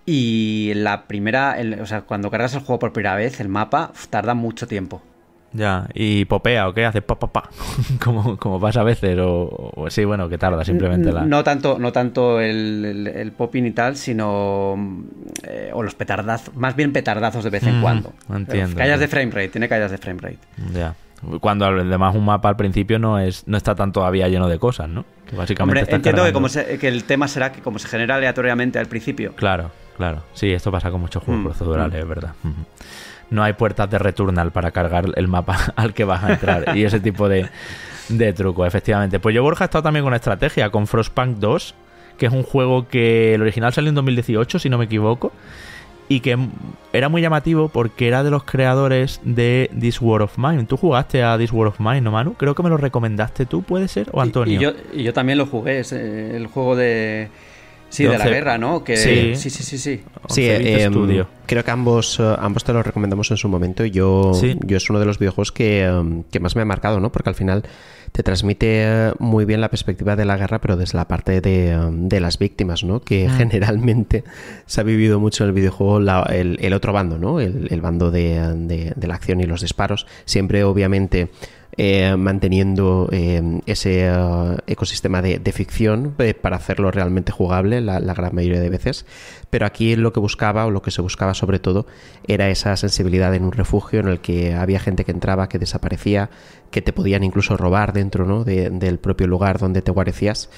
y la primera, el, o sea, cuando cargas el juego por primera vez, el mapa tarda mucho tiempo. Ya, y popea, ¿o qué? Hace pa, pa, pa, como, como pasa a veces, o, o sí, bueno, que tarda simplemente la... No tanto, no tanto el, el, el popping y tal, sino... Eh, o los petardazos, más bien petardazos de vez en mm, cuando. Entiendo. Callas de frame rate, tiene callas de frame rate. Ya. Cuando además un mapa al principio no es no está tan todavía lleno de cosas, ¿no? Que básicamente Hombre, entiendo cargando... que, como se, que el tema será que como se genera aleatoriamente al principio. Claro, claro. Sí, esto pasa con muchos juegos mm, procedurales, es mm. verdad. Mm. No hay puertas de Returnal para cargar el mapa al que vas a entrar y ese tipo de, de trucos, efectivamente. Pues yo, Borja, he estado también con estrategia, con Frostpunk dos, que es un juego que el original salió en dos mil dieciocho, si no me equivoco, y que era muy llamativo porque era de los creadores de This War of Mine. ¿Tú jugaste a This War of Mine, no, Manu? Creo que me lo recomendaste tú, ¿puede ser? ¿O Antonio? Y, y, yo, y yo también lo jugué, es el juego de... Sí, de la guerra, ¿no? Que... Sí, sí, sí, sí. Sí, sí eh, creo que ambos ambos te lo recomendamos en su momento. Yo, ¿Sí? yo es uno de los videojuegos que, que más me ha marcado, ¿no? Porque al final te transmite muy bien la perspectiva de la guerra, pero desde la parte de, de las víctimas, ¿no? Que ah. generalmente se ha vivido mucho en el videojuego la, el, el otro bando, ¿no? El, el bando de, de, de la acción y los disparos. Siempre, obviamente... Eh, manteniendo eh, ese uh, ecosistema de, de ficción eh, para hacerlo realmente jugable la, la gran mayoría de veces, pero aquí lo que buscaba o lo que se buscaba sobre todo era esa sensibilidad en un refugio en el que había gente que entraba, que desaparecía, que te podían incluso robar dentro, ¿no? de, del propio lugar donde te guarecías,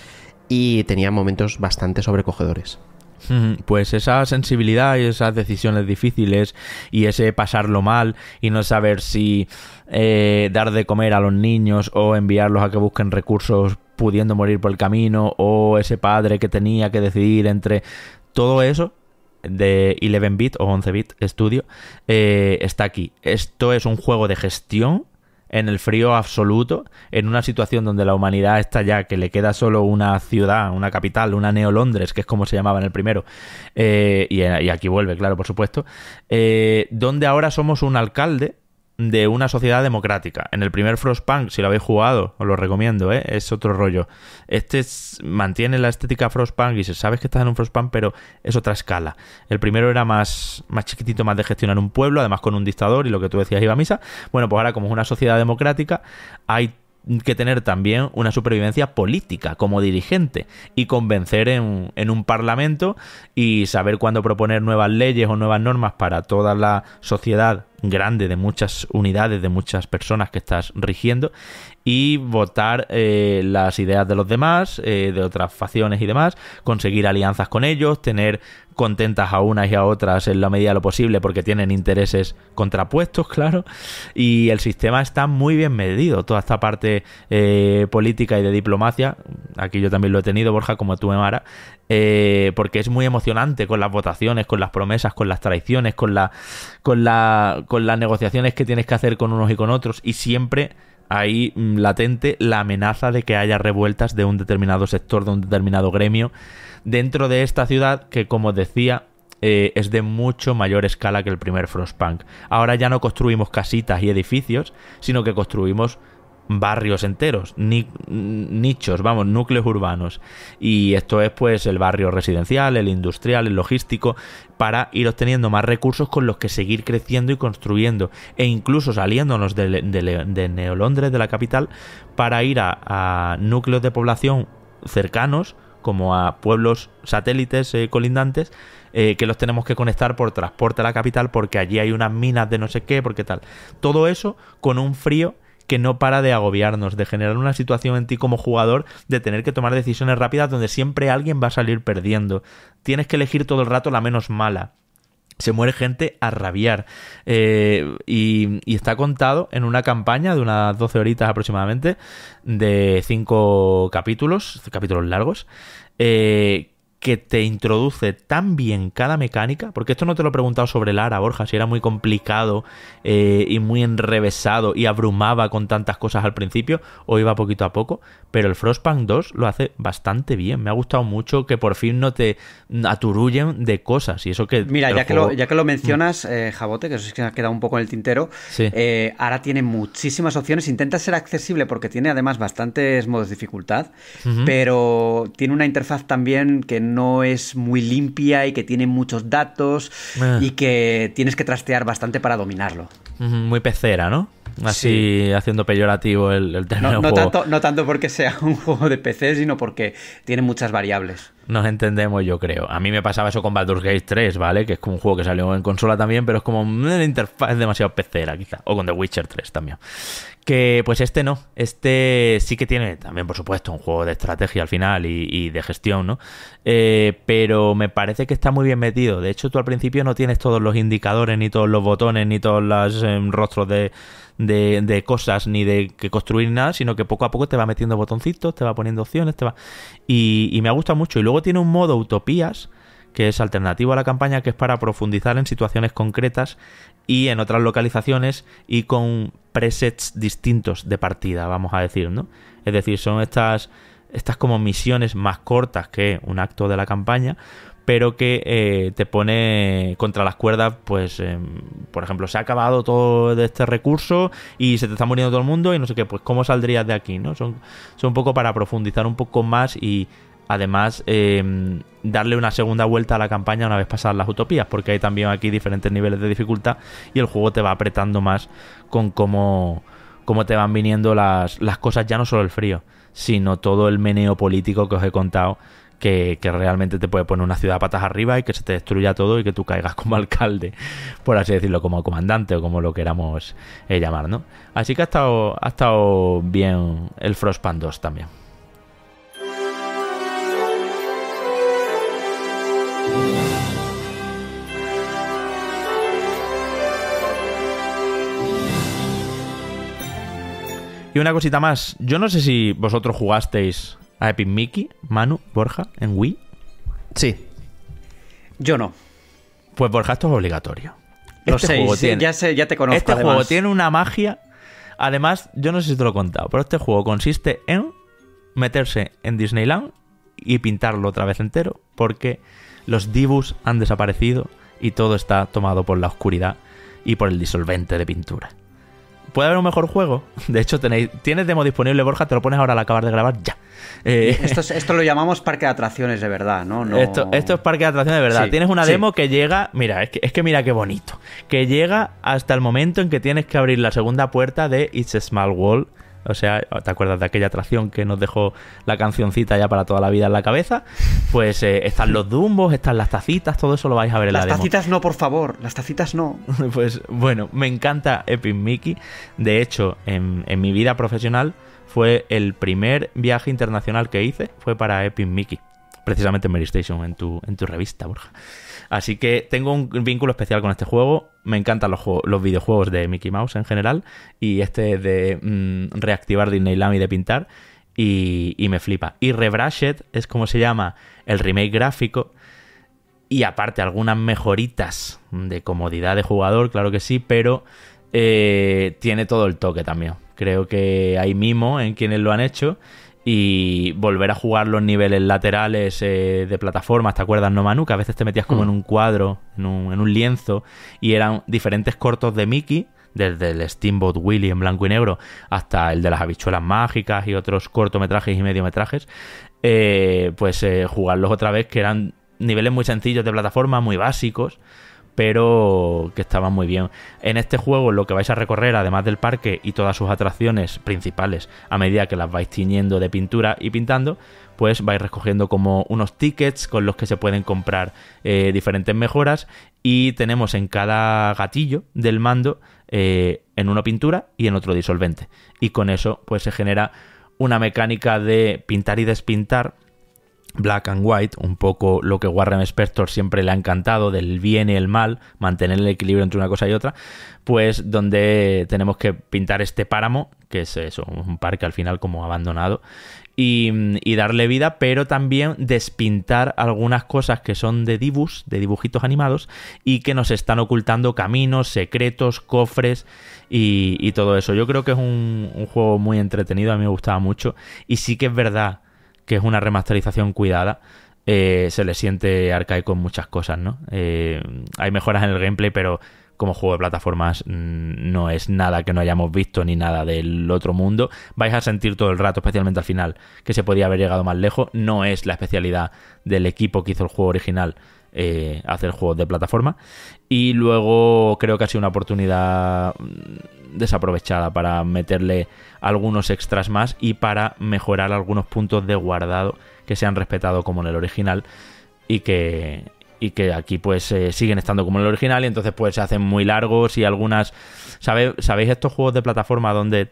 y tenía momentos bastante sobrecogedores. Pues esa sensibilidad y esas decisiones difíciles y ese pasarlo mal y no saber si eh, dar de comer a los niños o enviarlos a que busquen recursos pudiendo morir por el camino, o ese padre que tenía que decidir entre todo eso, de once bit o once bit Studio, eh, está aquí. Esto es un juego de gestión en el frío absoluto, en una situación donde la humanidad está ya, que le queda solo una ciudad, una capital, una Neo Londres, que es como se llamaba en el primero, eh, y, y aquí vuelve, claro, por supuesto, eh, donde ahora somos un alcalde de una sociedad democrática. En el primer Frostpunk, si lo habéis jugado, os lo recomiendo, ¿eh? Es otro rollo. Este es, mantiene la estética Frostpunk y se sabe que estás en un Frostpunk, pero es otra escala. El primero era más, más chiquitito, más de gestionar un pueblo, además con un dictador y lo que tú decías iba a misa. Bueno, pues ahora como es una sociedad democrática, hay que tener también una supervivencia política como dirigente y convencer en, en un parlamento y saber cuándo proponer nuevas leyes o nuevas normas para toda la sociedad grande de muchas unidades, de muchas personas que estás rigiendo, y votar eh, las ideas de los demás, eh, de otras facciones y demás, conseguir alianzas con ellos, tener contentas a unas y a otras en la medida de lo posible porque tienen intereses contrapuestos, claro, y el sistema está muy bien medido, toda esta parte eh, política y de diplomacia. Aquí yo también lo he tenido, Borja, como tú, Emara, eh, porque es muy emocionante con las votaciones, con las promesas, con las traiciones, con la, con la, con las negociaciones que tienes que hacer con unos y con otros, y siempre hay latente la amenaza de que haya revueltas de un determinado sector, de un determinado gremio dentro de esta ciudad que, como decía, eh, es de mucho mayor escala que el primer Frostpunk. Ahora ya no construimos casitas y edificios, sino que construimos barrios enteros, ni, nichos, vamos, núcleos urbanos. Y esto es pues el barrio residencial, el industrial, el logístico, para ir obteniendo más recursos con los que seguir creciendo y construyendo, e incluso saliéndonos de, de, de Neo Londres, de la capital, para ir a, a núcleos de población cercanos, como a pueblos satélites eh, colindantes, eh, que los tenemos que conectar por transporte a la capital porque allí hay unas minas de no sé qué, porque tal. Todo eso con un frío que no para de agobiarnos, de generar una situación en ti como jugador, de tener que tomar decisiones rápidas donde siempre alguien va a salir perdiendo. Tienes que elegir todo el rato la menos mala. Se muere gente a rabiar. Eh, y, y está contado en una campaña de unas doce horitas aproximadamente, de cinco capítulos, capítulos largos, eh, que te introduce tan bien cada mecánica, porque esto no te lo he preguntado sobre Lara, Borja, si era muy complicado eh, y muy enrevesado y abrumaba con tantas cosas al principio, o iba poquito a poco, pero el Frostpunk dos lo hace bastante bien. Me ha gustado mucho que por fin no te aturullen de cosas y eso que... Mira, ya que, lo, ya que lo mencionas, eh, Jabote, que eso es que ha quedado un poco en el tintero, sí. eh, ahora tiene muchísimas opciones, intenta ser accesible porque tiene además bastantes modos de dificultad, uh-huh. pero tiene una interfaz también que no es muy limpia y que tiene muchos datos eh. y que tienes que trastear bastante para dominarlo. Muy pecera, ¿no? Así sí. haciendo peyorativo el, el término no, no juego. Tanto, no tanto porque sea un juego de P C, sino porque tiene muchas variables. Nos entendemos, yo creo. A mí me pasaba eso con Baldur's Gate tres, ¿vale? Que es como un juego que salió en consola también, pero es como una interfaz demasiado pecera, quizá. O con The Witcher tres también. Que pues este no. Este sí que tiene también, por supuesto, un juego de estrategia al final y, y de gestión, ¿no? Eh, pero me parece que está muy bien metido. De hecho, tú al principio no tienes todos los indicadores, ni todos los botones, ni todos los eh, rostros de... De, de cosas ni de que construir nada, sino que poco a poco te va metiendo botoncitos, te va poniendo opciones, te va y, y me ha gustado mucho. Y luego tiene un modo utopías que es alternativo a la campaña, que es para profundizar en situaciones concretas y en otras localizaciones y con presets distintos de partida, vamos a decir, ¿no? Es decir, son estas estas como misiones más cortas que un acto de la campaña, pero que eh, te pone contra las cuerdas, pues, eh, por ejemplo, se ha acabado todo de este recurso y se te está muriendo todo el mundo y no sé qué, pues, ¿cómo saldrías de aquí? ¿No? Son, son un poco para profundizar un poco más y, además, eh, darle una segunda vuelta a la campaña una vez pasadas las utopías, porque hay también aquí diferentes niveles de dificultad y el juego te va apretando más con cómo, cómo te van viniendo las, las cosas, ya no solo el frío, sino todo el meneo político que os he contado, Que, que realmente te puede poner una ciudad patas arriba y que se te destruya todo y que tú caigas como alcalde, por así decirlo, como comandante o como lo queramos eh, llamar, ¿no? Así que ha estado, ha estado bien el Frostpunk dos también. Y una cosita más, yo no sé si vosotros jugasteis a Epic Mickey, Manu, Borja, en Wii. Sí. Yo no. Pues Borja, esto es obligatorio. No este sé, juego sí, tiene... ya sé, ya te conozco. Este además. Juego tiene una magia. Además, yo no sé si te lo he contado, pero este juego consiste en meterse en Disneyland y pintarlo otra vez entero, porque los Dibus han desaparecido y todo está tomado por la oscuridad y por el disolvente de pintura. ¿Puede haber un mejor juego? De hecho, tenéis, tienes demo disponible, Borja, te lo pones ahora al acabar de grabar ya. Eh, esto, es, esto lo llamamos parque de atracciones de verdad, ¿no? no... Esto, esto es parque de atracciones de verdad. Sí, tienes una demo sí. que llega... Mira, es que, es que mira qué bonito. Que llega hasta el momento en que tienes que abrir la segunda puerta de It's a Small World. O sea, ¿te acuerdas de aquella atracción que nos dejó la cancioncita ya para toda la vida en la cabeza? Pues eh, están los dumbos, están las tacitas, todo eso lo vais a ver en la demo. Las tacitas no, por favor, las tacitas no. Pues bueno, me encanta Epic Mickey. De hecho, en, en mi vida profesional fue el primer viaje internacional que hice, fue para Epic Mickey. Precisamente en Mary Station, en tu, en tu revista, Borja. Así que tengo un vínculo especial con este juego. Me encantan los, juego, los videojuegos de Mickey Mouse en general. Y este de mmm, reactivar Disneyland y de pintar. Y, y me flipa. Y Rebrushed es como se llama el remake gráfico. Y aparte algunas mejoritas de comodidad de jugador, claro que sí. Pero eh, tiene todo el toque también. Creo que hay mimo en quienes lo han hecho. Y volver a jugar los niveles laterales eh, de plataformas, ¿te acuerdas, no, Manu? Que a veces te metías como en un cuadro, en un, en un lienzo, y eran diferentes cortos de Mickey, desde el Steamboat Willie en blanco y negro hasta el de las habichuelas mágicas y otros cortometrajes y mediometrajes, eh, pues eh, jugarlos otra vez, que eran niveles muy sencillos de plataforma, muy básicos, pero que estaban muy bien. En este juego lo que vais a recorrer, además del parque y todas sus atracciones principales, a medida que las vais tiñendo de pintura y pintando, pues vais recogiendo como unos tickets con los que se pueden comprar eh, diferentes mejoras, y tenemos en cada gatillo del mando eh, en uno pintura y en otro disolvente. Y con eso pues se genera una mecánica de pintar y despintar Black and White, un poco lo que Warren Spector siempre le ha encantado, del bien y el mal, mantener el equilibrio entre una cosa y otra, pues donde tenemos que pintar este páramo, que es eso, un parque al final como abandonado, y, y darle vida, pero también despintar algunas cosas que son de dibujos, de dibujitos animados, y que nos están ocultando caminos, secretos, cofres y, y todo eso. Yo creo que es un, un juego muy entretenido, a mí me gustaba mucho, y sí que es verdad que es una remasterización cuidada, eh, se le siente arcaico en muchas cosas, ¿no? Eh, hay mejoras en el gameplay, pero como juego de plataformas no es nada que no hayamos visto ni nada del otro mundo. Vais a sentir todo el rato, especialmente al final, que se podía haber llegado más lejos. No es la especialidad del equipo que hizo el juego original, eh, hacer juegos de plataforma. Y luego creo que ha sido una oportunidad desaprovechada para meterle algunos extras más y para mejorar algunos puntos de guardado que se han respetado como en el original y que... y que aquí pues eh, siguen estando como en el original, y entonces pues se hacen muy largos y algunas... ¿Sabe, ¿Sabéis estos juegos de plataforma donde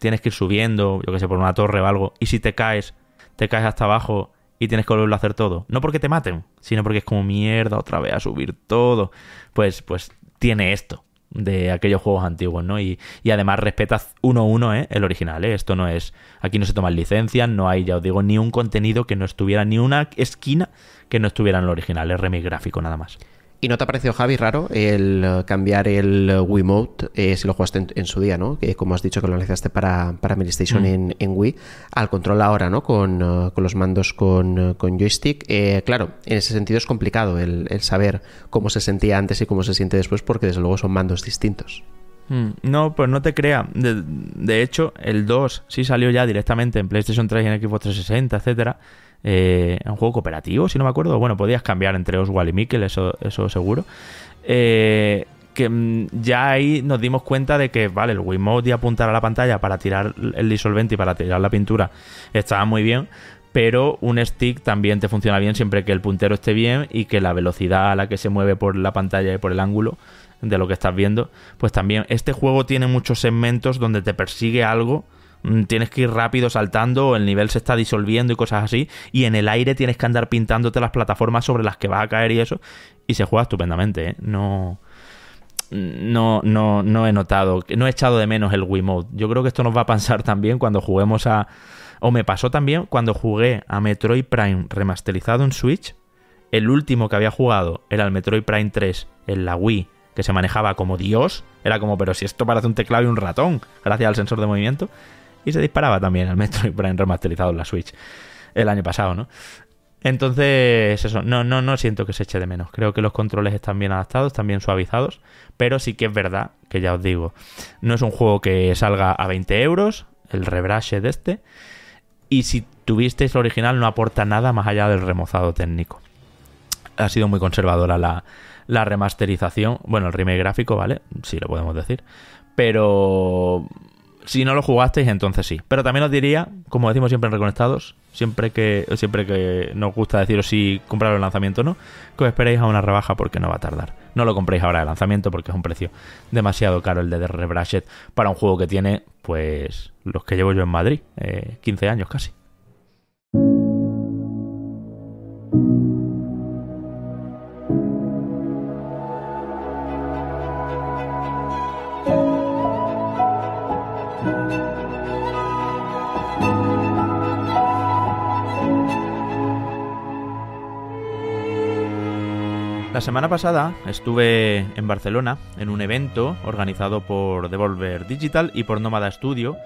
tienes que ir subiendo, yo que sé, por una torre o algo, y si te caes, te caes hasta abajo y tienes que volverlo a hacer todo? No porque te maten, sino porque es como mierda, otra vez a subir todo. Pues, pues tiene esto de aquellos juegos antiguos, ¿no? Y, y además respetas uno a uno, ¿eh? El original, ¿eh? Esto no es... Aquí no se toman licencias, no hay, ya os digo, ni un contenido que no estuviera, ni una esquina que no estuviera en el original, es remix gráfico nada más. ¿Y no te ha parecido, Javi, raro el cambiar el Wiimote, eh, si lo jugaste en, en su día, ¿no? Que como has dicho que lo analizaste para, para PlayStation mm. en, en Wii, al control ahora, ¿no? Con, uh, con los mandos con, uh, con joystick. Eh, claro, en ese sentido es complicado el, el saber cómo se sentía antes y cómo se siente después, porque desde luego son mandos distintos. Mm. No, pues no te crea. De, de hecho, el dos sí salió ya directamente en PlayStation tres y en Xbox trescientos sesenta, etcétera. Eh, un juego cooperativo, si no me acuerdo. Bueno, podías cambiar entre Oswald y Mikkel, eso, eso seguro. Eh, que ya ahí nos dimos cuenta de que, vale, el Wiimote y apuntar a la pantalla para tirar el disolvente y para tirar la pintura estaba muy bien, pero un stick también te funciona bien siempre que el puntero esté bien y que la velocidad a la que se mueve por la pantalla y por el ángulo de lo que estás viendo, pues también. Este juego tiene muchos segmentos donde te persigue algo, tienes que ir rápido saltando, el nivel se está disolviendo y cosas así, y en el aire tienes que andar pintándote las plataformas sobre las que vas a caer y eso, y se juega estupendamente, ¿eh? No, no, no, no he notado, no he echado de menos el Wiimote. Yo creo que esto nos va a pasar también cuando juguemos a... o me pasó también cuando jugué a Metroid Prime remasterizado en Switch. El último que había jugado era el Metroid Prime tres en la Wii, que se manejaba como Dios, era como, pero si esto parece un teclado y un ratón, gracias al sensor de movimiento. Y se disparaba también al Metroid Prime remasterizado en la Switch el año pasado, ¿no? Entonces, eso, no, no, no siento que se eche de menos. Creo que los controles están bien adaptados, están bien suavizados, pero sí que es verdad que, ya os digo, no es un juego que salga a veinte euros, el rebrache de este, y si tuvisteis lo original no aporta nada más allá del remozado técnico. Ha sido muy conservadora la, la remasterización, bueno, el remake gráfico, ¿vale? Sí, lo podemos decir, pero... si no lo jugasteis, entonces sí. Pero también os diría, como decimos siempre en Reconectados, siempre que siempre que nos gusta deciros si compraros el lanzamiento o no, que os esperéis a una rebaja porque no va a tardar. No lo compréis ahora de lanzamiento porque es un precio demasiado caro el de The Rebrashed para un juego que tiene, pues, los que llevo yo en Madrid, eh, quince años casi. La semana pasada estuve en Barcelona en un evento organizado por Devolver Digital y por Nómada Studio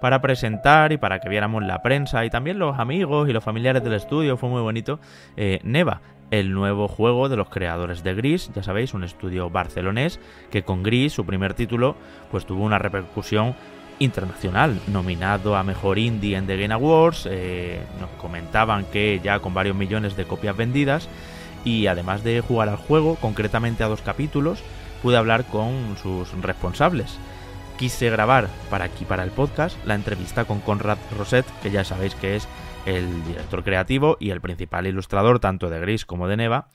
para presentar y para que viéramos la prensa y también los amigos y los familiares del estudio. Fue muy bonito. Eh, Neva, el nuevo juego de los creadores de Gris, ya sabéis, un estudio barcelonés que con Gris, su primer título, pues tuvo una repercusión internacional, nominado a Mejor Indie en The Game Awards. Eh, nos comentaban que ya con varios millones de copias vendidas. Y además de jugar al juego, concretamente a dos capítulos, pude hablar con sus responsables. Quise grabar para aquí, para el podcast, la entrevista con Conrad Roset, que ya sabéis que es el director creativo y el principal ilustrador tanto de Gris como de Neva.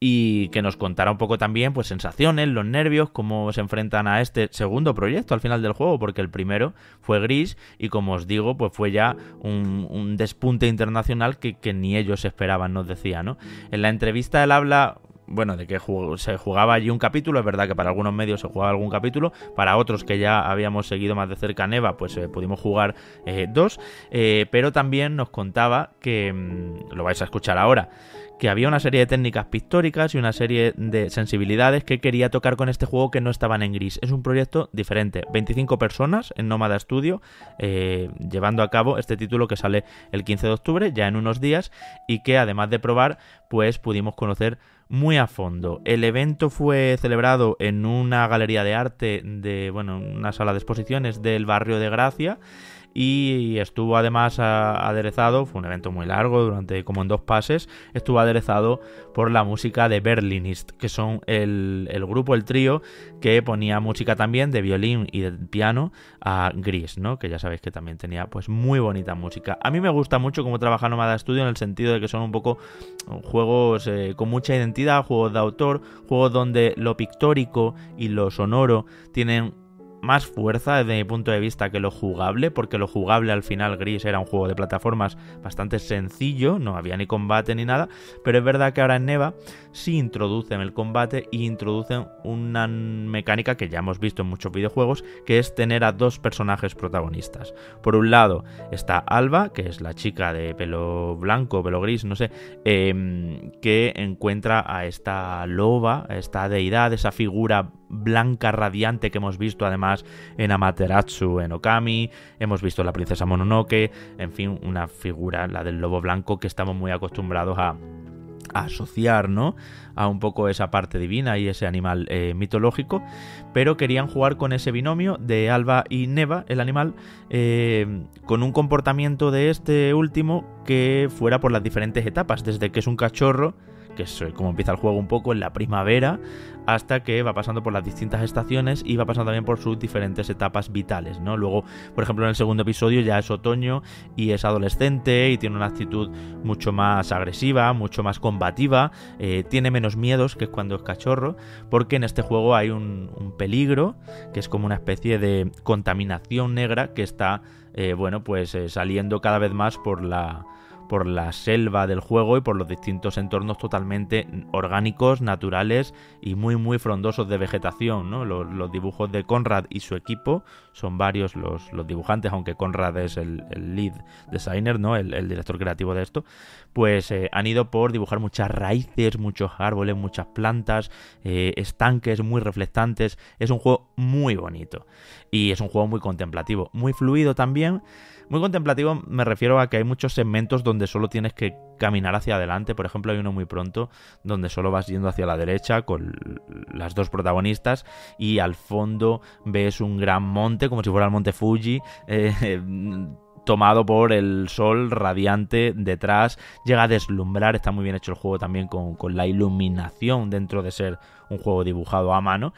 y que nos contará un poco también pues sensaciones, los nervios, cómo se enfrentan a este segundo proyecto al final del juego, porque el primero fue Gris y, como os digo, pues fue ya un, un despunte internacional que, que ni ellos esperaban, nos decía, ¿no? En la entrevista él habla... bueno, de que se jugaba allí un capítulo. Es verdad que para algunos medios se jugaba algún capítulo, para otros que ya habíamos seguido más de cerca a Neva, pues eh, pudimos jugar eh, dos, eh, pero también nos contaba que, mmm, lo vais a escuchar ahora, que había una serie de técnicas pictóricas y una serie de sensibilidades que quería tocar con este juego que no estaban en Gris. Es un proyecto diferente. veinticinco personas en Nómada Studio eh, llevando a cabo este título que sale el quince de octubre, ya en unos días, y que además de probar, pues pudimos conocer muy a fondo. El evento fue celebrado en una galería de arte de, bueno, una sala de exposiciones del barrio de Gracia, y estuvo además aderezado, fue un evento muy largo, durante como en dos pases, estuvo aderezado por la música de Berlinist, que son el, el grupo, el trío, que ponía música también de violín y de piano a Gris, ¿no? Que ya sabéis que también tenía pues muy bonita música. A mí me gusta mucho cómo trabaja Nómada Studio, en el sentido de que son un poco juegos eh, con mucha identidad, juegos de autor, juegos donde lo pictórico y lo sonoro tienen más fuerza desde mi punto de vista que lo jugable, porque lo jugable al final, Gris era un juego de plataformas bastante sencillo, no había ni combate ni nada, pero es verdad que ahora en Neva sí introducen el combate y introducen una mecánica que ya hemos visto en muchos videojuegos, que es tener a dos personajes protagonistas. Por un lado está Alba, que es la chica de pelo blanco, pelo gris, no sé, eh, que encuentra a esta loba, a esta deidad, esa figura blanca radiante que hemos visto además en Amaterasu, en Okami, hemos visto la princesa Mononoke, en fin, una figura, la del lobo blanco, que estamos muy acostumbrados a, a asociar, ¿no?, a un poco esa parte divina y ese animal eh, mitológico, pero querían jugar con ese binomio de Alba y Neva, el animal, eh, con un comportamiento de este último que fuera por las diferentes etapas, desde que es un cachorro, que es como empieza el juego un poco en la primavera, hasta que va pasando por las distintas estaciones y va pasando también por sus diferentes etapas vitales, ¿no? Luego, por ejemplo, en el segundo episodio ya es otoño y es adolescente y tiene una actitud mucho más agresiva, mucho más combativa, eh, tiene menos miedos, que es cuando es cachorro, porque en este juego hay un, un peligro, que es como una especie de contaminación negra que está, eh, bueno, pues eh, saliendo cada vez más por la... por la selva del juego y por los distintos entornos totalmente orgánicos, naturales y muy muy frondosos de vegetación, ¿no? Los, los dibujos de Conrad y su equipo, son varios los, los dibujantes, aunque Conrad es el, el lead designer, ¿no? El, el director creativo de esto, pues eh, han ido por dibujar muchas raíces, muchos árboles, muchas plantas, eh, estanques muy reflectantes. Es un juego muy bonito y es un juego muy contemplativo, muy fluido también. Muy contemplativo me refiero a que hay muchos segmentos donde solo tienes que caminar hacia adelante. Por ejemplo, hay uno muy pronto donde solo vas yendo hacia la derecha con las dos protagonistas y al fondo ves un gran monte, como si fuera el monte Fuji, eh, tomado por el sol radiante detrás. Llega a deslumbrar, está muy bien hecho el juego también con, con la iluminación dentro de ser un juego dibujado a mano.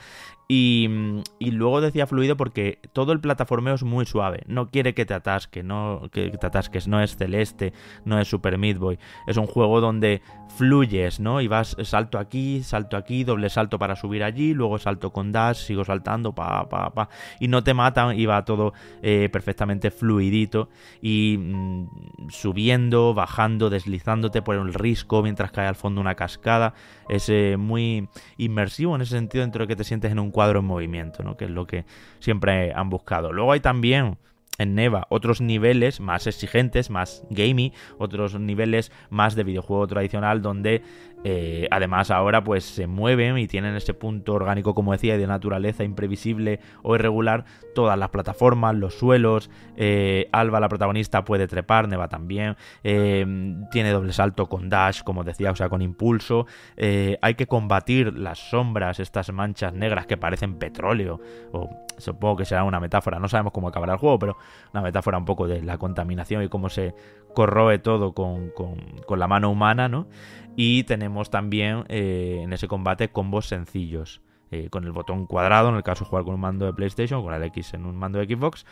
Y, y luego decía fluido porque todo el plataformeo es muy suave, no quiere que te atasque, no, que te atasques, no es Celeste, no es Super Meat Boy, es un juego donde fluyes, ¿no? Y vas salto aquí, salto aquí, doble salto para subir allí, luego salto con dash, sigo saltando, pa, pa, pa, y no te matan y va todo eh, perfectamente fluidito y mm, subiendo, bajando, deslizándote por el risco mientras cae al fondo una cascada. Es eh, muy inmersivo en ese sentido, dentro de que te sientes en un cuadro cuadro en movimiento, ¿no? Que es lo que siempre han buscado. Luego hay también en Neva otros niveles más exigentes, más gamey, otros niveles más de videojuego tradicional, donde eh, además ahora pues se mueven y tienen ese punto orgánico, como decía, y de naturaleza imprevisible o irregular, todas las plataformas, los suelos. eh, Alba, la protagonista, puede trepar, Neva también, eh, tiene doble salto con dash, como decía, o sea, con impulso. Eh, hay que combatir las sombras, estas manchas negras que parecen petróleo, o supongo que será una metáfora, no sabemos cómo acabará el juego, pero una metáfora un poco de la contaminación y cómo se corroe todo con, con, con la mano humana, ¿no? Y tenemos también eh, en ese combate combos sencillos, eh, con el botón cuadrado, en el caso de jugar con un mando de PlayStation, con el X en un mando de Xbox,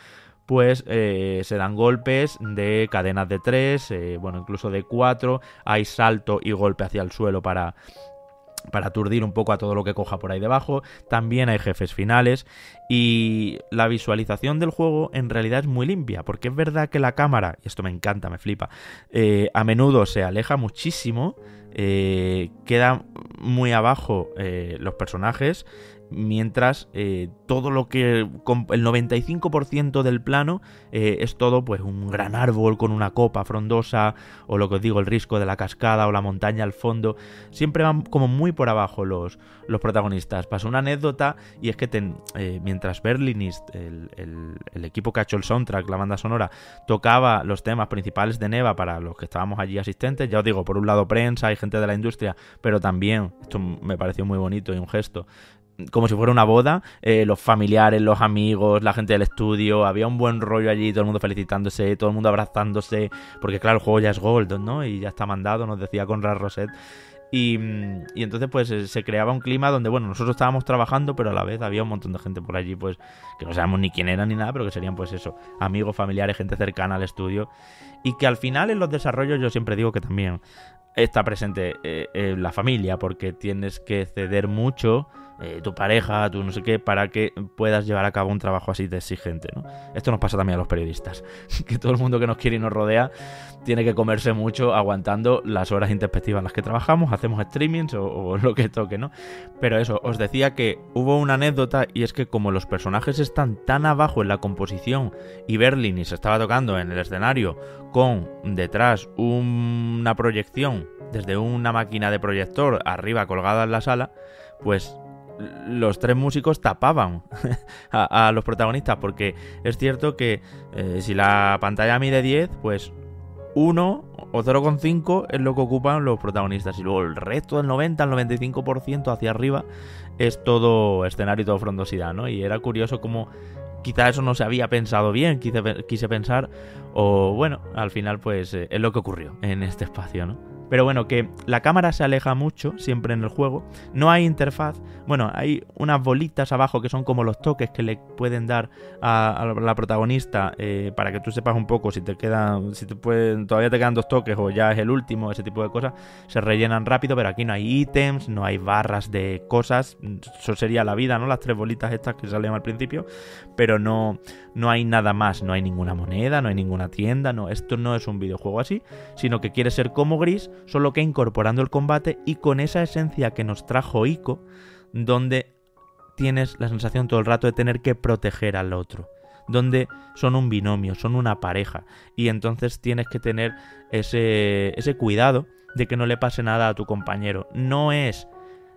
pues eh, se dan golpes de cadenas de tres, eh, bueno, incluso de cuatro, hay salto y golpe hacia el suelo para para aturdir un poco a todo lo que coja por ahí debajo. También hay jefes finales y la visualización del juego en realidad es muy limpia, porque es verdad que la cámara, y esto me encanta, me flipa, eh, a menudo se aleja muchísimo, eh, queda muy abajo eh, los personajes, mientras eh, todo lo que... el noventa y cinco por ciento del plano eh, es todo pues un gran árbol con una copa frondosa, o lo que os digo, el risco de la cascada o la montaña al fondo. Siempre van como muy por abajo los, los protagonistas. Pasó una anécdota, y es que ten, eh, mientras Berlinist, el, el, el equipo que ha hecho el soundtrack, la banda sonora, tocaba los temas principales de Neva para los que estábamos allí asistentes, ya os digo, por un lado prensa y gente de la industria, pero también, esto me pareció muy bonito y un gesto, como si fuera una boda, eh, los familiares, los amigos, la gente del estudio, había un buen rollo allí, todo el mundo felicitándose, todo el mundo abrazándose, porque claro, el juego ya es Gold, ¿no? Y ya está mandado, nos decía Conrad Roset. Y, y entonces pues se creaba un clima donde, bueno, nosotros estábamos trabajando, pero a la vez había un montón de gente por allí, pues, que no sabemos ni quién era ni nada, pero que serían pues eso, amigos, familiares, gente cercana al estudio. Y que al final en los desarrollos yo siempre digo que también está presente eh, eh, la familia, porque tienes que ceder mucho, eh, tu pareja, tu no sé qué, para que puedas llevar a cabo un trabajo así de exigente, ¿no? Esto nos pasa también a los periodistas, que todo el mundo que nos quiere y nos rodea tiene que comerse mucho aguantando las horas intempestivas en las que trabajamos, hacemos streamings o, o lo que toque, ¿no? Pero eso, os decía que hubo una anécdota, y es que como los personajes están tan abajo en la composición y Berlini se estaba tocando en el escenario con detrás un, una proyección desde una máquina de proyector arriba colgada en la sala, pues los tres músicos tapaban a, a los protagonistas, porque es cierto que eh, si la pantalla mide diez, pues uno o cero coma cinco es lo que ocupan los protagonistas, y luego el resto del noventa, el noventa y cinco por ciento hacia arriba es todo escenario y todo frondosidad, ¿no? Y era curioso como quizá eso no se había pensado bien, quise, quise pensar, o bueno, al final pues eh, es lo que ocurrió en este espacio, ¿no? Pero bueno, que la cámara se aleja mucho siempre en el juego, no hay interfaz, bueno, hay unas bolitas abajo que son como los toques que le pueden dar a, a la protagonista, eh, para que tú sepas un poco si te quedan, si te pueden, todavía te quedan dos toques o ya es el último, ese tipo de cosas, se rellenan rápido, pero aquí no hay ítems, no hay barras de cosas, eso sería la vida, ¿no? Las tres bolitas estas que salían al principio, pero no, no hay nada más, no hay ninguna moneda, no hay ninguna tienda, no, esto no es un videojuego así, sino que quiere ser como Gris, solo que incorporando el combate y con esa esencia que nos trajo Ico, donde tienes la sensación todo el rato de tener que proteger al otro, donde son un binomio, son una pareja, y entonces tienes que tener ese, ese cuidado de que no le pase nada a tu compañero. No es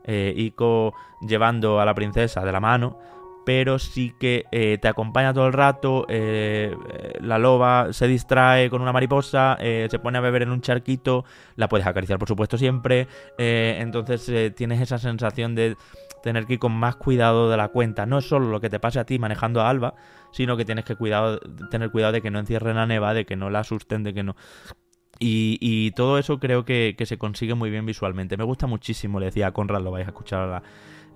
eh, Ico llevando a la princesa de la mano, pero sí que eh, te acompaña todo el rato, eh, la loba se distrae con una mariposa, eh, se pone a beber en un charquito, la puedes acariciar por supuesto siempre, eh, entonces eh, tienes esa sensación de tener que ir con más cuidado de la cuenta. No es solo lo que te pase a ti manejando a Alba, sino que tienes que cuidado, tener cuidado de que no encierren a Neva, de que no la asusten, de que no... Y, y todo eso creo que, que se consigue muy bien visualmente. Me gusta muchísimo, le decía a Conrad, lo vais a escuchar a la...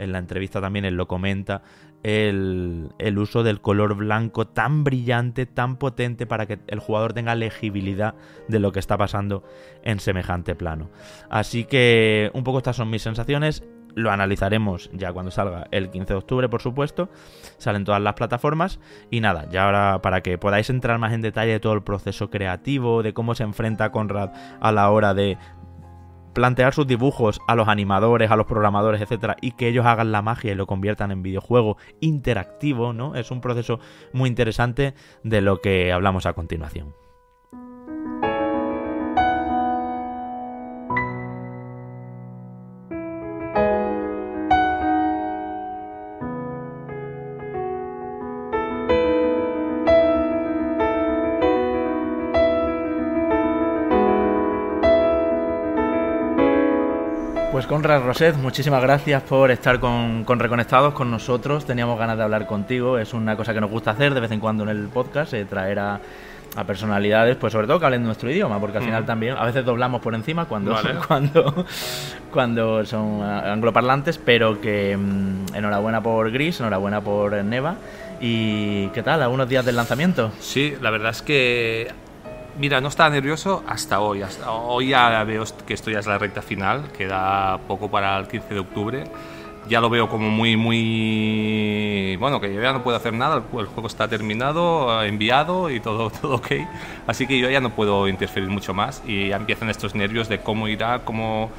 en la entrevista también él lo comenta, el, el uso del color blanco tan brillante, tan potente, para que el jugador tenga legibilidad de lo que está pasando en semejante plano. Así que un poco estas son mis sensaciones, lo analizaremos ya cuando salga el quince de octubre, por supuesto, salen todas las plataformas, y nada, ya ahora para que podáis entrar más en detalle de todo el proceso creativo, de cómo se enfrenta Conrad a la hora de... plantear sus dibujos a los animadores, a los programadores, etcétera, y que ellos hagan la magia y lo conviertan en videojuego interactivo, ¿no? Es un proceso muy interesante de lo que hablamos a continuación. Conrad Roset, muchísimas gracias por estar con, con Reconectados, con nosotros. Teníamos ganas de hablar contigo, es una cosa que nos gusta hacer de vez en cuando en el podcast, eh, traer a, a personalidades, pues sobre todo que hablen nuestro idioma, porque al final mm. también a veces doblamos por encima cuando, vale. cuando, cuando son angloparlantes, pero que mmm, enhorabuena por Gris, enhorabuena por Neva. ¿Y qué tal? ¿A unos días del lanzamiento? Sí, la verdad es que mira, no estaba nervioso hasta hoy. Hasta hoy ya veo que esto ya es la recta final, queda poco para el quince de octubre. Ya lo veo como muy, muy... bueno, que yo ya no puedo hacer nada, el juego está terminado, enviado y todo, todo ok. Así que yo ya no puedo interferir mucho más y ya empiezan estos nervios de cómo irá, cómo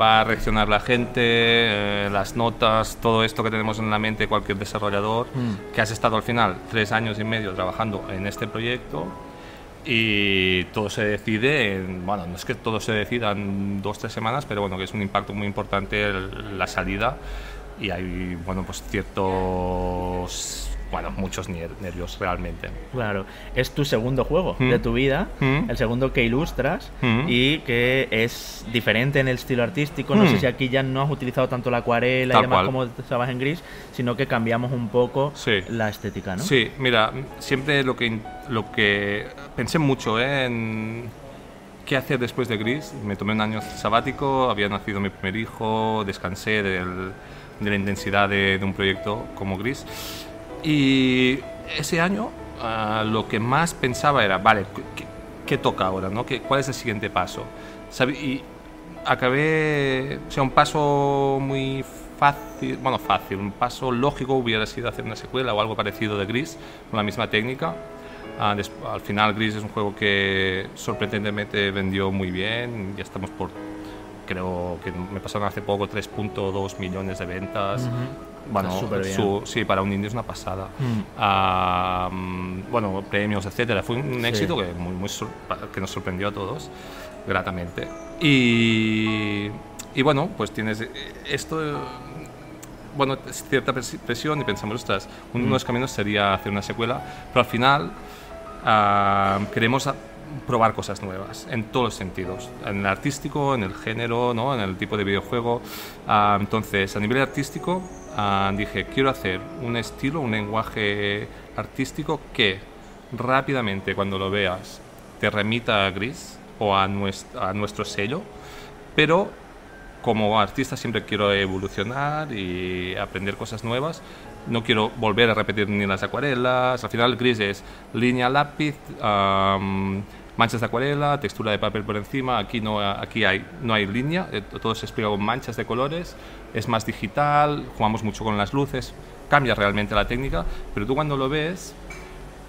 va a reaccionar la gente, eh, las notas, todo esto que tenemos en la mente cualquier desarrollador, mm. que has estado al final tres años y medio trabajando en este proyecto y todo se decide, en, bueno, no es que todo se decida en dos o tres semanas, pero bueno, que es un impacto muy importante el, la salida y hay, bueno, pues ciertos... bueno, muchos nervios realmente. Claro, es tu segundo juego ¿Mm? de tu vida, ¿Mm? el segundo que ilustras ¿Mm? y que es diferente en el estilo artístico. ¿Mm? No sé si aquí ya no has utilizado tanto la acuarela Tal y demás cual. como estabas en Gris, sino que cambiamos un poco sí. la estética, ¿no? Sí, mira, siempre lo que, lo que pensé mucho ¿eh? en qué hacer después de Gris. Me tomé un año sabático, había nacido mi primer hijo, descansé del, de la intensidad de, de un proyecto como Gris. Y ese año uh, lo que más pensaba era, vale, ¿qué, qué toca ahora? ¿no? ¿Qué, ¿Cuál es el siguiente paso? ¿Sabe? Y acabé, o sea, un paso muy fácil, bueno, fácil, un paso lógico hubiera sido hacer una secuela o algo parecido de Gris, con la misma técnica. Uh, des, al final Gris es un juego que sorprendentemente vendió muy bien, ya estamos por, creo que me pasaron hace poco tres punto dos millones de ventas. Uh-huh. Bueno, su, sí, para un indie es una pasada. Mm. Um, bueno, premios, etcétera. Fue un éxito sí. que, muy, muy que nos sorprendió a todos, gratamente. Y, y bueno, pues tienes esto, bueno, cierta presión y pensamos, ostras, uno mm. de los caminos sería hacer una secuela, pero al final uh, queremos probar cosas nuevas en todos los sentidos, en el artístico, en el género, ¿no? en el tipo de videojuego. Uh, entonces, a nivel artístico, Uh, dije, quiero hacer un estilo, un lenguaje artístico que rápidamente, cuando lo veas, te remita a Gris o a nuestro, a nuestro sello, pero como artista siempre quiero evolucionar y aprender cosas nuevas. No quiero volver a repetir ni las acuarelas. Al final Gris es línea, lápiz, um, manchas de acuarela, textura de papel por encima. Aquí no, aquí hay, no hay línea, todo se explica con manchas de colores. Es más digital, jugamos mucho con las luces, cambia realmente la técnica, pero tú cuando lo ves,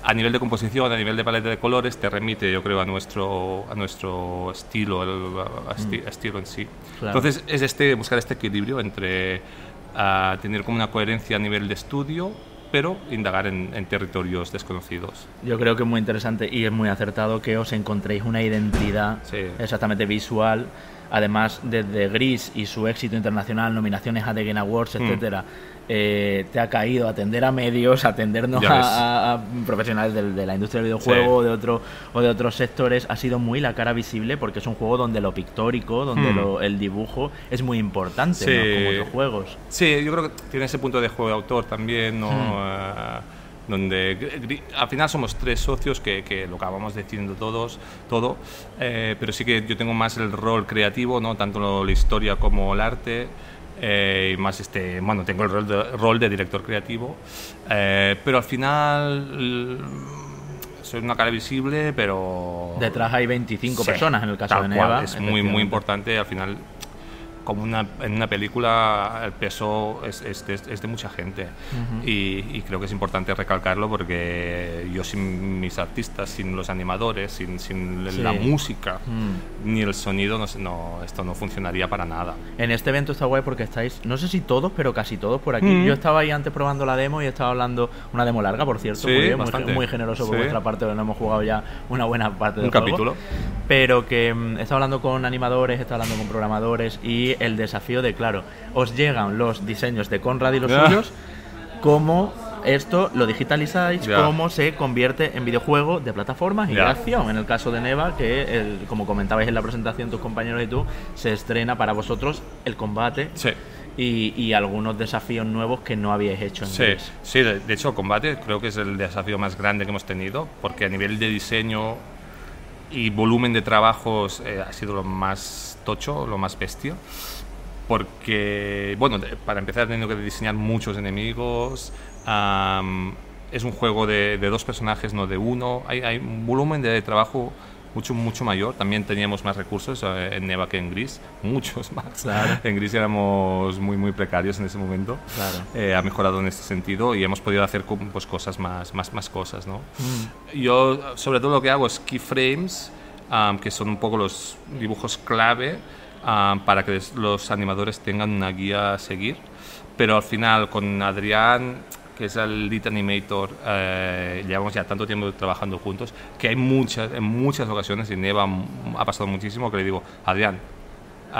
a nivel de composición, a nivel de paleta de colores, te remite, yo creo, a nuestro, a nuestro estilo, el, a esti mm. estilo en sí. Claro. Entonces, es este, buscar este equilibrio entre uh, tener como una coherencia a nivel de estudio, pero indagar en, en territorios desconocidos. Yo creo que es muy interesante y es muy acertado que os encontréis una identidad sí. exactamente visual. Además, desde Gris y su éxito internacional, nominaciones a The Game Awards, etcétera, mm. eh, te ha caído atender a medios, atendernos a, a, a profesionales de, de la industria del videojuego sí. de otro, o de otros sectores. Ha sido muy la cara visible porque es un juego donde lo pictórico, donde mm. lo, el dibujo es muy importante, sí. ¿no? como otros juegos. Sí, yo creo que tiene ese punto de juego de autor también, ¿no? Mm. Uh, donde al final somos tres socios que, que lo acabamos decidiendo todos, todo, eh, pero sí que yo tengo más el rol creativo, ¿no? tanto la historia como el arte, eh, y más este, bueno, tengo el rol de, rol de director creativo, eh, pero al final soy una cara visible, pero... Detrás hay veinticinco sí, personas en el caso de Neva. Es muy, muy importante, al final... como una, en una película el peso es, es, es, es de mucha gente uh-huh. y, y creo que es importante recalcarlo porque yo sin mis artistas, sin los animadores, sin, sin sí. la música uh-huh. ni el sonido, no, no, esto no funcionaría para nada. En este evento está guay porque estáis, no sé si todos, pero casi todos por aquí. Uh-huh. Yo estaba ahí antes probando la demo y estaba hablando, una demo larga por cierto, sí, muy, bien, muy, muy generoso por sí. vuestra parte, no hemos jugado ya una buena parte del juego. Un capítulo. Pero que um, estaba hablando con animadores, estaba hablando con programadores y el desafío de, claro, os llegan los diseños de Conrad y los yeah. suyos, cómo esto lo digitalizáis, yeah. cómo se convierte en videojuego de plataformas y yeah. de acción. En el caso de Neva, que el, como comentabais en la presentación tus compañeros y tú, se estrena para vosotros el combate sí. y, y algunos desafíos nuevos que no habíais hecho en sí. Gris. Sí, de, de hecho el combate creo que es el desafío más grande que hemos tenido, porque a nivel de diseño y volumen de trabajos eh, ha sido lo más tocho, lo más bestia, porque, bueno, para empezar he tenido que diseñar muchos enemigos, um, es un juego de, de dos personajes, no de uno. Hay, hay un volumen de trabajo mucho, mucho mayor. También teníamos más recursos en Neva que en Gris, muchos más. Claro. En Gris éramos muy, muy precarios en ese momento. Claro. Eh, ha mejorado en este sentido y hemos podido hacer pues, cosas más, más, más cosas, ¿no? Mm. Yo, sobre todo, lo que hago es keyframes, um, que son un poco los dibujos clave um, para que los animadores tengan una guía a seguir. Pero al final, con Adrián, que es el lead animator, eh, llevamos ya tanto tiempo trabajando juntos, que hay muchas, en muchas ocasiones, y Neva ha pasado muchísimo, que le digo, Adrián, uh,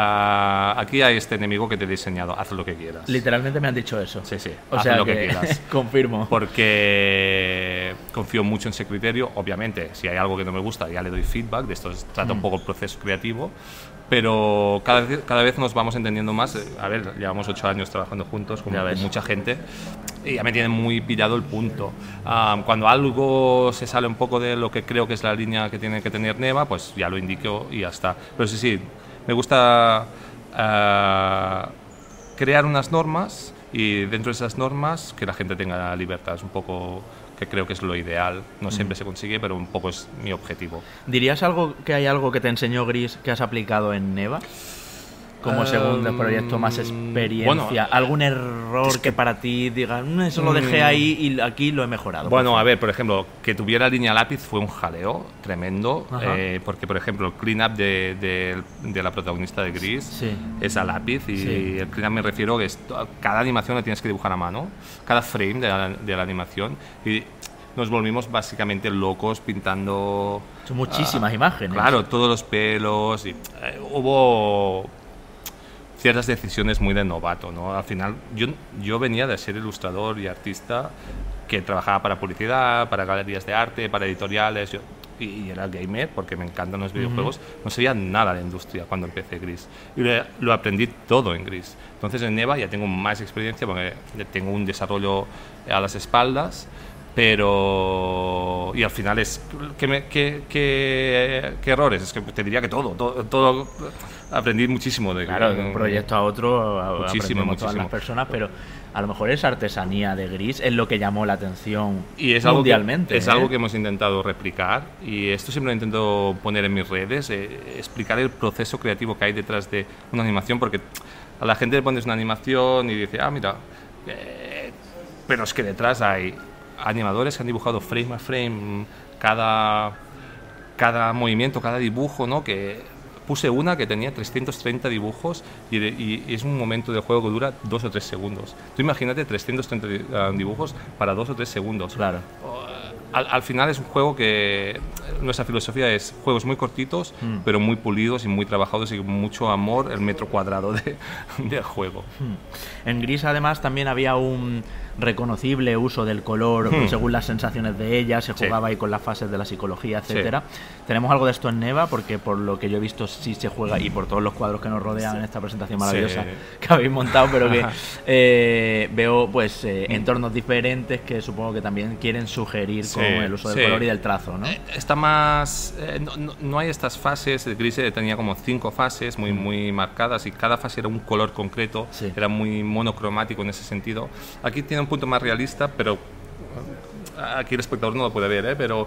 aquí hay este enemigo que te he diseñado, haz lo que quieras. Literalmente me han dicho eso. Sí, sí, o haz sea lo que, que quieras. Confirmo. Porque confío mucho en ese criterio, obviamente, si hay algo que no me gusta, ya le doy feedback, de esto trata mm. un poco el proceso creativo. Pero cada, cada vez nos vamos entendiendo más. A ver, llevamos ocho años trabajando juntos con mucha gente y ya me tiene muy pillado el punto. Um, cuando algo se sale un poco de lo que creo que es la línea que tiene que tener Neva, pues ya lo indico y ya está. Pero sí, sí, me gusta uh, crear unas normas y dentro de esas normas que la gente tenga libertad. Es un poco... que creo que es lo ideal, no siempre mm. se consigue, pero un poco es mi objetivo. ¿Dirías algo que hay algo que te enseñó Gris que has aplicado en Neva? Como um, segundo proyecto, más experiencia, bueno, algún error es que, que para ti digas, eso lo dejé mm, ahí y aquí lo he mejorado. Bueno, a ver, por ejemplo, que tuviera línea lápiz fue un jaleo tremendo, eh, porque por ejemplo el clean up de, de, de la protagonista de Gris sí. es a lápiz y sí. el clean up me refiero que es, cada animación la tienes que dibujar a mano, cada frame de la, de la animación y nos volvimos básicamente locos pintando... Son muchísimas uh, imágenes. Claro, todos los pelos y eh, hubo... ciertas decisiones muy de novato, ¿no? Al final, yo, yo venía de ser ilustrador y artista que trabajaba para publicidad, para galerías de arte, para editoriales, yo, y, y era gamer porque me encantan los videojuegos. Uh-huh. No sabía nada de industria cuando empecé Gris. Y le, lo aprendí todo en Gris. Entonces en Neva ya tengo más experiencia porque tengo un desarrollo a las espaldas, pero y al final es ¿qué, me, qué, qué, qué errores? Es que te diría que todo todo, todo aprendí muchísimo de, claro, de un proyecto a otro muchísimo, muchísimo. Todas las personas, pero a lo mejor esa artesanía de Gris es lo que llamó la atención y es mundialmente algo que, es ¿eh? algo que hemos intentado replicar y esto siempre lo intento poner en mis redes, eh, explicar el proceso creativo que hay detrás de una animación, porque a la gente le pones una animación y dice, ah mira, eh, pero es que detrás hay animadores que han dibujado frame a frame cada, cada movimiento, cada dibujo, ¿no? Que puse una que tenía trescientos treinta dibujos y, de, y es un momento de juego que dura dos o tres segundos. Tú imagínate trescientos treinta dibujos para dos o tres segundos. Claro. Al, al final es un juego que nuestra filosofía es juegos muy cortitos, mm. pero muy pulidos y muy trabajados y con mucho amor el metro cuadrado de, de juego. Mm. En Gris además también había un reconocible uso del color hmm. según las sensaciones de ella, se jugaba sí. ahí con las fases de la psicología, etcétera. Sí. ¿Tenemos algo de esto en Neva? Porque por lo que yo he visto sí se juega y por todos los cuadros que nos rodean en sí. esta presentación maravillosa sí. que habéis montado, pero que eh, veo pues eh, entornos diferentes que supongo que también quieren sugerir sí. con el uso del sí. color y del trazo, ¿no? Está más... Eh, no, no hay estas fases, el Gris tenía como cinco fases muy, muy marcadas y cada fase era un color concreto, sí. era muy monocromático en ese sentido. Aquí tiene un punto más realista, pero aquí el espectador no lo puede ver, ¿eh? pero,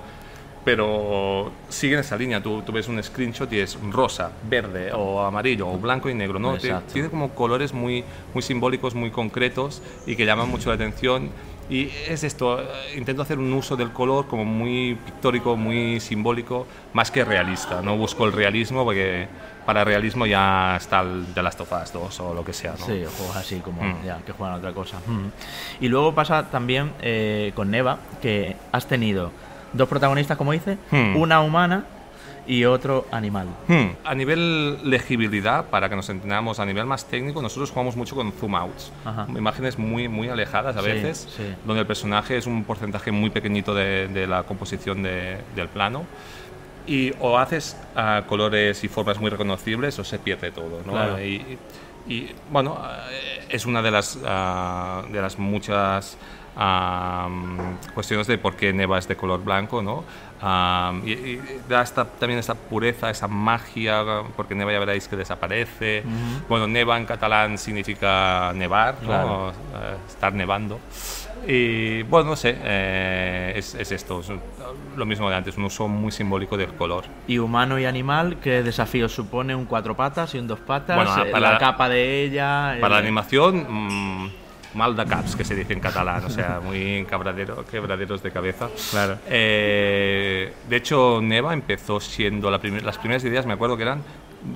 pero sigue en esa línea. Tú, tú ves un screenshot y es rosa, verde o amarillo o blanco y negro, ¿no? Tiene como colores muy, muy simbólicos, muy concretos y que llaman mucho la atención. Y es esto, intento hacer un uso del color como muy pictórico, muy simbólico, más que realista. No busco el realismo porque para realismo ya está el The Last of Us dos o lo que sea, ¿no? Sí, juegos así como mm. ya, que juegan otra cosa. Mm. Y luego pasa también eh, con Neva, que has tenido dos protagonistas, como dices, mm. una humana y otro animal. Hmm. A nivel legibilidad, para que nos entendamos, a nivel más técnico, nosotros jugamos mucho con zoom outs. Ajá. Imágenes muy, muy alejadas a sí, veces, sí. donde el personaje es un porcentaje muy pequeñito de, de la composición de, del plano. Y o haces uh, colores y formas muy reconocibles o se pierde todo, ¿no? Claro. Y, y bueno, uh, es una de las, uh, de las muchas Um, cuestiones de por qué Neva es de color blanco, ¿no? Um, y, y da esta, también esta pureza, esa magia, porque Neva ya veréis que desaparece. Uh-huh. Bueno, Neva en catalán significa nevar, claro. ¿no? Uh, estar nevando. Y bueno, no sé, eh, es, es esto, es lo mismo de antes, un uso muy simbólico del color. Y humano y animal, ¿qué desafío supone un cuatro patas y un dos patas? Bueno, eh, para, la capa de ella... Eh... Para la animación, mmm, mal de caps, que se dice en catalán, o sea, muy quebradero, quebraderos de cabeza. Claro. Eh, de hecho, Neva empezó siendo, la primer, las primeras ideas me acuerdo que eran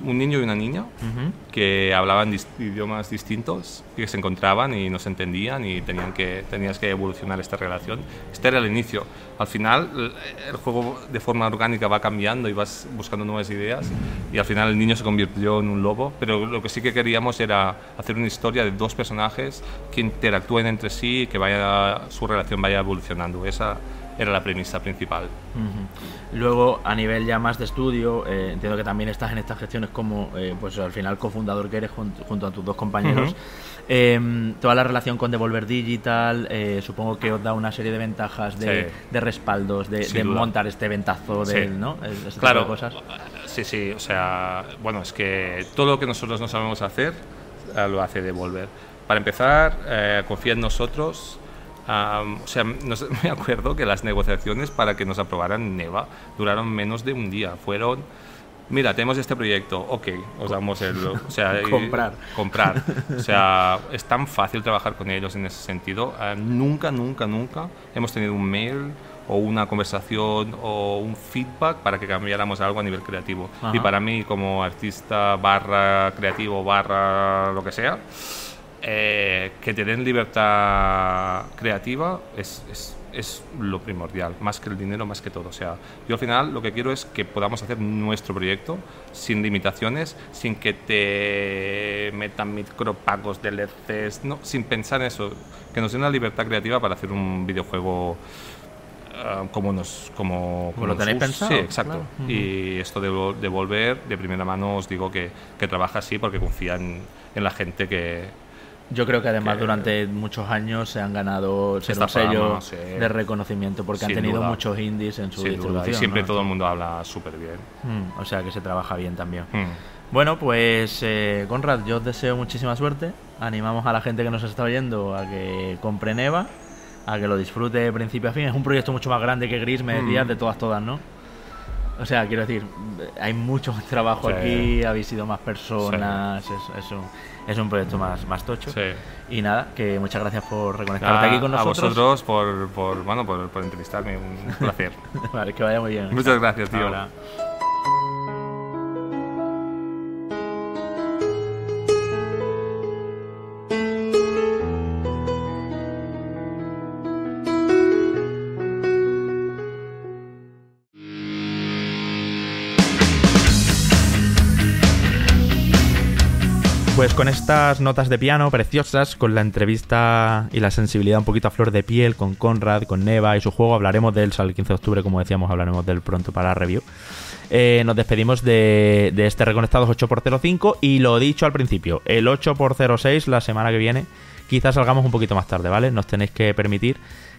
un niño y una niña uh-huh. que hablaban dist- idiomas distintos y que se encontraban y no se entendían y tenían que, tenías que evolucionar esta relación. Este era el inicio. Al final el juego de forma orgánica va cambiando y vas buscando nuevas ideas y al final el niño se convirtió en un lobo, pero lo que sí que queríamos era hacer una historia de dos personajes que interactúen entre sí y que vaya, su relación vaya evolucionando. Esa era la premisa principal. Uh-huh. Luego, a nivel ya más de estudio, eh, entiendo que también estás en estas gestiones como, eh, pues al final, cofundador que eres junto, junto a tus dos compañeros. Uh-huh. eh, toda la relación con Devolver Digital, eh, supongo que os da una serie de ventajas, de, sí. de respaldos, de, de montar este ventazo, de, sí. ¿no? Este claro. tipo de cosas. Sí, sí, o sea, bueno, es que todo lo que nosotros no sabemos hacer, lo hace Devolver. Para empezar, eh, confía en nosotros. Um, o sea, nos, me acuerdo que las negociaciones para que nos aprobaran Neva duraron menos de un día. Fueron, mira, tenemos este proyecto, ok, os damos el... O sea, comprar. Y, comprar. O sea, es tan fácil trabajar con ellos en ese sentido. Uh, nunca, nunca, nunca hemos tenido un mail o una conversación o un feedback para que cambiáramos algo a nivel creativo. Ajá. Y para mí, como artista barra creativo barra lo que sea... Eh, que te den libertad creativa es, es, es lo primordial, más que el dinero, más que todo. O sea, yo al final lo que quiero es que podamos hacer nuestro proyecto sin limitaciones, sin que te metan micropagos de D L Cs, no, sin pensar en eso, que nos den la libertad creativa para hacer un videojuego uh, como nos como, como lo tenéis pensado. Sí, exacto. Claro. Uh-huh. Y esto de, de volver, de primera mano os digo que, que trabaja así porque confía en, en la gente que... Yo creo que además que, durante muchos años se han ganado ser un sello sí. de reconocimiento porque sin han tenido duda. muchos indies en su sin distribución. Duda. Y siempre ¿no? todo el mundo habla súper bien. Mm, o sea que se trabaja bien también. Mm. Bueno, pues eh, Conrad, yo os deseo muchísima suerte. Animamos a la gente que nos está oyendo a que compre Neva, a que lo disfrute de principio a fin. Es un proyecto mucho más grande que Gris, me decías, mm. de todas, todas, ¿no? O sea, quiero decir, hay mucho trabajo sí. aquí, habéis sido más personas, sí. es, es, un, es un proyecto más, más tocho. Sí. Y nada, que muchas gracias por reconectarte ah, aquí con nosotros. A vosotros por, por, bueno, por, por entrevistarme, un placer. Vale, que vaya muy bien. Muchas gracias, tío. Ahora. Pues con estas notas de piano preciosas, con la entrevista y la sensibilidad un poquito a flor de piel con Conrad, con Neva y su juego, hablaremos de él, sale el quince de octubre, como decíamos, hablaremos del pronto para review. Eh, nos despedimos de, de este Reconectados ocho por cero cinco y lo dicho al principio, el ocho por cero seis la semana que viene, quizás salgamos un poquito más tarde, ¿vale? Nos tenéis que permitir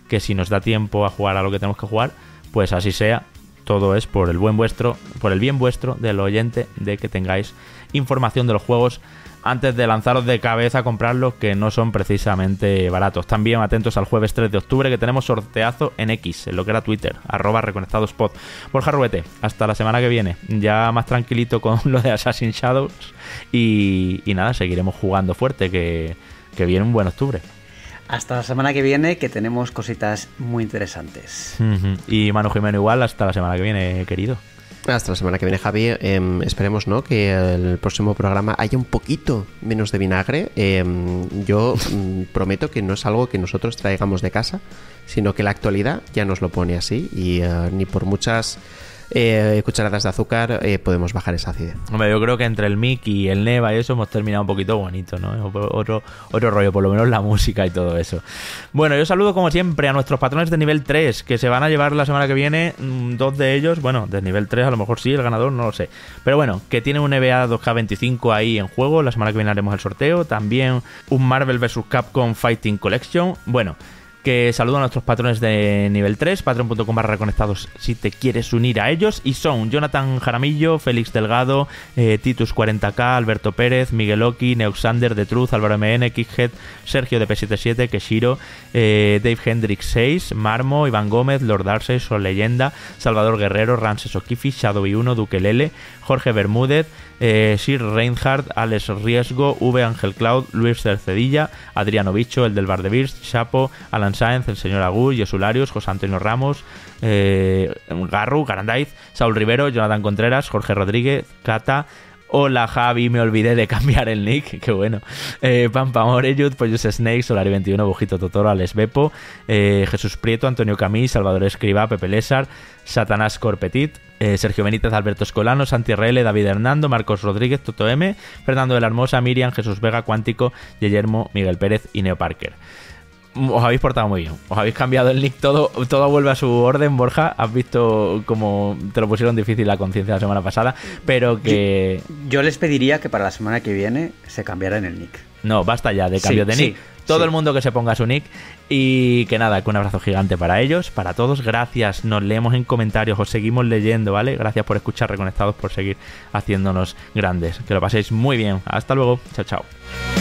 que si nos da tiempo a jugar a lo que tenemos que jugar, pues así sea. Todo es por el buen vuestro, por el bien vuestro del oyente, de que tengáis información de los juegos antes de lanzaros de cabeza a comprarlos, que no son precisamente baratos. También atentos al jueves tres de octubre, que tenemos sorteazo en X, en lo que era Twitter, arroba reconectadospod. Borja Ruete, hasta la semana que viene, ya más tranquilito con lo de Assassin's Shadows y, y nada, seguiremos jugando fuerte, que, que viene un buen octubre. Hasta la semana que viene, que tenemos cositas muy interesantes. Uh-huh. Y Manu Jimeno igual, hasta la semana que viene, querido. Hasta la semana que viene, Javi. Eh, esperemos, ¿no?, que el próximo programa haya un poquito menos de vinagre. Eh, yo prometo que no es algo que nosotros traigamos de casa, sino que la actualidad ya nos lo pone así y eh, ni por muchas eh, cucharadas de azúcar eh, podemos bajar esa acidez. Hombre, yo creo que entre el Mic y el Neva y eso hemos terminado un poquito bonito, ¿no? Otro, otro rollo, por lo menos la música y todo eso. Bueno, yo saludo como siempre a nuestros patrones de nivel tres, que se van a llevar la semana que viene dos de ellos, bueno, de nivel tres a lo mejor sí, el ganador no lo sé, pero bueno, que tiene un N B A dos K veinticinco ahí en juego, la semana que viene haremos el sorteo, también un Marvel versus. Capcom Fighting Collection, bueno, que saluda a nuestros patrones de nivel tres, patreon punto com barra reconectados si te quieres unir a ellos, y son Jonathan Jaramillo, Félix Delgado, eh, Titus cuarenta K, Alberto Pérez, Miguel Oki, Neoxander, The Truth, Álvaro M N, Kickhead, Sergio de P setenta y siete, Keshiro, eh, Dave Hendrix seis, Marmo, Iván Gómez, Lord Darcy, Sol Leyenda, Salvador Guerrero, Ramses O'Kifi, Shadowy uno, Duquelele, Jorge Bermúdez, Eh, Sir Reinhardt, Alex Riesgo, V. Ángel Cloud, Luis Cercedilla, Adriano Bicho, el del Bar de Beers, Chapo, Alan Sáenz, el señor Agur, Yesularios, José Antonio Ramos, eh, Garru, Garandaiz, Saúl Rivero, Jonathan Contreras, Jorge Rodríguez, Cata. Hola Javi, me olvidé de cambiar el nick, qué bueno. Eh, Pampa Moreyud, Poyos Snakes, Solari veintiuno, Bojito Totoro, Alex Beppo, eh, Jesús Prieto, Antonio Camí, Salvador Escribá, Pepe Lésar, Satanás Corpetit, eh, Sergio Benítez, Alberto Escolano, Santi R L, David Hernando, Marcos Rodríguez, Toto M, Fernando de la Hermosa, Miriam, Jesús Vega, Cuántico, Guillermo, Miguel Pérez y Neo Parker. Os habéis portado muy bien, os habéis cambiado el nick, todo, todo vuelve a su orden, Borja. Has visto como te lo pusieron difícil la conciencia la semana pasada, pero que... Yo, yo les pediría que para la semana que viene se cambiaran el nick. No, basta ya de cambio sí, de nick. Sí, todo sí. El mundo que se ponga su nick. Y que nada, que un abrazo gigante para ellos, para todos. Gracias, nos leemos en comentarios, os seguimos leyendo, ¿vale? Gracias por escuchar Reconectados, por seguir haciéndonos grandes. Que lo paséis muy bien. Hasta luego. Chao, chao.